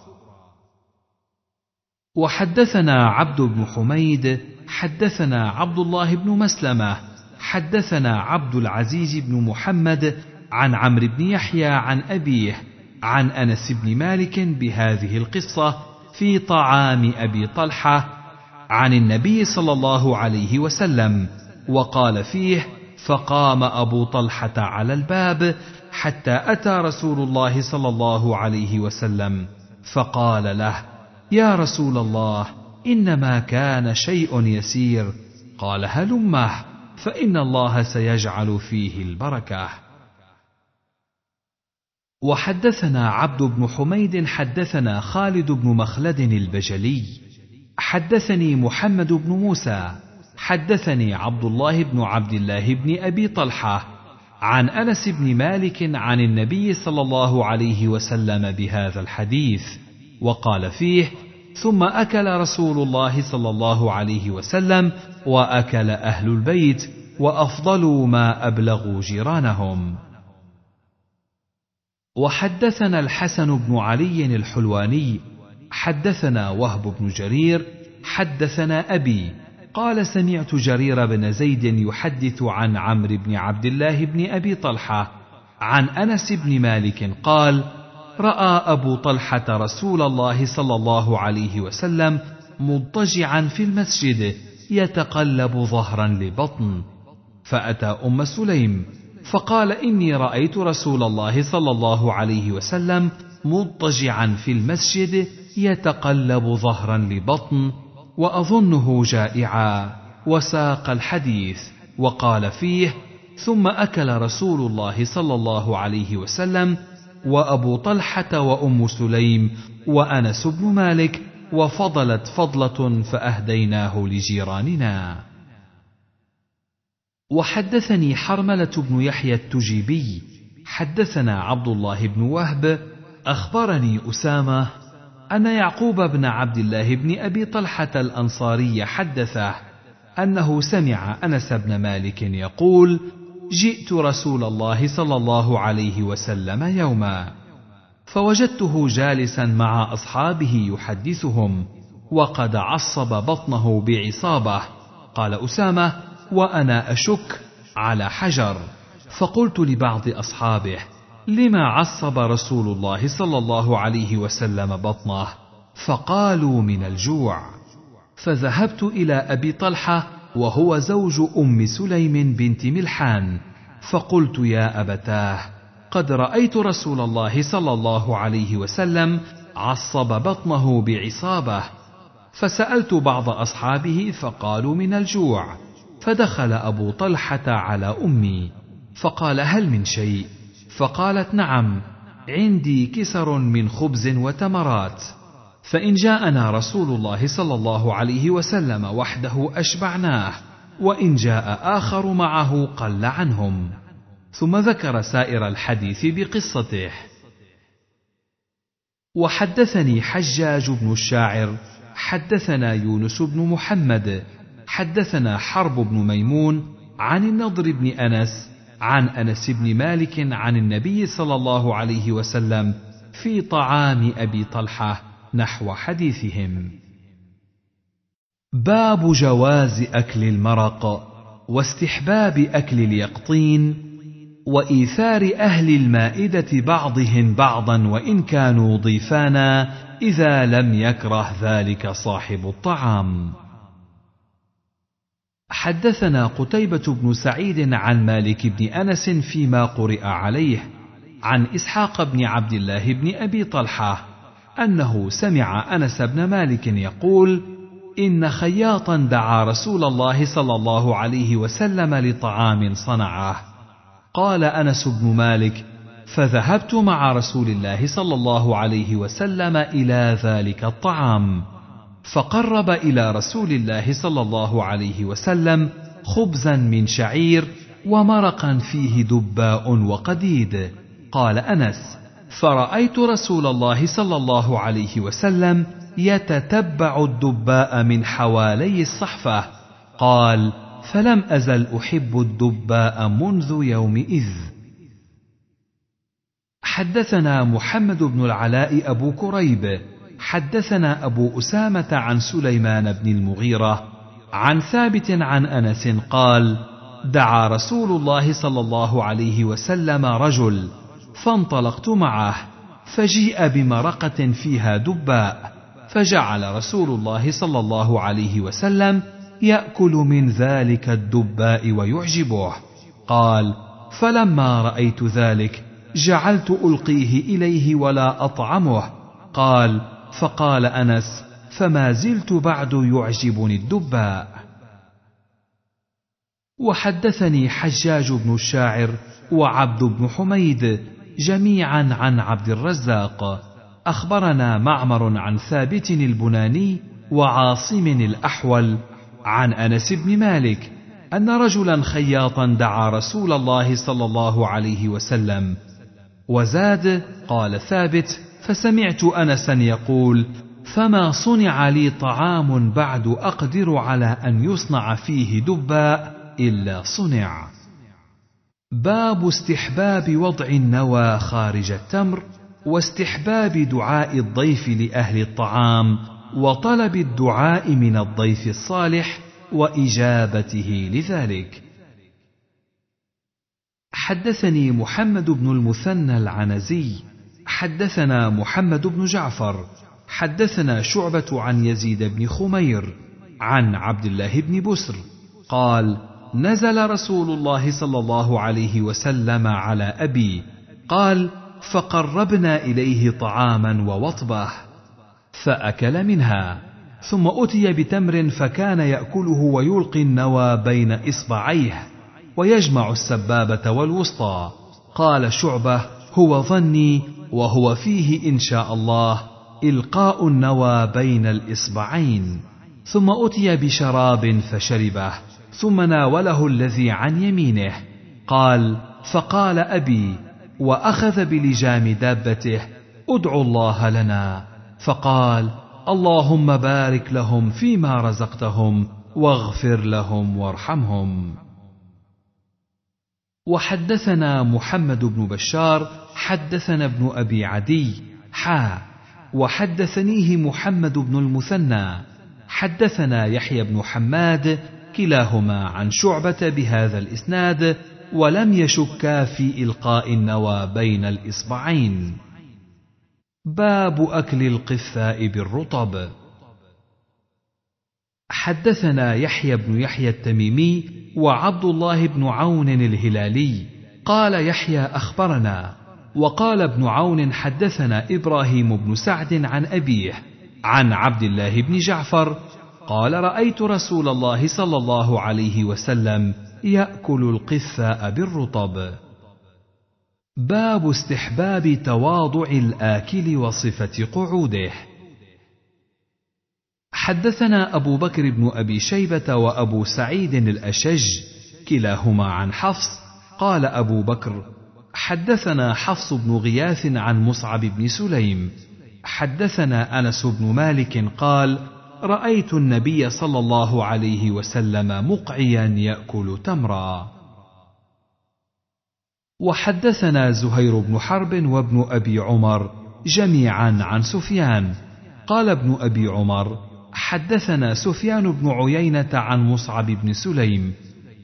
وحدثنا عبد بن حميد حدثنا عبد الله بن مسلمة حدثنا عبد العزيز بن محمد عن عمرو بن يحيى عن أبيه عن أنس بن مالك بهذه القصة في طعام أبي طلحة عن النبي صلى الله عليه وسلم، وقال فيه فقام أبو طلحة على الباب حتى أتى رسول الله صلى الله عليه وسلم، فقال له يا رسول الله إنما كان شيء يسير، قال هلمه فإن الله سيجعل فيه البركة. وحدثنا عبد بن حميد حدثنا خالد بن مخلد البجلي حدثني محمد بن موسى حدثني عبد الله بن عبد الله بن أبي طلحة عن أنس بن مالك عن النبي صلى الله عليه وسلم بهذا الحديث، وقال فيه ثم أكل رسول الله صلى الله عليه وسلم وأكل أهل البيت وأفضلوا ما أبلغوا جيرانهم. وحدثنا الحسن بن علي الحلواني حدثنا وهب بن جرير حدثنا أبي قال سمعت جرير بن زيد يحدث عن عمرو بن عبد الله بن أبي طلحة عن أنس بن مالك قال رأى أبو طلحة رسول الله صلى الله عليه وسلم مضطجعا في المسجد يتقلب ظهرا لبطن، فأتى أم سليم فقال إني رأيت رسول الله صلى الله عليه وسلم مضطجعا في المسجد يتقلب ظهرا لبطن وأظنه جائعا. وساق الحديث وقال فيه: ثم أكل رسول الله صلى الله عليه وسلم وأبو طلحة وأم سليم وأنس بن مالك، وفضلت فضلة فأهديناه لجيراننا. وحدثني حرملة بن يحيى التجيبي حدثنا عبد الله بن وهب أخبرني أسامة أن يعقوب بن عبد الله بن أبي طلحة الأنصاري حدثه أنه سمع أنس بن مالك يقول: جئت رسول الله صلى الله عليه وسلم يوما فوجدته جالسا مع أصحابه يحدثهم وقد عصب بطنه بعصابة. قال أسامة: وأنا أشك على حجر، فقلت لبعض أصحابه: لما عصب رسول الله صلى الله عليه وسلم بطنه؟ فقالوا: من الجوع. فذهبت إلى أبي طلحة وهو زوج أم سليم بنت ملحان، فقلت: يا أبتاه، قد رأيت رسول الله صلى الله عليه وسلم عصب بطنه بعصابة. فسألت بعض أصحابه فقالوا: من الجوع. فدخل أبو طلحة على أمي فقال: هل من شيء؟ فقالت: نعم، عندي كسر من خبز وتمرات، فإن جاءنا رسول الله صلى الله عليه وسلم وحده أشبعناه، وإن جاء آخر معه قل عنهم. ثم ذكر سائر الحديث بقصته. وحدثني حجاج بن الشاعر حدثنا يونس بن محمد حدثنا حرب بن ميمون عن النضر بن أنس عن أنس بن مالك عن النبي صلى الله عليه وسلم في طعام أبي طلحة نحو حديثهم. باب جواز أكل المرق واستحباب أكل اليقطين وإيثار أهل المائدة بعضهم بعضا وإن كانوا ضيفانا إذا لم يكره ذلك صاحب الطعام. حدثنا قتيبة بن سعيد عن مالك بن أنس فيما قرئ عليه عن إسحاق بن عبد الله بن أبي طلحة أنه سمع أنس بن مالك يقول: إن خياطا دعا رسول الله صلى الله عليه وسلم لطعام صنعه. قال أنس بن مالك: فذهبت مع رسول الله صلى الله عليه وسلم إلى ذلك الطعام، فقرب إلى رسول الله صلى الله عليه وسلم خبزا من شعير ومرقا فيه دباء وقديد. قال أنس: فرأيت رسول الله صلى الله عليه وسلم يتتبع الدباء من حوالي الصحفة. قال: فلم أزل أحب الدباء منذ يومئذ. حدثنا محمد بن العلاء أبو كريب حدثنا أبو أسامة عن سليمان بن المغيرة عن ثابت عن أنس قال: دعا رسول الله صلى الله عليه وسلم رجل فانطلقت معه، فجيء بمرقة فيها دباء، فجعل رسول الله صلى الله عليه وسلم يأكل من ذلك الدباء ويعجبه. قال: فلما رأيت ذلك جعلت ألقيه إليه ولا أطعمه. قال: فقال أنس: فما زلت بعد يعجبني الدباء. وحدثني حجاج بن الشاعر وعبد بن حميد جميعا عن عبد الرزاق أخبرنا معمر عن ثابت البناني وعاصم الأحول عن أنس بن مالك أن رجلا خياطا دعا رسول الله صلى الله عليه وسلم. وزاد قال ثابت: فسمعت أنسا يقول: فما صنع لي طعام بعد أقدر على أن يصنع فيه دباء إلا صنع. باب استحباب وضع النوى خارج التمر واستحباب دعاء الضيف لأهل الطعام وطلب الدعاء من الضيف الصالح وإجابته لذلك. حدثني محمد بن المثنى العنزي حدثنا محمد بن جعفر حدثنا شعبة عن يزيد بن خمير عن عبد الله بن بسر قال: نزل رسول الله صلى الله عليه وسلم على أبي. قال: فقربنا إليه طعاما ووطبه، فأكل منها، ثم أتي بتمر فكان يأكله ويلقي النوى بين إصبعيه ويجمع السبابة والوسطى. قال شعبة: هو ظني، وهو فيه إن شاء الله إلقاء النوى بين الإصبعين. ثم أتي بشراب فشربه، ثم ناوله الذي عن يمينه. قال: فقال أبي، وأخذ بلجام دابته: ادعوا الله لنا. فقال: اللهم بارك لهم فيما رزقتهم واغفر لهم وارحمهم. وحدثنا محمد بن بشار حدثنا ابن أبي عدي حا وحدثنيه محمد بن المثنى حدثنا يحيى بن حماد كلاهما عن شعبة بهذا الإسناد، ولم يشكا في إلقاء النوى بين الإصبعين. باب أكل القثاء بالرطب. حدثنا يحيى بن يحيى التميمي وعبد الله بن عون الهلالي قال يحيى: أخبرنا، وقال ابن عون: حدثنا إبراهيم بن سعد عن أبيه عن عبد الله بن جعفر قال: رأيت رسول الله صلى الله عليه وسلم يأكل القثاء بالرطب. باب استحباب تواضع الآكل وصفة قعوده. حدثنا أبو بكر بن أبي شيبة وأبو سعيد الأشج كلاهما عن حفص. قال أبو بكر: حدثنا حفص بن غياث عن مصعب بن سليم حدثنا أنس بن مالك قال: رأيت النبي صلى الله عليه وسلم مقعيا يأكل تمرا. وحدثنا زهير بن حرب وابن أبي عمر جميعا عن سفيان. قال ابن أبي عمر: حدثنا سفيان بن عيينة عن مصعب بن سليم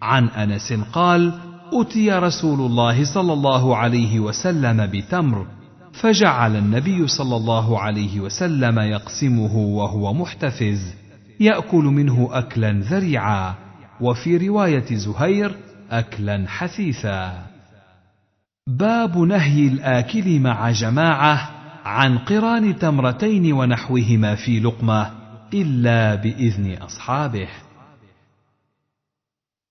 عن أنس قال: أتي رسول الله صلى الله عليه وسلم بتمر فجعل النبي صلى الله عليه وسلم يقسمه وهو محتفز يأكل منه أكلا ذريعا، وفي رواية زهير أكلا حثيثا. باب نهي الآكل مع جماعة عن قران تمرتين ونحوهما في لقمة إلا بإذن أصحابه.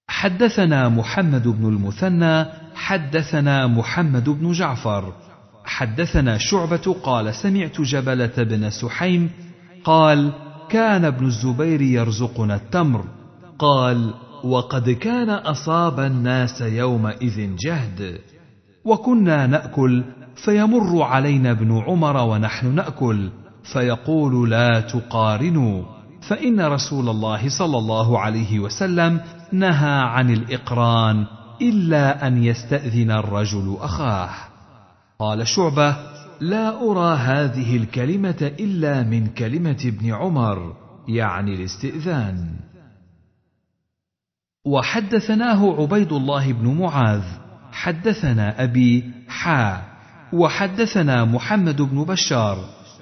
حدثنا محمد بن المثنى حدثنا محمد بن جعفر حدثنا شعبة قال: سمعت جبلة بن سحيم قال: كان ابن الزبير يرزقنا التمر. قال: وقد كان أصاب الناس يومئذ جهد، وكنا نأكل فيمر علينا ابن عمر ونحن نأكل فيقول: لا تقارنوا، فإن رسول الله صلى الله عليه وسلم نهى عن الإقران إلا أن يستأذن الرجل أخاه. قال شعبة: لا أرى هذه الكلمة إلا من كلمة ابن عمر، يعني الاستئذان. وحدثناه عبيد الله بن معاذ حدثنا أبي حا وحدثنا محمد بن بشار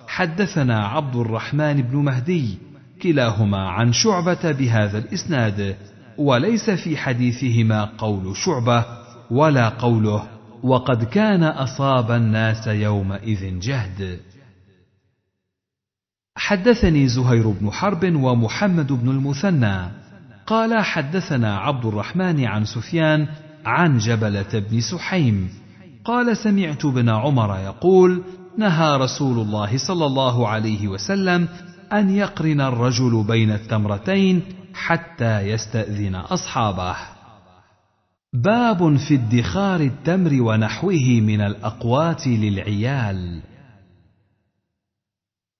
حدثنا عبد الرحمن بن مهدي كلاهما عن شعبة بهذا الإسناد، وليس في حديثهما قول شعبة ولا قوله وقد كان أصاب الناس يومئذ جهد. حدثني زهير بن حرب ومحمد بن المثنى قال: حدثنا عبد الرحمن عن سفيان عن جبلة بن سحيم قال: سمعت ابن عمر يقول: نهى رسول الله صلى الله عليه وسلم أن يقرن الرجل بين التمرتين حتى يستأذن أصحابه. باب في ادخار التمر ونحوه من الأقوات للعيال.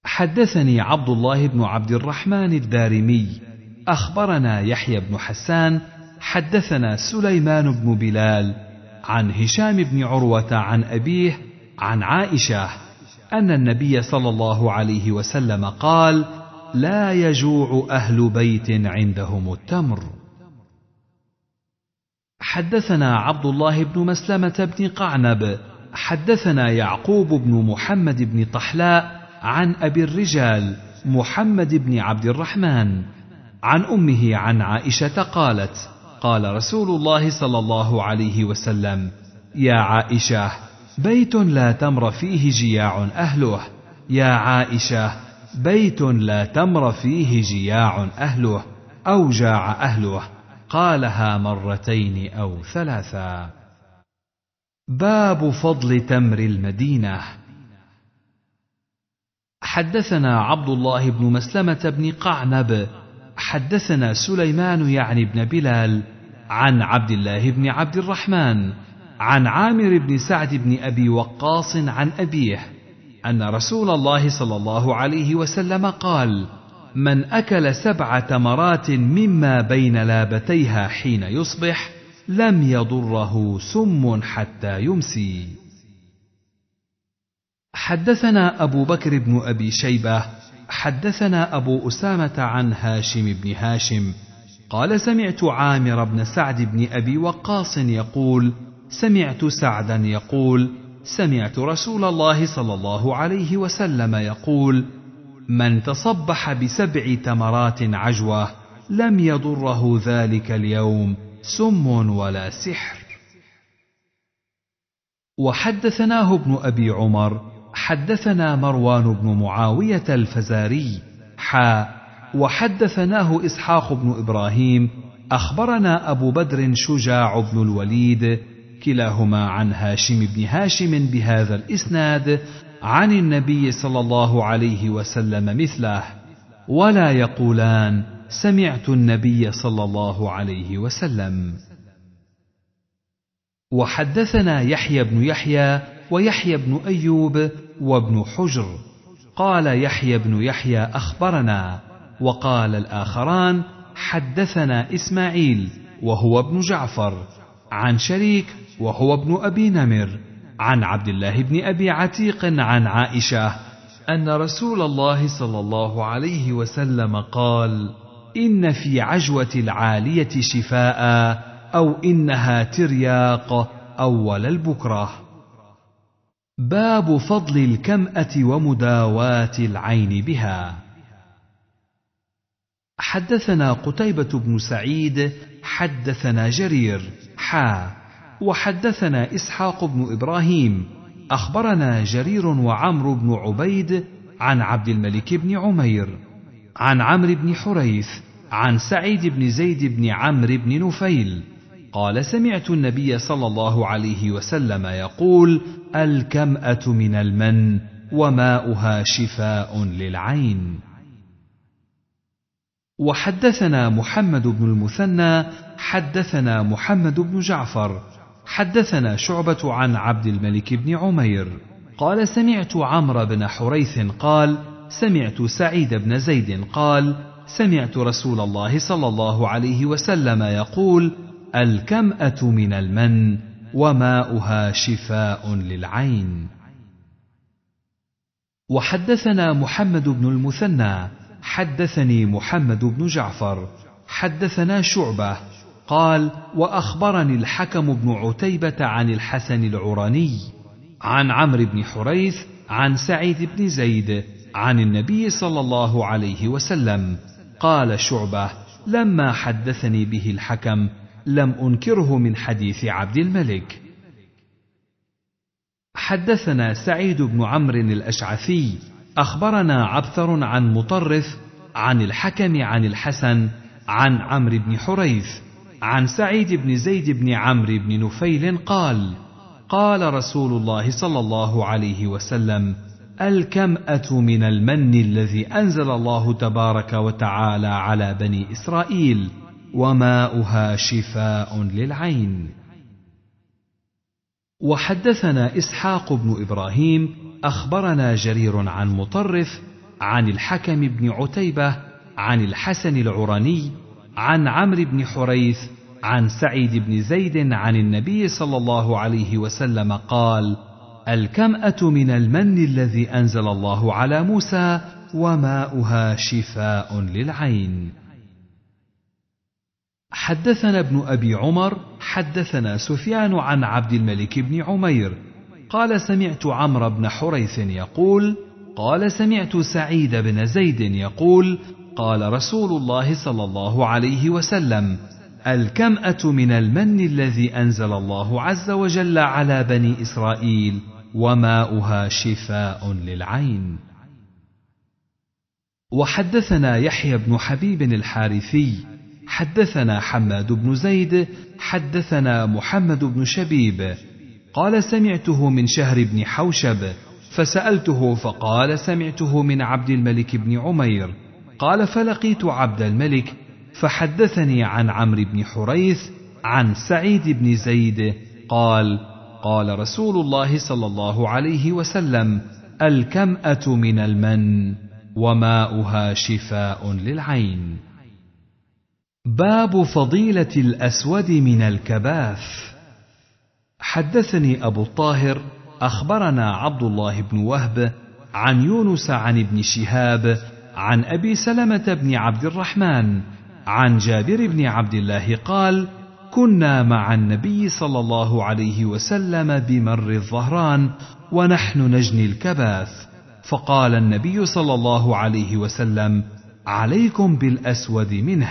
حدثني عبد الله بن عبد الرحمن الدارمي أخبرنا يحيى بن حسان حدثنا سليمان بن بلال عن هشام بن عروة عن أبيه عن عائشة أن النبي صلى الله عليه وسلم قال: لا يجوع أهل بيت عندهم التمر. حدثنا عبد الله بن مسلمة بن قعنب حدثنا يعقوب بن محمد بن طحلاء عن أبي الرجال محمد بن عبد الرحمن عن أمه عن عائشة قالت: قال رسول الله صلى الله عليه وسلم: يا عائشة، بيت لا تمر فيه جياع أهله. يا عائشة، بيت لا تمر فيه جياع أهله أو جاع أهله. قالها مرتين أو ثلاثا. باب فضل تمر المدينة. حدثنا عبد الله بن مسلمة بن قعنب حدثنا سليمان يعني بن بلال عن عبد الله بن عبد الرحمن عن عامر بن سعد بن أبي وقاص عن أبيه أن رسول الله صلى الله عليه وسلم قال: من أكل سبع تمرات مما بين لابتيها حين يصبح لم يضره سم حتى يمسي. حدثنا أبو بكر بن أبي شيبة حدثنا أبو أسامة عن هاشم بن هاشم قال: سمعت عامر بن سعد بن أبي وقاص يقول: سمعت سعدا يقول: سمعت رسول الله صلى الله عليه وسلم يقول: من تصبح بسبع تمرات عجوة لم يضره ذلك اليوم سم ولا سحر. وحدثناه ابن أبي عمر حدثنا مروان بن معاوية الفزاري حا وحدثناه إسحاق بن إبراهيم أخبرنا أبو بدر شجاع بن الوليد كلاهما عن هاشم بن هاشم بهذا الإسناد عن النبي صلى الله عليه وسلم مثله، ولا يقولان سمعت النبي صلى الله عليه وسلم. وحدثنا يحيى بن يحيى ويحيى بن أيوب وابن حجر قال يحيى بن يحيى أخبرنا، وقال الآخران حدثنا إسماعيل وهو ابن جعفر عن شريك وهو ابن أبي نمر عن عبد الله بن أبي عتيق عن عائشة أن رسول الله صلى الله عليه وسلم قال: إن في عجوة العالية شفاء، أو إنها ترياق أول البكرة. باب فضل الكمأة ومداواة العين بها. حدثنا قتيبة بن سعيد حدثنا جرير حا وحدثنا إسحاق بن إبراهيم أخبرنا جرير وعمرو بن عبيد عن عبد الملك بن عمير عن عمرو بن حريث عن سعيد بن زيد بن عمرو بن نفيل قال: سمعت النبي صلى الله عليه وسلم يقول: الكمأة من المن وماؤها شفاء للعين. وحدثنا محمد بن المثنى حدثنا محمد بن جعفر حدثنا شعبة عن عبد الملك بن عمير قال: سمعت عمرو بن حريث قال: سمعت سعيد بن زيد قال: سمعت رسول الله صلى الله عليه وسلم يقول: الكمأة من المن وماؤها شفاء للعين. وحدثنا محمد بن المثنى حدثني محمد بن جعفر حدثنا شعبة قال: وأخبرني الحكم بن عتيبة عن الحسن العراني عن عمرو بن حريث عن سعيد بن زيد عن النبي صلى الله عليه وسلم قال شعبة: لما حدثني به الحكم لم أنكره من حديث عبد الملك. حدثنا سعيد بن عمرو الأشعثي أخبرنا عبثر عن مطرف عن الحكم عن الحسن عن عمرو بن حريث عن سعيد بن زيد بن عمرو بن نفيل قال: قال رسول الله صلى الله عليه وسلم: الكمأة من المن الذي أنزل الله تبارك وتعالى على بني إسرائيل، وماؤها شفاء للعين. وحدثنا إسحاق بن إبراهيم أخبرنا جرير عن مطرف عن الحكم بن عتيبة عن الحسن العراني عن عمرو بن حريث عن سعيد بن زيد عن النبي صلى الله عليه وسلم قال: الكمأة من المن الذي أنزل الله على موسى، وماؤها شفاء للعين. حدثنا ابن أبي عمر حدثنا سفيان عن عبد الملك بن عمير قال: سمعت عمرو بن حريث يقول: قال: سمعت سعيد بن زيد يقول: قال رسول الله صلى الله عليه وسلم: الكمأة من المن الذي أنزل الله عز وجل على بني إسرائيل، وماؤها شفاء للعين. وحدثنا يحيى بن حبيب الحارثي حدثنا حماد بن زيد حدثنا محمد بن شبيب قال سمعته من شهر بن حوشب فسألته فقال سمعته من عبد الملك بن عمير قال فلقيت عبد الملك فحدثني عن عمرو بن حريث عن سعيد بن زيد قال قال رسول الله صلى الله عليه وسلم الكمأة من المن وماؤها شفاء للعين. باب فضيلة الأسود من الكباث. حدثني أبو الطاهر أخبرنا عبد الله بن وهب عن يونس عن ابن شهاب عن أبي سلمة بن عبد الرحمن عن جابر بن عبد الله قال كنا مع النبي صلى الله عليه وسلم بمر الظهران ونحن نجني الكباث فقال النبي صلى الله عليه وسلم عليكم بالأسود منه.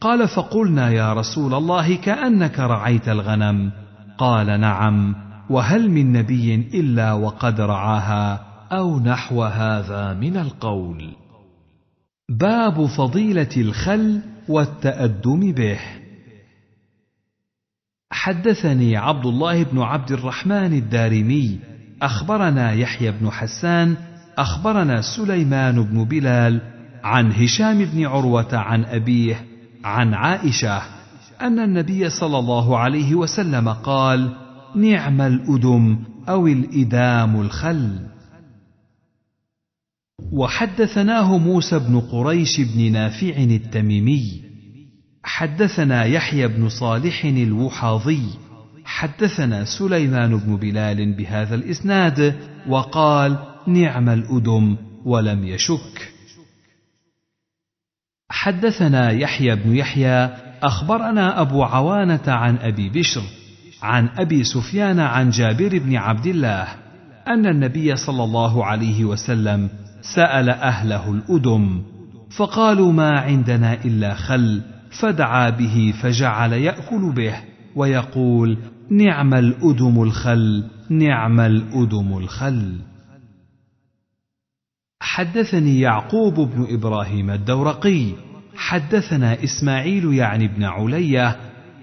قال فقلنا يا رسول الله كأنك رعيت الغنم. قال نعم وهل من نبي إلا وقد رعاها أو نحو هذا من القول. باب فضيلة الخل والتأدم به. حدثني عبد الله بن عبد الرحمن الدارمي أخبرنا يحيى بن حسان أخبرنا سليمان بن بلال عن هشام بن عروة عن أبيه عن عائشة أن النبي صلى الله عليه وسلم قال نعم الأدم أو الإدام الخل. وحدثناه موسى بن قريش بن نافع التميمي حدثنا يحيى بن صالح الوحاضي حدثنا سليمان بن بلال بهذا الإسناد وقال نعم الأدم ولم يشك. حدثنا يحيى بن يحيى أخبرنا أبو عوانة عن أبي بشر عن أبي سفيان عن جابر بن عبد الله أن النبي صلى الله عليه وسلم سأل أهله الأدم فقالوا ما عندنا إلا خل فدعا به فجعل يأكل به ويقول نعم الأدم الخل نعم الأدم الخل. حدثني يعقوب بن إبراهيم الدورقي حدثنا إسماعيل يعني بن علية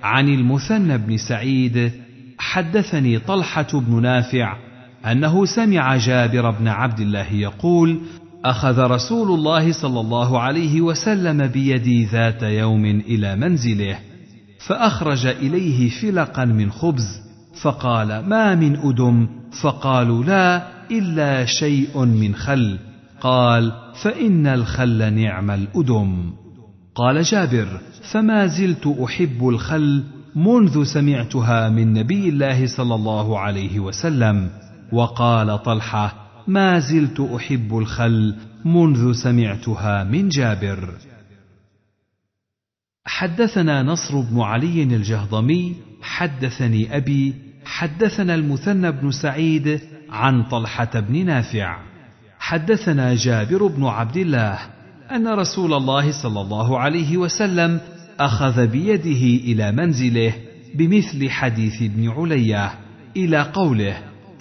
عن المثنى بن سعيد حدثني طلحة بن نافع أنه سمع جابر بن عبد الله يقول أخذ رسول الله صلى الله عليه وسلم بيدي ذات يوم إلى منزله فأخرج إليه فلقا من خبز فقال ما من أدم فقالوا لا إلا شيء من خل. قال فإن الخل نعم الأدم. قال جابر فما زلت أحب الخل منذ سمعتها من نبي الله صلى الله عليه وسلم. وقال طلحة ما زلت أحب الخل منذ سمعتها من جابر. حدثنا نصر بن علي الجهضمي حدثني أبي حدثنا المثنى بن سعيد عن طلحة بن نافع حدثنا جابر بن عبد الله أن رسول الله صلى الله عليه وسلم أخذ بيده إلى منزله بمثل حديث ابن علية إلى قوله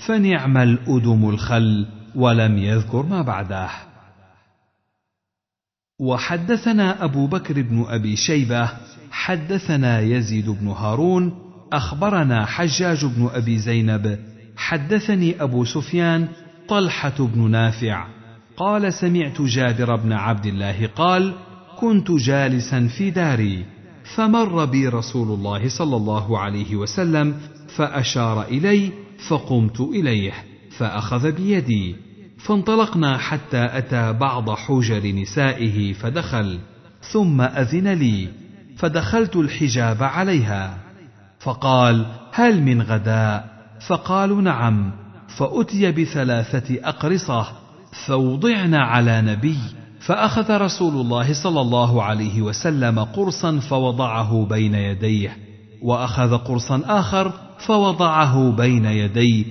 فنعم الأدم الخل ولم يذكر ما بعده. وحدثنا أبو بكر بن أبي شيبة حدثنا يزيد بن هارون أخبرنا حجاج بن أبي زينب حدثني أبو سفيان طلحة بن نافع قال سمعت جابر بن عبد الله قال كنت جالسا في داري فمر بي رسول الله صلى الله عليه وسلم فأشار إلي فقمت إليه فأخذ بيدي فانطلقنا حتى أتى بعض حجر نسائه فدخل ثم أذن لي فدخلت الحجاب عليها فقال هل من غداء؟ فقالوا نعم. فأتي بثلاثة أقرصة فوضعن على نبي فأخذ رسول الله صلى الله عليه وسلم قرصا فوضعه بين يديه وأخذ قرصا آخر فوضعه بين يديه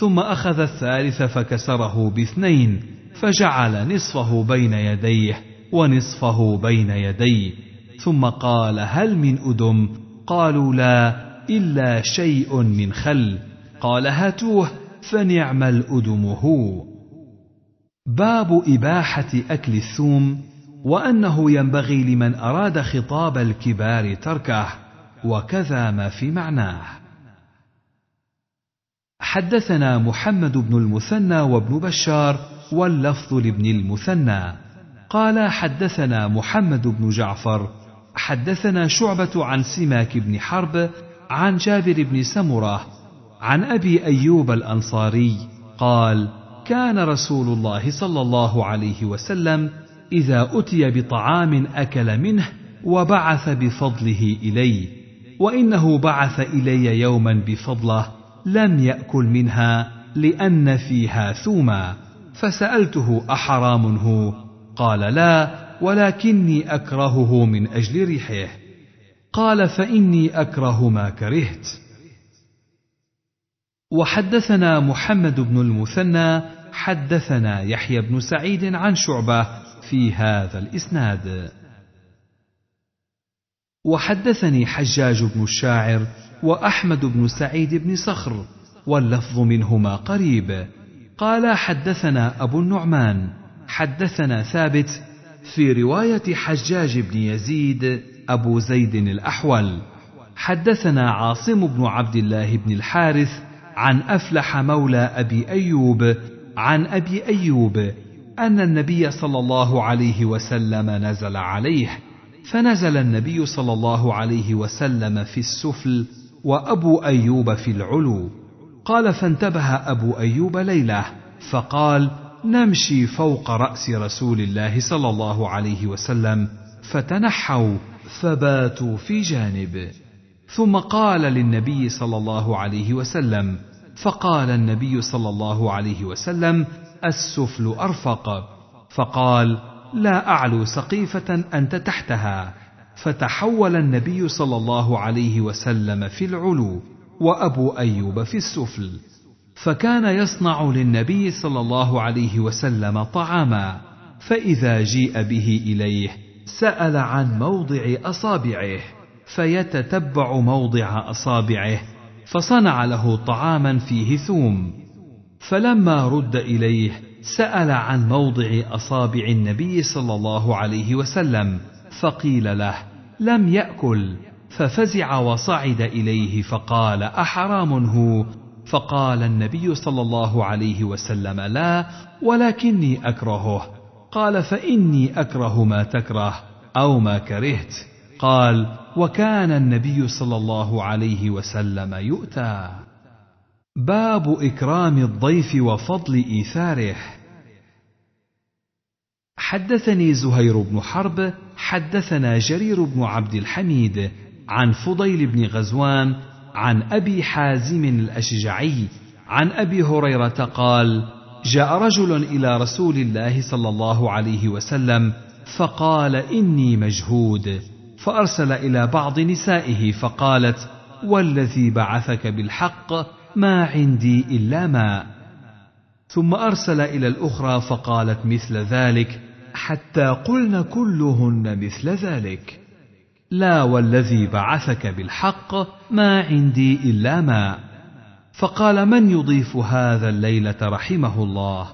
ثم أخذ الثالث فكسره باثنين فجعل نصفه بين يديه ونصفه بين يديه ثم قال هل من أدم؟ قالوا لا إلا شيء من خل. قال هاتوه فنعم الأدم هو. باب إباحة أكل الثوم، وأنه ينبغي لمن أراد خطاب الكبار تركه، وكذا ما في معناه. حدثنا محمد بن المثنى وابن بشار، واللفظ لابن المثنى، قال حدثنا محمد بن جعفر، حدثنا شعبة عن سماك بن حرب، عن جابر بن سمرة، عن أبي أيوب الأنصاري قال: كان رسول الله صلى الله عليه وسلم إذا أتي بطعام أكل منه وبعث بفضله إلي، وإنه بعث إلي يوما بفضله لم يأكل منها لأن فيها ثوما، فسألته: أحرام هو؟ قال: لا، ولكني أكرهه من أجل ريحه. قال: فإني أكره ما كرهت. وحدثنا محمد بن المثنى حدثنا يحيى بن سعيد عن شعبة في هذا الإسناد. وحدثني حجاج بن الشاعر وأحمد بن سعيد بن صخر، واللفظ منهما قريب، قال: حدثنا أبو النعمان، حدثنا ثابت، في رواية حجاج بن يزيد أبو زيد الأحول، حدثنا عاصم بن عبد الله بن الحارث عن أفلح مولى أبي أيوب عن أبي أيوب أن النبي صلى الله عليه وسلم نزل عليه، فنزل النبي صلى الله عليه وسلم في السفل وأبو أيوب في العلو. قال: فانتبه أبو أيوب ليلة فقال: نمشي فوق رأس رسول الله صلى الله عليه وسلم، فتنحوا فباتوا في جانب، ثم قال للنبي صلى الله عليه وسلم، فقال النبي صلى الله عليه وسلم: السفل أرفق، فقال: لا أعلو سقيفة أنت تحتها، فتحول النبي صلى الله عليه وسلم في العلو وأبو أيوب في السفل، فكان يصنع للنبي صلى الله عليه وسلم طعاما، فإذا جيء به إليه سأل عن موضع أصابعه، فيتتبع موضع أصابعه، فصنع له طعاما فيه ثوم، فلما رد إليه سأل عن موضع أصابع النبي صلى الله عليه وسلم، فقيل له: لم يأكل، ففزع وصعد إليه فقال: أحرام هو؟ فقال النبي صلى الله عليه وسلم: لا، ولكني أكرهه. قال: فإني أكره ما تكره أو ما كرهت. قال: وكان النبي صلى الله عليه وسلم يؤتى. باب إكرام الضيف وفضل إيثاره. حدثني زهير بن حرب، حدثنا جرير بن عبد الحميد، عن فضيل بن غزوان، عن أبي حازم الأشجعي، عن أبي هريرة قال: جاء رجل إلى رسول الله صلى الله عليه وسلم فقال: إني مجهود، فأرسل إلى بعض نسائه فقالت: والذي بعثك بالحق ما عندي إلا ماء، ثم أرسل إلى الأخرى فقالت مثل ذلك، حتى قلن كلهن مثل ذلك. لا، والذي بعثك بالحق ما عندي إلا ماء. فقال: من يضيف هذا الليلة رحمه الله؟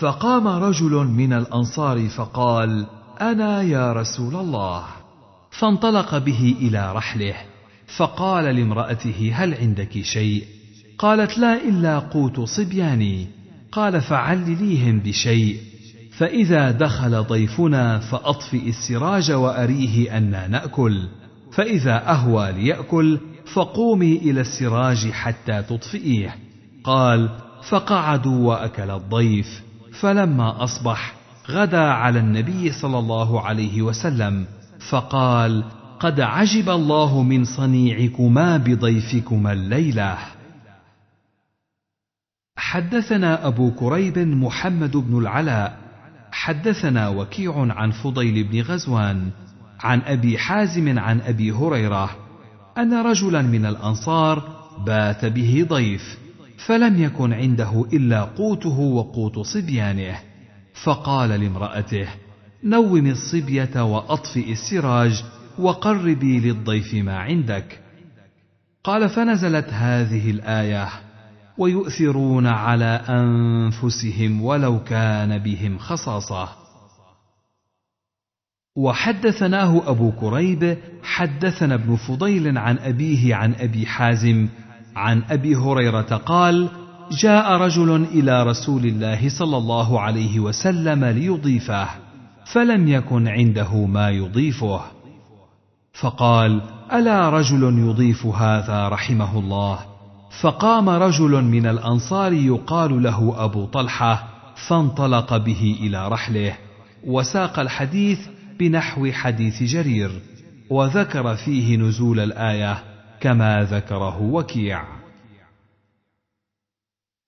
فقام رجل من الأنصار فقال: أنا يا رسول الله. فانطلق به إلى رحله، فقال لامرأته: هل عندك شيء؟ قالت: لا، إلا قوت صبياني. قال: فعلليهم بشيء، فإذا دخل ضيفنا فأطفئ السراج وأريه أنا نأكل، فإذا أهوى ليأكل فقومي إلى السراج حتى تطفئيه. قال: فقعدوا وأكل الضيف، فلما أصبح غدا على النبي صلى الله عليه وسلم فقال: قد عجب الله من صنيعكما بضيفكما الليلة. حدثنا أبو كريب محمد بن العلاء، حدثنا وكيع عن فضيل بن غزوان، عن أبي حازم عن أبي هريرة أن رجلا من الأنصار بات به ضيف، فلم يكن عنده إلا قوته وقوت صبيانه، فقال لامرأته: نوم الصبية وأطفئ السراج وقربي للضيف ما عندك. قال: فنزلت هذه الآية: ويؤثرون على أنفسهم ولو كان بهم خصاصة. وحدثناه أبو كريب حدثنا ابن فضيل عن أبيه عن أبي حازم عن أبي هريرة قال: جاء رجل إلى رسول الله صلى الله عليه وسلم ليضيفه، فلم يكن عنده ما يضيفه، فقال: ألا رجل يضيف هذا رحمه الله؟ فقام رجل من الأنصار يقال له أبو طلحة، فانطلق به إلى رحله، وساق الحديث بنحو حديث جرير، وذكر فيه نزول الآية كما ذكره وكيع.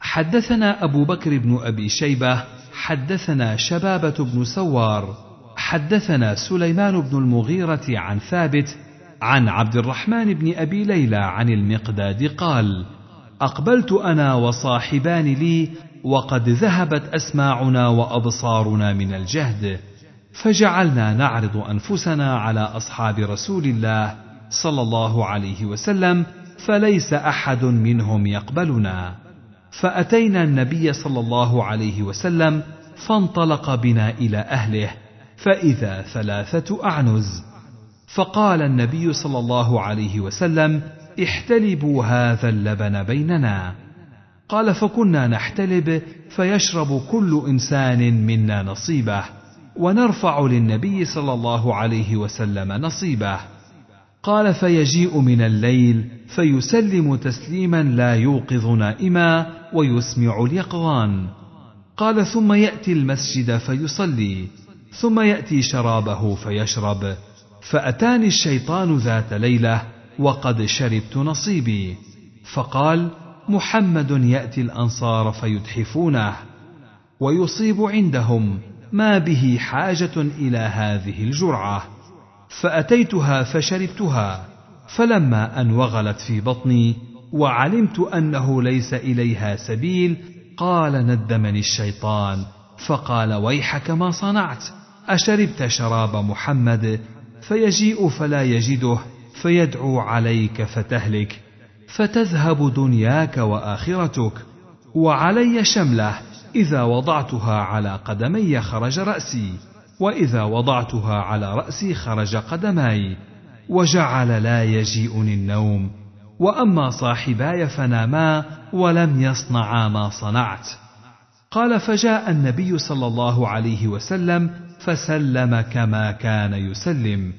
حدثنا أبو بكر بن أبي شيبة حدثنا شبابة بن سوار حدثنا سليمان بن المغيرة عن ثابت عن عبد الرحمن بن أبي ليلى عن المقداد قال: أقبلت أنا وصاحبان لي وقد ذهبت أسماعنا وأبصارنا من الجهد، فجعلنا نعرض أنفسنا على أصحاب رسول الله صلى الله عليه وسلم فليس أحد منهم يقبلنا، فأتينا النبي صلى الله عليه وسلم فانطلق بنا إلى أهله فإذا ثلاثة أعنز، فقال النبي صلى الله عليه وسلم: احتلبوا هذا اللبن بيننا. قال: فكنا نحتلب فيشرب كل إنسان منا نصيبه، ونرفع للنبي صلى الله عليه وسلم نصيبه. قال: فيجيء من الليل فيسلم تسليما لا يوقظ نائما ويسمع اليقظان. قال: ثم يأتي المسجد فيصلي، ثم يأتي شرابه فيشرب، فأتاني الشيطان ذات ليلة وقد شربت نصيبي، فقال: محمد يأتي الأنصار فيتحفونه، ويصيب عندهم ما به حاجة إلى هذه الجرعة، فأتيتها فشربتها، فلما أن وغلت في بطني وعلمت أنه ليس إليها سبيل قال: ندمني الشيطان فقال: ويحك ما صنعت، أشربت شراب محمد؟ فيجيء فلا يجده فيدعو عليك فتهلك، فتذهب دنياك وآخرتك، وعلي شمله إذا وضعتها على قدمي خرج رأسي، وإذا وضعتها على رأسي خرج قدماي، وجعل لا يجيئني النوم، وأما صاحباي فناما ولم يصنعا ما صنعت. قال: فجاء النبي صلى الله عليه وسلم فسلم كما كان يسلم،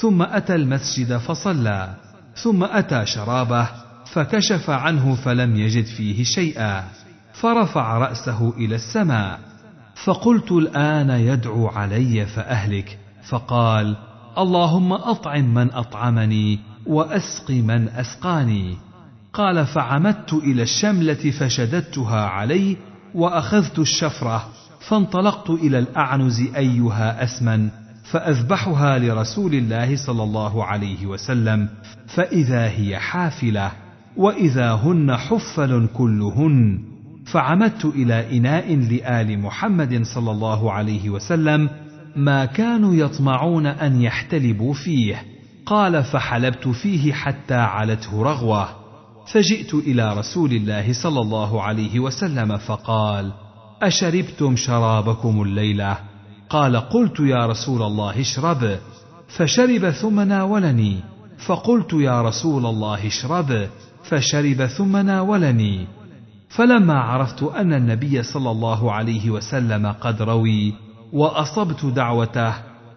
ثم أتى المسجد فصلى، ثم أتى شرابه فكشف عنه فلم يجد فيه شيئا، فرفع رأسه إلى السماء، فقلت: الآن يدعو علي فأهلك، فقال: اللهم أطعم من أطعمني وأسق من أسقاني. قال: فعمدت إلى الشملة فشددتها علي، وأخذت الشفرة فانطلقت إلى الأعنز أيها أسمن فأذبحها لرسول الله صلى الله عليه وسلم، فإذا هي حافلة، وإذا هن حفل كلهن، فعمدت إلى إناء لآل محمد صلى الله عليه وسلم ما كانوا يطمعون أن يحتلبوا فيه. قال: فحلبت فيه حتى علته رغوة، فجئت إلى رسول الله صلى الله عليه وسلم فقال: أشربتم شرابكم الليلة؟ قال: قلت: يا رسول الله اشرب، فشرب ثم ناولني، فقلت: يا رسول الله اشرب، فشرب ثم ناولني. فلما عرفت أن النبي صلى الله عليه وسلم قد روي وأصبت دعوته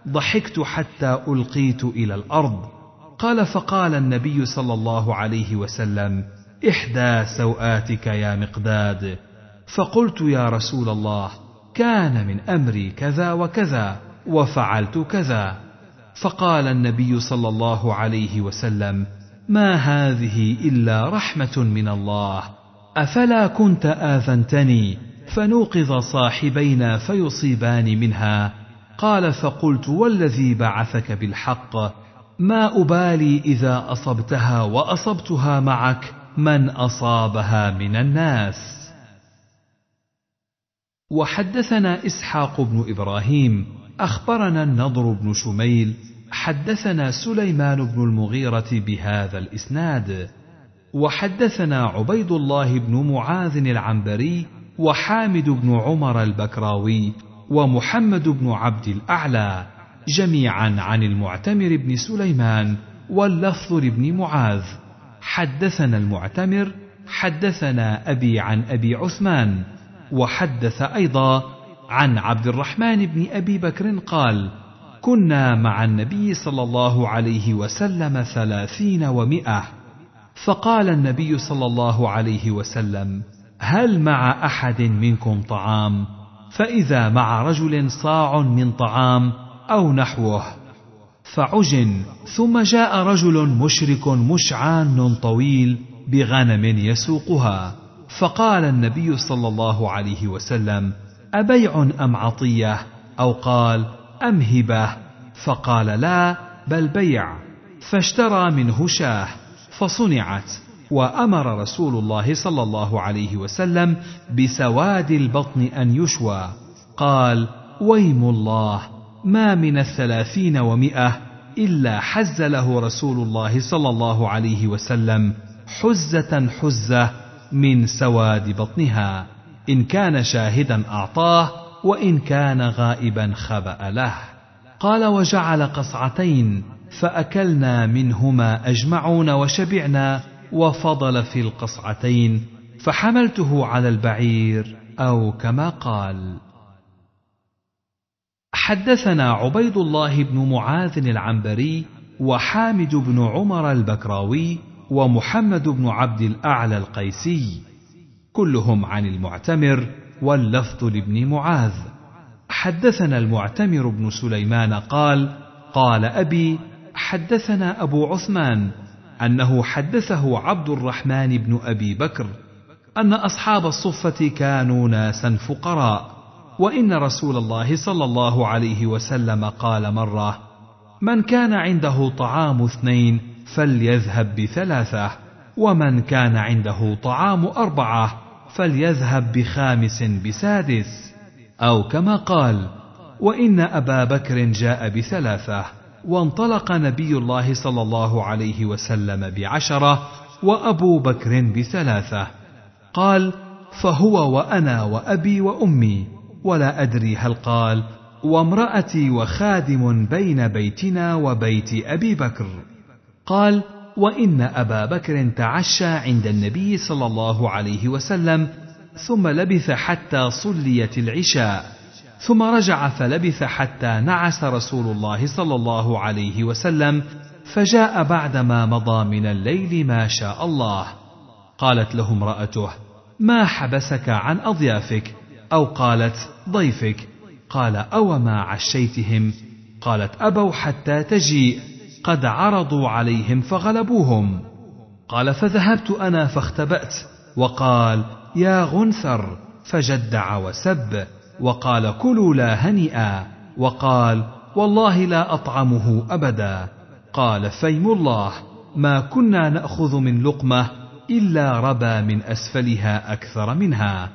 ضحكت حتى ألقيت إلى الأرض. قال: فقال النبي صلى الله عليه وسلم: إحدى سوآتك يا مقداد. فقلت: يا رسول الله كان من أمري كذا وكذا وفعلت كذا. فقال النبي صلى الله عليه وسلم: ما هذه إلا رحمة من الله، أفلا كنت آذنتني فنوقظ صاحبينا فيصيبان منها. قال: فقلت: والذي بعثك بالحق ما أبالي إذا أصبتها وأصبتها معك من أصابها من الناس. وحدثنا إسحاق بن إبراهيم أخبرنا النضر بن شميل حدثنا سليمان بن المغيرة بهذا الإسناد. وحدثنا عبيد الله بن معاذ العنبري وحامد بن عمر البكراوي ومحمد بن عبد الأعلى جميعا عن المعتمر بن سليمان، واللفظ لابن معاذ: حدثنا المعتمر حدثنا أبي عن أبي عثمان، وحدث أيضا عن عبد الرحمن بن أبي بكر قال: كنا مع النبي صلى الله عليه وسلم ثلاثين ومئة، فقال النبي صلى الله عليه وسلم: هل مع أحد منكم طعام؟ فإذا مع رجل صاع من طعام أو نحوه، فعجن، ثم جاء رجل مشرك مشعان طويل بغنم يسوقها، فقال النبي صلى الله عليه وسلم: أبيع أم عطية؟ أو قال: أم هبة؟ فقال: لا بل بيع. فاشترى منه شاه فصنعت، وأمر رسول الله صلى الله عليه وسلم بسواد البطن أن يشوى. قال: ويم الله، ما من الثلاثين ومئة إلا حز له رسول الله صلى الله عليه وسلم حزة حزة من سواد بطنها، إن كان شاهدا أعطاه، وإن كان غائبا خبأ له. قال: وجعل قصعتين فأكلنا منهما أجمعون وشبعنا، وفضل في القصعتين، فحملته على البعير، أو كما قال. حدثنا عبيد الله بن معاذ العنبري وحامد بن عمر البكراوي ومحمد بن عبد الأعلى القيسي، كلهم عن المعتمر، واللفظ لابن معاذ: حدثنا المعتمر بن سليمان قال: قال أبي: حدثنا أبو عثمان أنه حدثه عبد الرحمن بن أبي بكر أن أصحاب الصفة كانوا ناسا فقراء، وإن رسول الله صلى الله عليه وسلم قال مرة: من كان عنده طعام اثنين فليذهب بثلاثة، ومن كان عنده طعام أربعة فليذهب بخامس بسادس، أو كما قال. وإن أبا بكر جاء بثلاثة، وانطلق نبي الله صلى الله عليه وسلم بعشرة، وأبو بكر بثلاثة. قال: فهو وأنا وأبي وأمي، ولا أدري هل قال: وامرأتي وخادم بين بيتنا وبيت أبي بكر. قال: وإن أبا بكر تعشى عند النبي صلى الله عليه وسلم، ثم لبث حتى صليت العشاء، ثم رجع فلبث حتى نعس رسول الله صلى الله عليه وسلم، فجاء بعدما مضى من الليل ما شاء الله. قالت له امرأته: ما حبسك عن أضيافك؟ أو قالت: ضيفك. قال: أوما عشيتهم؟ قالت: أبوا حتى تجيء، قد عرضوا عليهم فغلبوهم. قال: فذهبت أنا فاختبأت، وقال: يا غنثر، فجدع وسب، وقال: كلوا لا هنيئا، وقال: والله لا أطعمه أبدا. قال: فيم الله، ما كنا نأخذ من لقمة إلا ربى من أسفلها أكثر منها.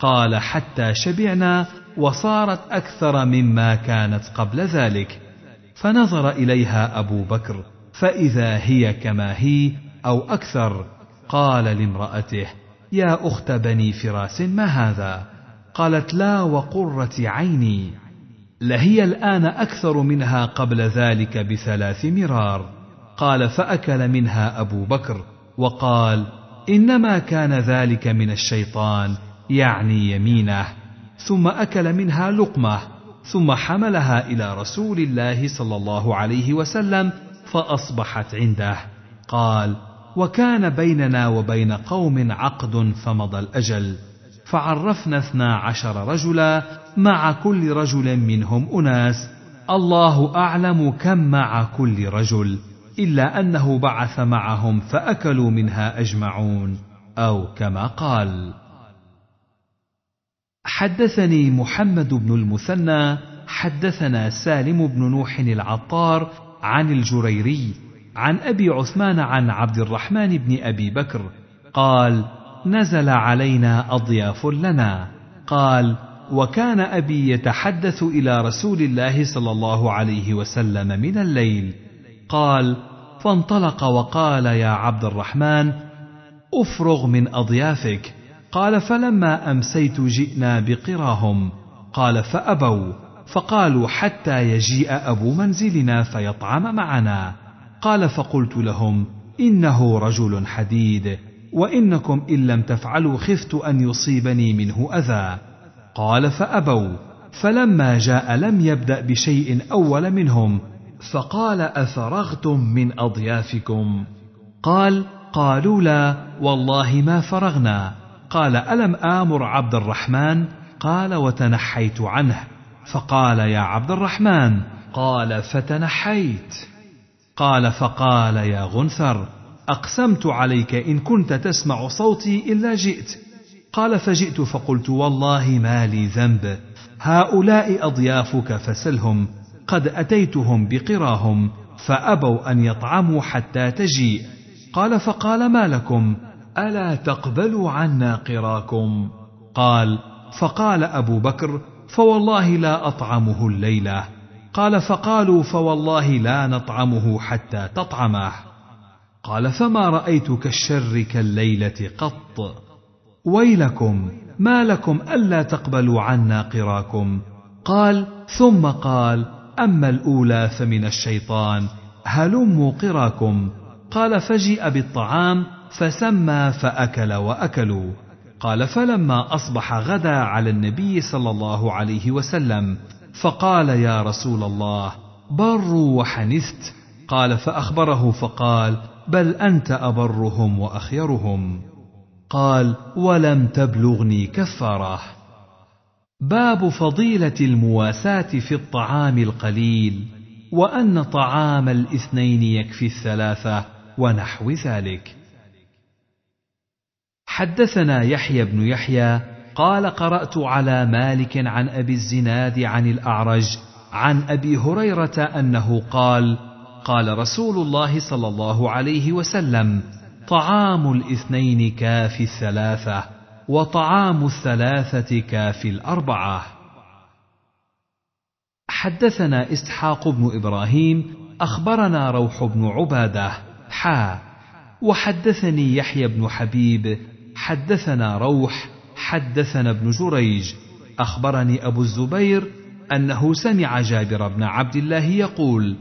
قال: حتى شبعنا وصارت أكثر مما كانت قبل ذلك. فنظر إليها أبو بكر فإذا هي كما هي أو أكثر. قال لامرأته: يا أخت بني فراس، ما هذا؟ قالت: لا وقرة عيني، لهي الآن أكثر منها قبل ذلك بثلاث مرار. قال: فأكل منها أبو بكر، وقال: إنما كان ذلك من الشيطان، يعني يمينه. ثم أكل منها لقمة، ثم حملها إلى رسول الله صلى الله عليه وسلم فأصبحت عنده. قال: وكان بيننا وبين قوم عقد فمضى الأجل، فعرفنا اثنا عشر رجلا، مع كل رجل منهم أناس، الله أعلم كم مع كل رجل، إلا أنه بعث معهم فأكلوا منها أجمعون، أو كما قال. حدثني محمد بن المثنى حدثنا سالم بن نوح العطار عن الجريري عن أبي عثمان عن عبد الرحمن بن أبي بكر قال: نزل علينا أضياف لنا. قال: وكان أبي يتحدث إلى رسول الله صلى الله عليه وسلم من الليل. قال: فانطلق وقال: يا عبد الرحمن، أفرغ من أضيافك. قال فلما أمسيت جئنا بقراهم. قال فأبوا فقالوا حتى يجيء أبو منزلنا فيطعم معنا. قال فقلت لهم إنه رجل حديد، وإنكم إن لم تفعلوا خفت أن يصيبني منه أذى. قال فأبوا فلما جاء لم يبدأ بشيء أول منهم، فقال أفرغتم من أضيافكم؟ قال قالوا لا والله ما فرغنا. قال ألم آمر عبد الرحمن؟ قال وتنحيت عنه. فقال يا عبد الرحمن؟ قال فتنحيت. قال فقال يا غنثر أقسمت عليك إن كنت تسمع صوتي إلا جئت. قال فجئت فقلت والله ما لي ذنب، هؤلاء أضيافك فسلهم، قد أتيتهم بقراهم فأبوا أن يطعموا حتى تجيء. قال فقال ما لكم ألا تقبلوا عنا قراكم؟ قال فقال أبو بكر فوالله لا أطعمه الليلة. قال فقالوا فوالله لا نطعمه حتى تطعمه. قال فما رأيت كالشر كالليلة قط. ويلكم ما لكم ألا تقبلوا عنا قراكم؟ قال ثم قال أما الأولى فمن الشيطان، هلموا قراكم. قال فجيء بالطعام فسمى فأكل وأكلوا. قال فلما أصبح غدا على النبي صلى الله عليه وسلم، فقال يا رسول الله بر وحنثت؟ قال فأخبره فقال بل أنت أبرهم وأخيرهم. قال ولم تبلغني كفاره. باب فضيلة المواساة في الطعام القليل، وأن طعام الاثنين يكفي الثلاثة ونحو ذلك. حدثنا يحيى بن يحيى قال قرأت على مالك عن أبي الزناد عن الأعرج عن أبي هريرة أنه قال قال رسول الله صلى الله عليه وسلم طعام الاثنين كافي الثلاثة، وطعام الثلاثة كافي الأربعة. حدثنا إسحاق بن إبراهيم أخبرنا روح بن عبادة حا وحدثني يحيى بن حبيب حدثنا روح حدثنا ابن جريج أخبرني أبو الزبير أنه سمع جابر بن عبد الله يقول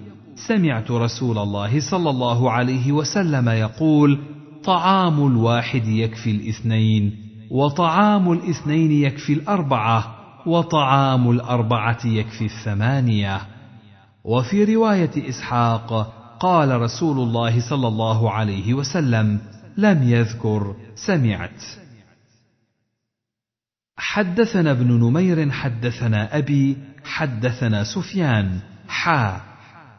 سمعت رسول الله صلى الله عليه وسلم يقول طعام الواحد يكفي الاثنين، وطعام الاثنين يكفي الأربعة، وطعام الأربعة يكفي الثمانية. وفي رواية إسحاق قال رسول الله صلى الله عليه وسلم لم يذكر سمعت. حدثنا ابن نمير حدثنا أبي حدثنا سفيان حا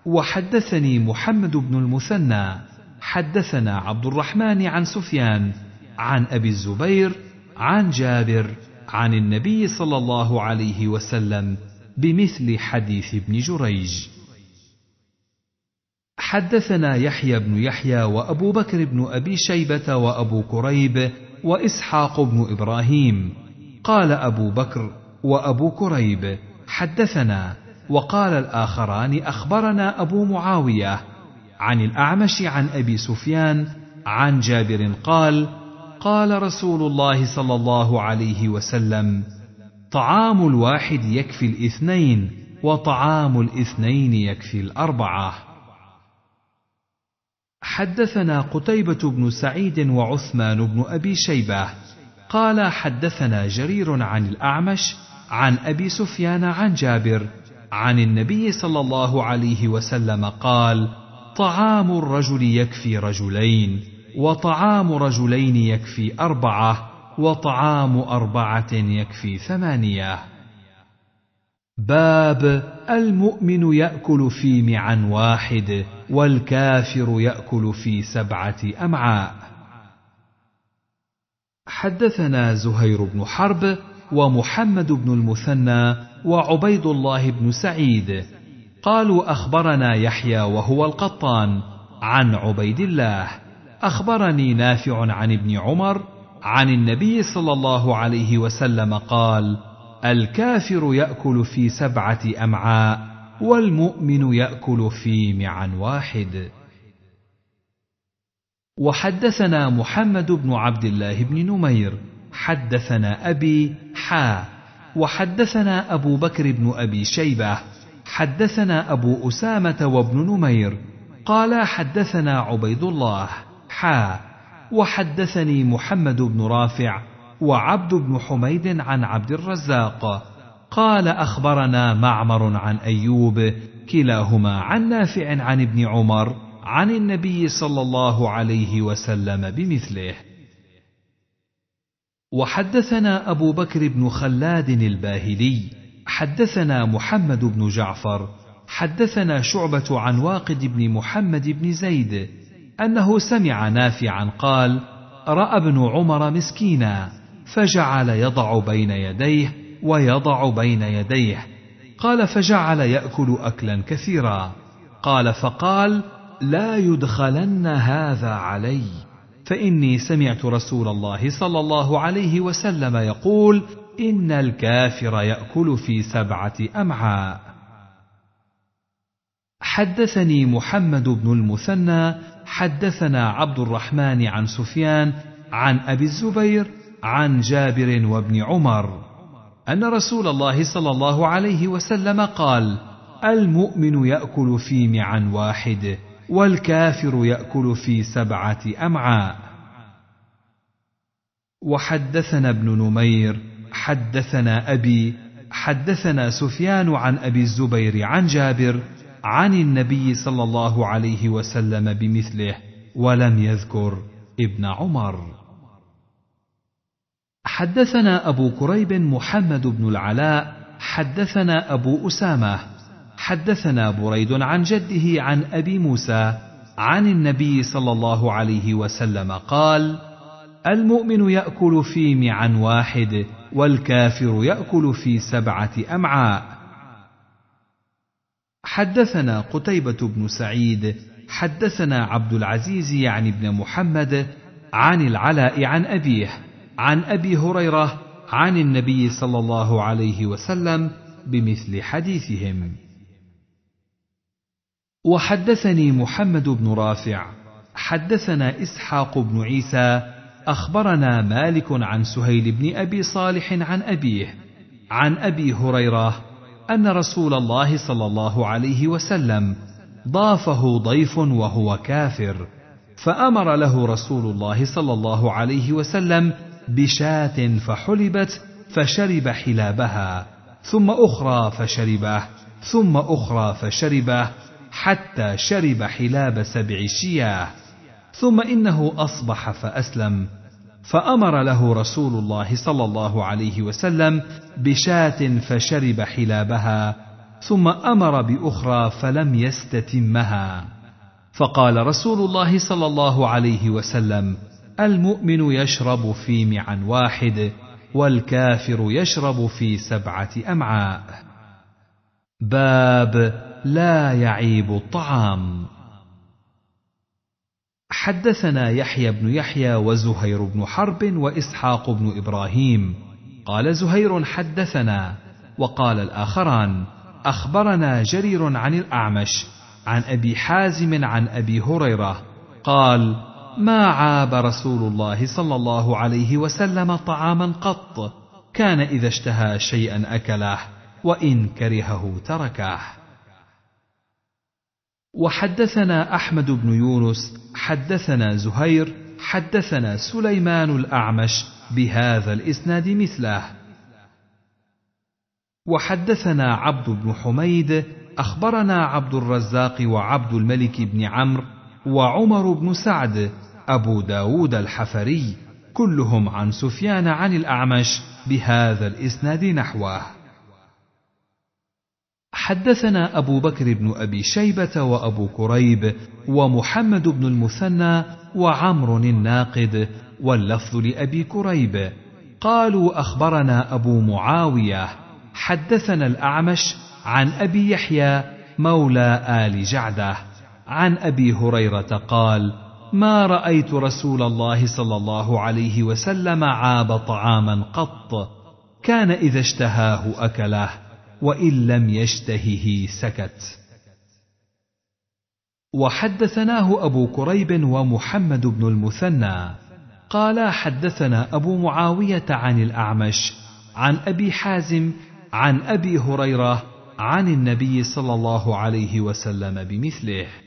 وحدثني محمد بن المثنى حدثنا عبد الرحمن عن سفيان عن أبي الزبير عن جابر عن النبي صلى الله عليه وسلم بمثل حديث ابن جريج. حدثنا يحيى بن يحيى وأبو بكر بن أبي شيبة وأبو كريب وإسحاق بن إبراهيم. قال أبو بكر وأبو كريب حدثنا، وقال الآخران أخبرنا أبو معاوية عن الأعمش عن أبي سفيان عن جابر قال قال رسول الله صلى الله عليه وسلم طعام الواحد يكفي الاثنين، وطعام الاثنين يكفي الأربعة. حدثنا قتيبة بن سعيد وعثمان بن أبي شيبة قال حدثنا جرير عن الأعمش عن أبي سفيان عن جابر عن النبي صلى الله عليه وسلم قال طعام الرجل يكفي رجلين، وطعام رجلين يكفي أربعة، وطعام أربعة يكفي ثمانية. باب المؤمن يأكل في معا واحد، والكافر يأكل في سبعة أمعاء. حدثنا زهير بن حرب ومحمد بن المثنى وعبيد الله بن سعيد قالوا أخبرنا يحيى وهو القطان عن عبيد الله أخبرني نافع عن ابن عمر عن النبي صلى الله عليه وسلم قال الكافر يأكل في سبعة أمعاء، والمؤمن يأكل في معا واحد. وحدثنا محمد بن عبد الله بن نمير حدثنا أبي حا وحدثنا أبو بكر بن أبي شيبة حدثنا أبو أسامة وابن نمير قال حدثنا عبيد الله حا وحدثني محمد بن رافع وعبد بن حميد عن عبد الرزاق قال أخبرنا معمر عن أيوب كلاهما عن نافع عن ابن عمر عن النبي صلى الله عليه وسلم بمثله. وحدثنا أبو بكر بن خلاد الباهلي حدثنا محمد بن جعفر حدثنا شعبة عن واقد بن محمد بن زيد أنه سمع نافعا قال رأى ابن عمر مسكينا فجعل يضع بين يديه ويضع بين يديه قال فجعل يأكل أكلا كثيرا قال فقال لا يدخلن هذا علي فإني سمعت رسول الله صلى الله عليه وسلم يقول إن الكافر يأكل في سبعة أمعاء. حدثني محمد بن المثنى حدثنا عبد الرحمن عن سفيان عن أبي الزبير عن جابر وابن عمر أن رسول الله صلى الله عليه وسلم قال المؤمن يأكل في معا واحد والكافر يأكل في سبعة أمعاء. وحدثنا ابن نمير حدثنا أبي حدثنا سفيان عن أبي الزبير عن جابر عن النبي صلى الله عليه وسلم بمثله ولم يذكر ابن عمر. حدثنا أبو كريب محمد بن العلاء حدثنا أبو أسامة حدثنا بريد عن جده عن أبي موسى عن النبي صلى الله عليه وسلم قال المؤمن يأكل في معا واحد والكافر يأكل في سبعة أمعاء. حدثنا قتيبة بن سعيد حدثنا عبد العزيز يعني بن محمد عن العلاء عن أبيه عن أبي هريرة عن النبي صلى الله عليه وسلم بمثل حديثهم. وحدثني محمد بن رافع حدثنا إسحاق بن عيسى أخبرنا مالك عن سهيل بن أبي صالح عن أبيه عن أبي هريرة أن رسول الله صلى الله عليه وسلم ضافه ضيف وهو كافر فأمر له رسول الله صلى الله عليه وسلم بشاة فحلبت فشرب حلابها ثم أخرى فشربه ثم أخرى فشربه حتى شرب حلاب سبع شياه ثم إنه أصبح فأسلم فأمر له رسول الله صلى الله عليه وسلم بشاة فشرب حلابها ثم أمر بأخرى فلم يستتمها فقال رسول الله صلى الله عليه وسلم المؤمن يشرب في معا واحد والكافر يشرب في سبعة أمعاء. باب لا يعيب الطعام. حدثنا يحيى بن يحيى وزهير بن حرب وإسحاق بن إبراهيم قال زهير حدثنا وقال الآخران أخبرنا جرير عن الأعمش عن أبي حازم عن أبي هريرة قال ما عاب رسول الله صلى الله عليه وسلم طعاما قط كان إذا اشتهى شيئا أكله وإن كرهه تركه. وحدثنا أحمد بن يونس حدثنا زهير حدثنا سليمان الأعمش بهذا الإسناد مثله. وحدثنا عبد بن حميد أخبرنا عبد الرزاق وعبد الملك بن عمرو وعمر بن سعد أبو داود الحفري كلهم عن سفيان عن الأعمش بهذا الإسناد نحوه. حدثنا أبو بكر بن أبي شيبة وأبو كريب ومحمد بن المثنى وعمر الناقد واللفظ لأبي كريب قالوا أخبرنا أبو معاوية حدثنا الأعمش عن أبي يحيى مولى آل جعدة عن أبي هريرة قال ما رأيت رسول الله صلى الله عليه وسلم عاب طعاما قط كان إذا اشتهاه أكله وإن لم يشتهه سكت. وحدثناه أبو كريب ومحمد بن المثنى قالا حدثنا أبو معاوية عن الأعمش عن أبي حازم عن أبي هريرة عن النبي صلى الله عليه وسلم بمثله.